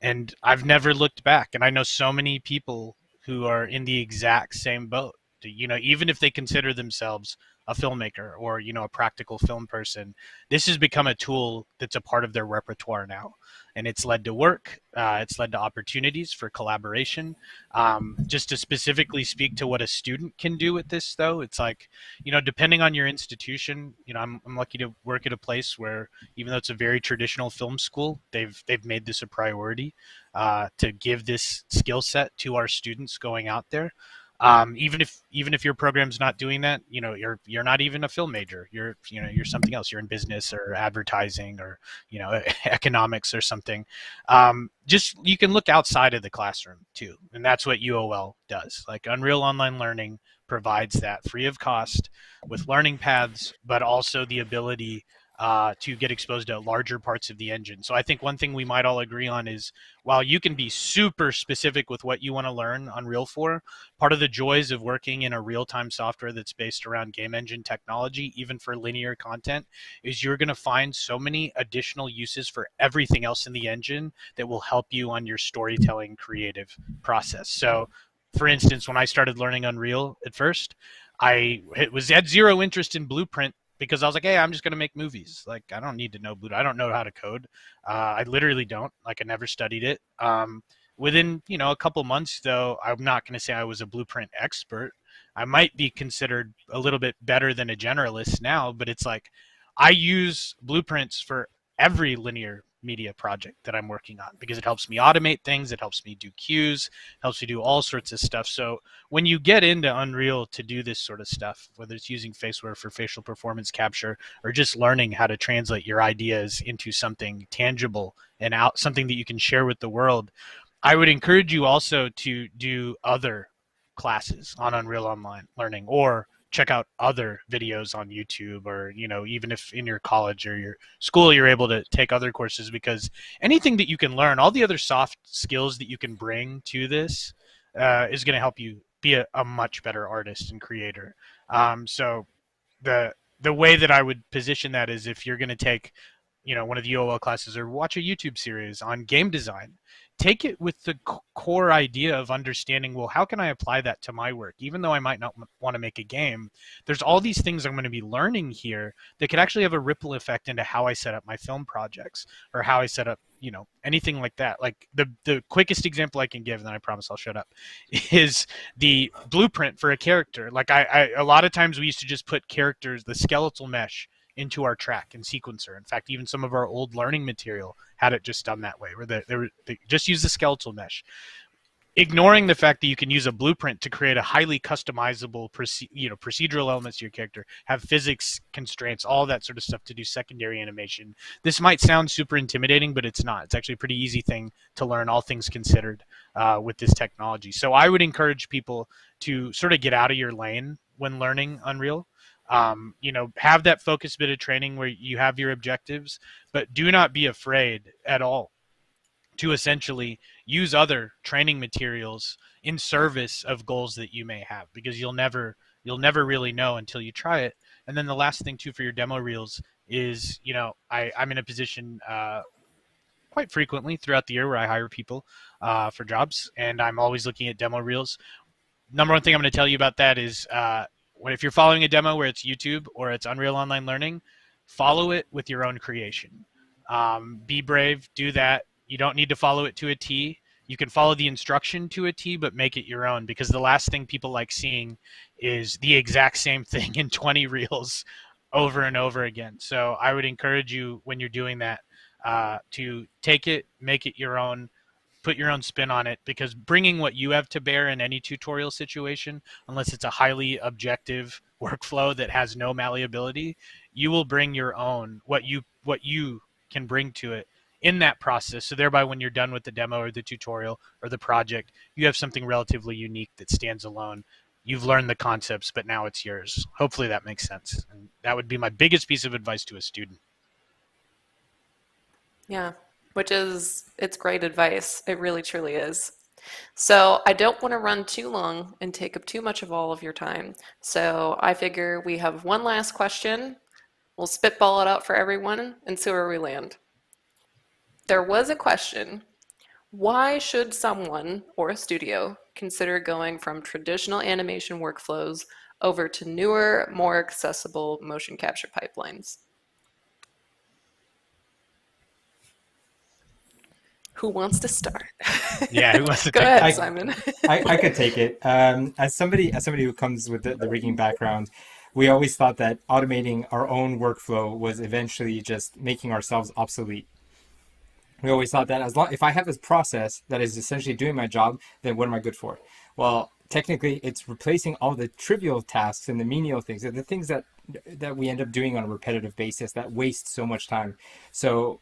And I've never looked back. And I know so many people who are in the exact same boat, you know, even if they consider themselves a filmmaker or, you know, a practical film person, this has become a tool that's a part of their repertoire now. And it's led to work. It's led to opportunities for collaboration. Just to specifically speak to what a student can do with this, though, it's like, you know, depending on your institution, you know, I'm lucky to work at a place where, even though it's a very traditional film school, they've made this a priority to give this skill set to our students going out there. Even if your program's not doing that, you know, you're not even a film major. You're something else. You're in business or advertising or, you know, economics or something. Just, you can look outside of the classroom too. And that's what UOL does. Like Unreal Online Learning provides that free of cost with learning paths, but also the ability to get exposed to larger parts of the engine. So I think one thing we might all agree on is, while you can be super specific with what you want to learn Unreal for, part of the joys of working in a real-time software that's based around game engine technology, even for linear content, is you're going to find so many additional uses for everything else in the engine that will help you on your storytelling creative process. So, for instance, when I started learning Unreal at first, it was at zero interest in Blueprint, because I was like, hey, I'm just going to make movies. Like, I don't need to know Blueprint. I don't know how to code. I literally don't. Like, I never studied it. Within, you know, a couple months, though, I'm not going to say I was a Blueprint expert. I might be considered a little bit better than a generalist now, but it's like, I use Blueprints for every linear media project that I'm working on because it helps me automate things. It helps me do cues, helps me do all sorts of stuff. So when you get into Unreal to do this sort of stuff, whether it's using Faceware for facial performance capture or just learning how to translate your ideas into something tangible and out something that you can share with the world, I would encourage you also to do other classes on Unreal Online Learning or check out other videos on YouTube, or, you know, even if in your college or your school, you're able to take other courses, because anything that you can learn, all the other soft skills that you can bring to this is going to help you be a much better artist and creator. So the way that I would position that is, if you're going to take, you know, one of the UOL classes or watch a YouTube series on game design, take it with the core idea of understanding, well, how can I apply that to my work? Even though I might not want to make a game, there's all these things I'm going to be learning here that could actually have a ripple effect into how I set up my film projects or how I set up, you know, anything like that. Like the quickest example I can give, and then I promise I'll shut up, is the blueprint for a character. Like a lot of times we used to just put characters, the skeletal mesh, into our track and sequencer. In fact, even some of our old learning material had it just done that way, where they just use the skeletal mesh, ignoring the fact that you can use a blueprint to create a highly customizable procedural elements to your character, have physics constraints, all that sort of stuff to do secondary animation. This might sound super intimidating, but it's not. It's actually a pretty easy thing to learn, all things considered, with this technology. So I would encourage people to sort of get out of your lane when learning Unreal. You know, have that focused bit of training where you have your objectives, but do not be afraid at all to essentially use other training materials in service of goals that you may have, because you'll never really know until you try it. And then the last thing too for your demo reels is, you know, I'm in a position quite frequently throughout the year where I hire people for jobs, and I'm always looking at demo reels. Number one thing I'm going to tell you about that is if you're following a demo, where it's YouTube or it's Unreal Online Learning, follow it with your own creation. Be brave, do that. You don't need to follow it to a T. You can follow the instruction to a T, but make it your own, because the last thing people like seeing is the exact same thing in 20 reels over and over again. So I would encourage you, when you're doing that, to take it, make it your own, put your own spin on it, because bringing what you have to bear in any tutorial situation, unless it's a highly objective workflow that has no malleability, you will bring your own, what you can bring to it in that process. So thereby, when you're done with the demo or the tutorial or the project, you have something relatively unique that stands alone. You've learned the concepts, but now it's yours. Hopefully that makes sense. And that would be my biggest piece of advice to a student. Yeah. Which is, it's great advice. It really, truly is. So I don't want to run too long and take up too much of all of your time. So I figure we have one last question. We'll spitball it out for everyone and see where we land. There was a question. Why should someone or a studio consider going from traditional animation workflows over to newer, more accessible motion capture pipelines? Who wants to start? Yeah, who wants to go ahead, Simon. I could take it. As somebody who comes with the rigging background, we always thought that automating our own workflow was eventually just making ourselves obsolete. We always thought that if I have this process that is essentially doing my job, then what am I good for? Well, technically, it's replacing all the trivial tasks and the menial things, and the things that we end up doing on a repetitive basis that waste so much time. So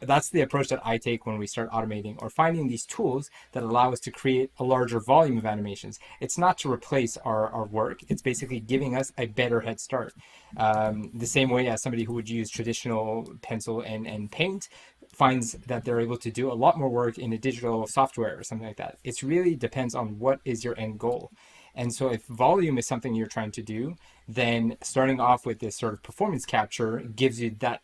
that's the approach that I take when we start automating or finding these tools that allow us to create a larger volume of animations. It's not to replace our work. It's basically giving us a better head start. The same way as somebody who would use traditional pencil and paint finds that they're able to do a lot more work in a digital software or something like that. It really depends on what is your end goal. And so if volume is something you're trying to do, then starting off with this sort of performance capture gives you that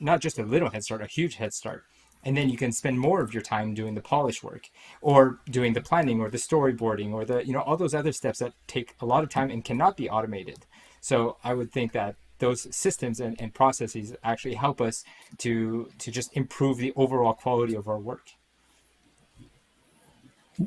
not just a little head start, a huge head start. And then you can spend more of your time doing the polish work or doing the planning or the storyboarding or the, you know, all those other steps that take a lot of time and cannot be automated. So I would think that those systems and processes actually help us to just improve the overall quality of our work.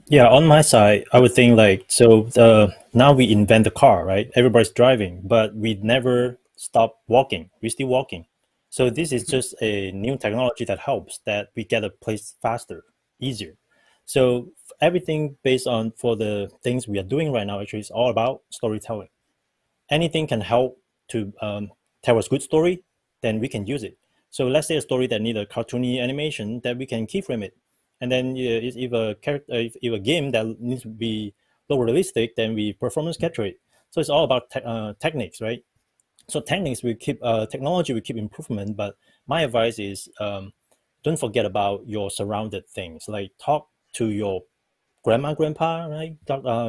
Yeah, on my side, I would think like, so now we invent the car, right? Everybody's driving, but we never stop walking. We're still walking. So this is just a new technology that helps that we get a place faster, easier. So everything based on for the things we are doing right now actually is all about storytelling. Anything can help to tell us good story, then we can use it. So let's say a story that needs a cartoony animation that we can keyframe it. And then if a game that needs to be low realistic, then we performance capture it. So it's all about techniques, right? So techniques will keep technology will keep improvement, but my advice is don't forget about your surrounded things. Like talk to your grandma, grandpa, right?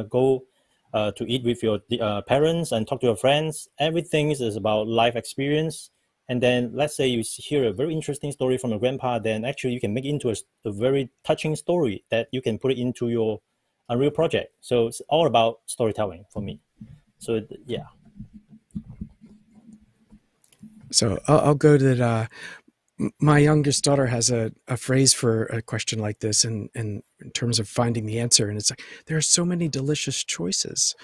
Go to eat with your parents and talk to your friends. Everything is about life experience And then let's say you hear a very interesting story from a grandpa, then actually you can make it into a very touching story that you can put it into your Unreal project. So it's all about storytelling for me. So yeah. So I'll go to that. My youngest daughter has a phrase for a question like this and in terms of finding the answer. And it's like, there are so many delicious choices.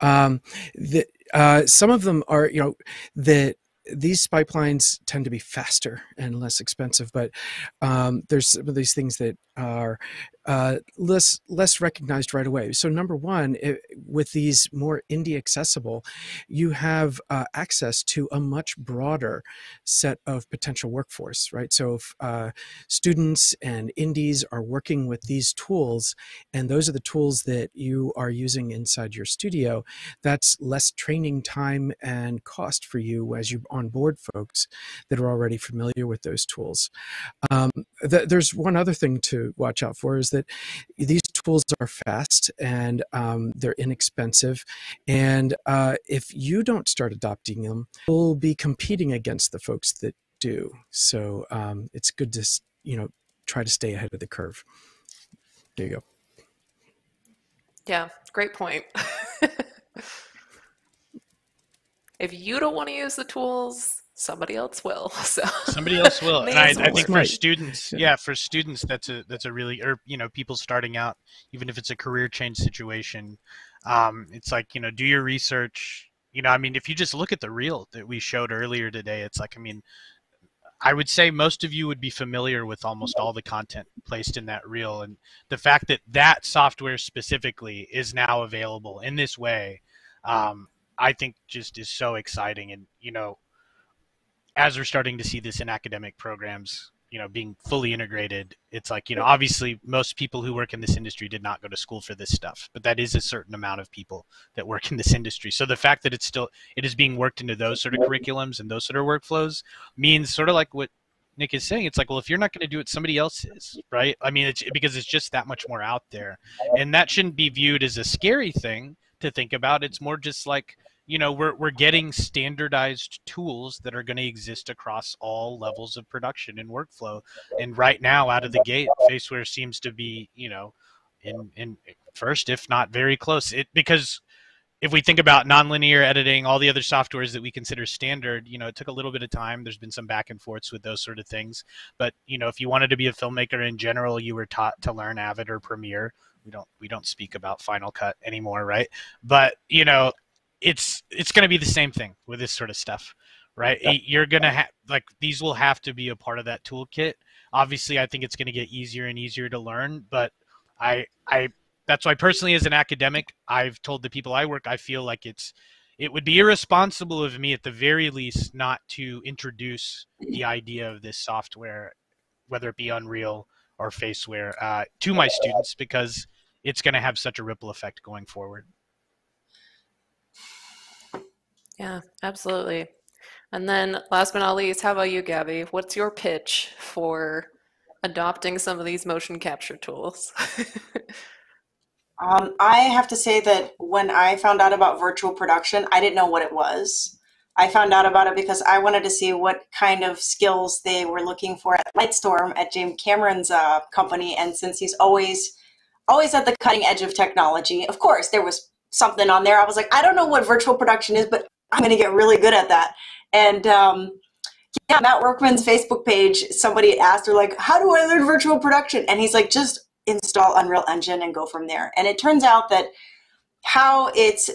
Some of them are, you know, these pipelines tend to be faster and less expensive, but there's some of these things that are less recognized right away. So number one, with these more indie accessible, you have access to a much broader set of potential workforce, right? So if students and indies are working with these tools, and those are the tools that you are using inside your studio, that's less training time and cost for you as you onboard folks that are already familiar with those tools. There's one other thing to watch out for, is that these tools are fast and they're inexpensive, and if you don't start adopting them, you'll be competing against the folks that do. So it's good to, you know, try to stay ahead of the curve. There you go. Yeah, great point. If you don't want to use the tools, somebody else will. So somebody else will. And I think for students, yeah, for students, that's a really, or, you know, people starting out, even if it's a career change situation, it's like, you know, do your research. You know, I mean, if you just look at the reel that we showed earlier today, it's like, I mean, I would say most of you would be familiar with almost all the content placed in that reel. And the fact that that software specifically is now available in this way, I think just is so exciting. And, you know, as we're starting to see this in academic programs, you know, being fully integrated, it's like, you know, obviously most people who work in this industry did not go to school for this stuff, but that is a certain amount of people that work in this industry. So the fact that it is being worked into those sort of curriculums and those sort of workflows means sort of like what Nick is saying. It's like, well, if you're not going to do it, somebody else is, right? I mean, it's because it's just that much more out there, and that shouldn't be viewed as a scary thing to think about. It's more just like, you know, we're getting standardized tools that are going to exist across all levels of production and workflow. And right now, out of the gate, Faceware seems to be, you know, in first, if not very close. Because if we think about nonlinear editing, all the other softwares that we consider standard, you know, it took a little bit of time. There's been some back and forths with those sort of things. But, you know, if you wanted to be a filmmaker in general, you were taught to learn Avid or Premiere. We don't speak about Final Cut anymore, right? But, you know, it's going to be the same thing with this sort of stuff, right? Yeah. You're going to have, like, these will have to be a part of that toolkit. Obviously, I think it's going to get easier and easier to learn, but that's why personally, as an academic, I've told the people I work, I feel like it would be irresponsible of me at the very least not to introduce the idea of this software, whether it be Unreal or Faceware, to my students, because it's going to have such a ripple effect going forward. Yeah, absolutely. And then last but not least, how about you, Gabby? What's your pitch for adopting some of these motion capture tools? I have to say that when I found out about virtual production, I didn't know what it was. I found out about it because I wanted to see what kind of skills they were looking for at Lightstorm, at James Cameron's company. And since he's always at the cutting edge of technology, of course, there was something on there. I was like, I don't know what virtual production is, but I'm going to get really good at that. And yeah, Matt Workman's Facebook page, somebody asked her, like, how do I learn virtual production? And he's like, just install Unreal Engine and go from there. And it turns out that how it's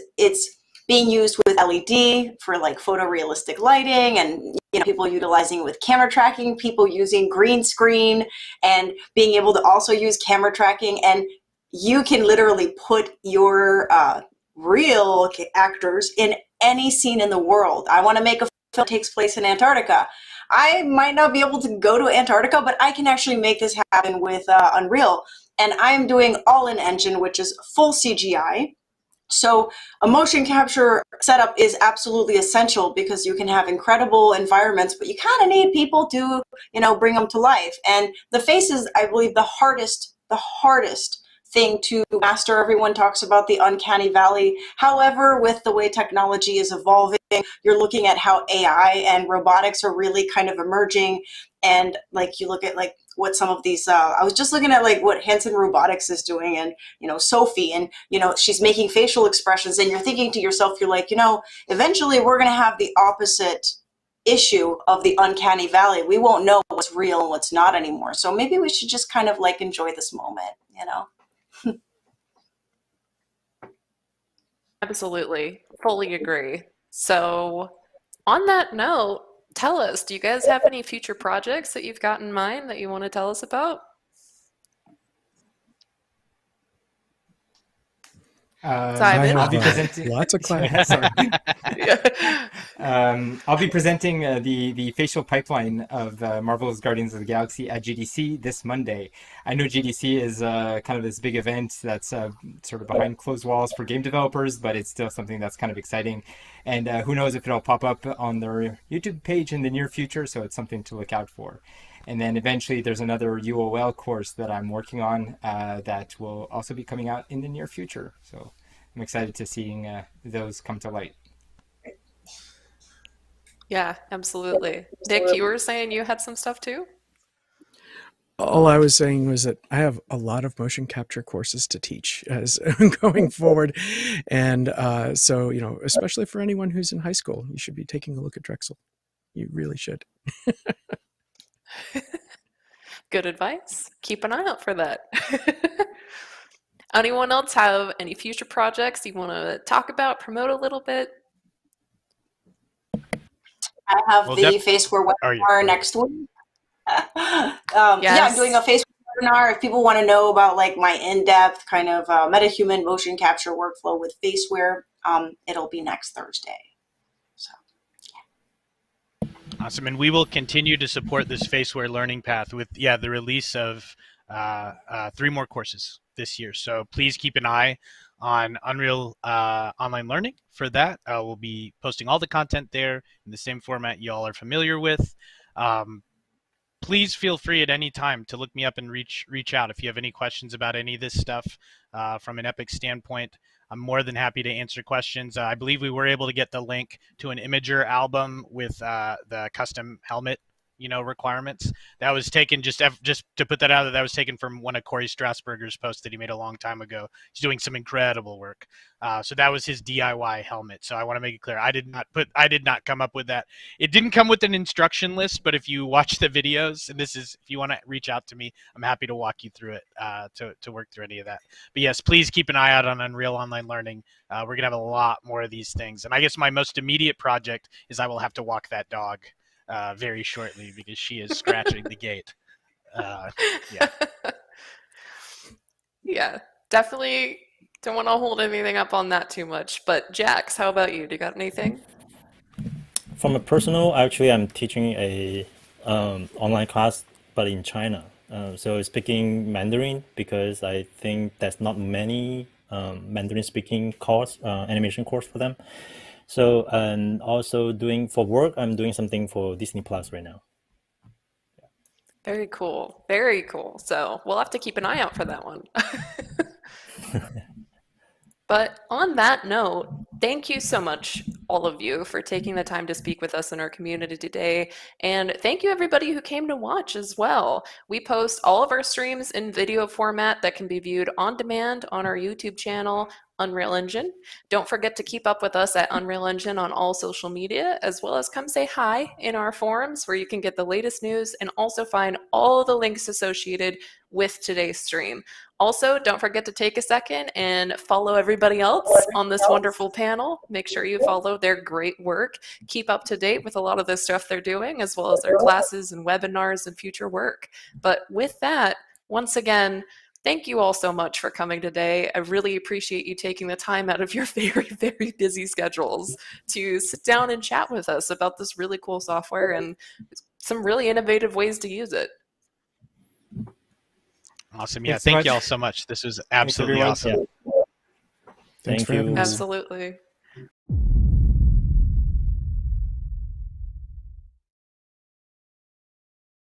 being used with LED for, like, photorealistic lighting, and, you know, people utilizing it with camera tracking, people using green screen and being able to also use camera tracking. And you can literally put your real actors in any scene in the world. I want to make a film that takes place in Antarctica. I might not be able to go to Antarctica, but I can actually make this happen with Unreal. And I'm doing all in engine, which is full CGI. So a motion capture setup is absolutely essential because you can have incredible environments, but you kind of need people to, you know, bring them to life. And the face is, I believe, the hardest thing to master. Everyone talks about the uncanny valley. However, with the way technology is evolving thing. You're looking at how AI and robotics are really kind of emerging. And like, you look at like what some of these, I was just looking at like what Hanson Robotics is doing, and, you know, Sophie, and, you know, she's making facial expressions, and you're thinking to yourself, you're like, you know, eventually we're going to have the opposite issue of the uncanny valley. We won't know what's real and what's not anymore. So maybe we should just kind of like enjoy this moment, you know? Absolutely. Fully agree. So on that note, tell us, do you guys have any future projects that you've got in mind that you want to tell us about? Simon? I'll be presenting lots of clients. Yeah. I'll be presenting the facial pipeline of Marvel's Guardians of the Galaxy at GDC this Monday. I know GDC is kind of this big event that's sort of behind closed walls for game developers, but it's still something that's kind of exciting. And who knows if it'll pop up on their YouTube page in the near future, so it's something to look out for. And then eventually there's another UOL course that I'm working on that will also be coming out in the near future. So I'm excited to seeing those come to light. Yeah, absolutely. Nick, you were saying you had some stuff too? All I was saying was that I have a lot of motion capture courses to teach as going forward. And so, you know, especially for anyone who's in high school, you should be taking a look at Drexel. You really should. Good advice. Keep an eye out for that. Anyone else have any future projects you want to talk about, promote a little bit? I have the Faceware webinar next week. Yeah, I'm doing a Faceware webinar. If people want to know about like my in-depth kind of MetaHuman motion capture workflow with Faceware, it'll be next Thursday. Awesome, and we will continue to support this Faceware learning path with, yeah, the release of 3 more courses this year. So please keep an eye on Unreal Online Learning for that. We'll be posting all the content there in the same format you all are familiar with. Please feel free at any time to look me up and reach out if you have any questions about any of this stuff from an Epic standpoint. I'm more than happy to answer questions. I believe we were able to get the link to an Imager album with the custom helmet, you know, requirements. That was taken, just to put that out, that was taken from one of Corey Strasburger's posts that he made a long time ago. He's doing some incredible work. So that was his DIY helmet. So I want to make it clear, I did not come up with that. It didn't come with an instruction list, but if you watch the videos, and this is, if you want to reach out to me, I'm happy to walk you through it to work through any of that. But yes, please keep an eye out on Unreal Online Learning. We're going to have a lot more of these things. And I guess my most immediate project is I will have to walk that dog very shortly because she is scratching the gate. Yeah. Yeah, definitely don't want to hold anything up on that too much. But Jax, how about you? Do you got anything? From a personal, actually, I'm teaching a online class, but in China. So speaking Mandarin, because I think there's not many Mandarin speaking course, animation course for them. So, and also doing for work, I'm doing something for Disney Plus right now. Yeah. Very cool. Very cool. So we'll have to keep an eye out for that one. But on that note, thank you so much, all of you, for taking the time to speak with us in our community today. And thank you, everybody who came to watch as well. We post all of our streams in video format that can be viewed on demand on our YouTube channel, Unreal Engine. Don't forget to keep up with us at Unreal Engine on all social media, as well as come say hi in our forums where you can get the latest news and also find all the links associated with today's stream. Also, don't forget to take a second and follow everybody else on this wonderful panel. Make sure you follow their great work. Keep up to date with a lot of the stuff they're doing, as well as their classes and webinars and future work. But with that, once again, thank you all so much for coming today. I really appreciate you taking the time out of your very, very busy schedules to sit down and chat with us about this really cool software and some really innovative ways to use it. Awesome. Yeah, thank you all so much. This was absolutely awesome. Thank you. Absolutely.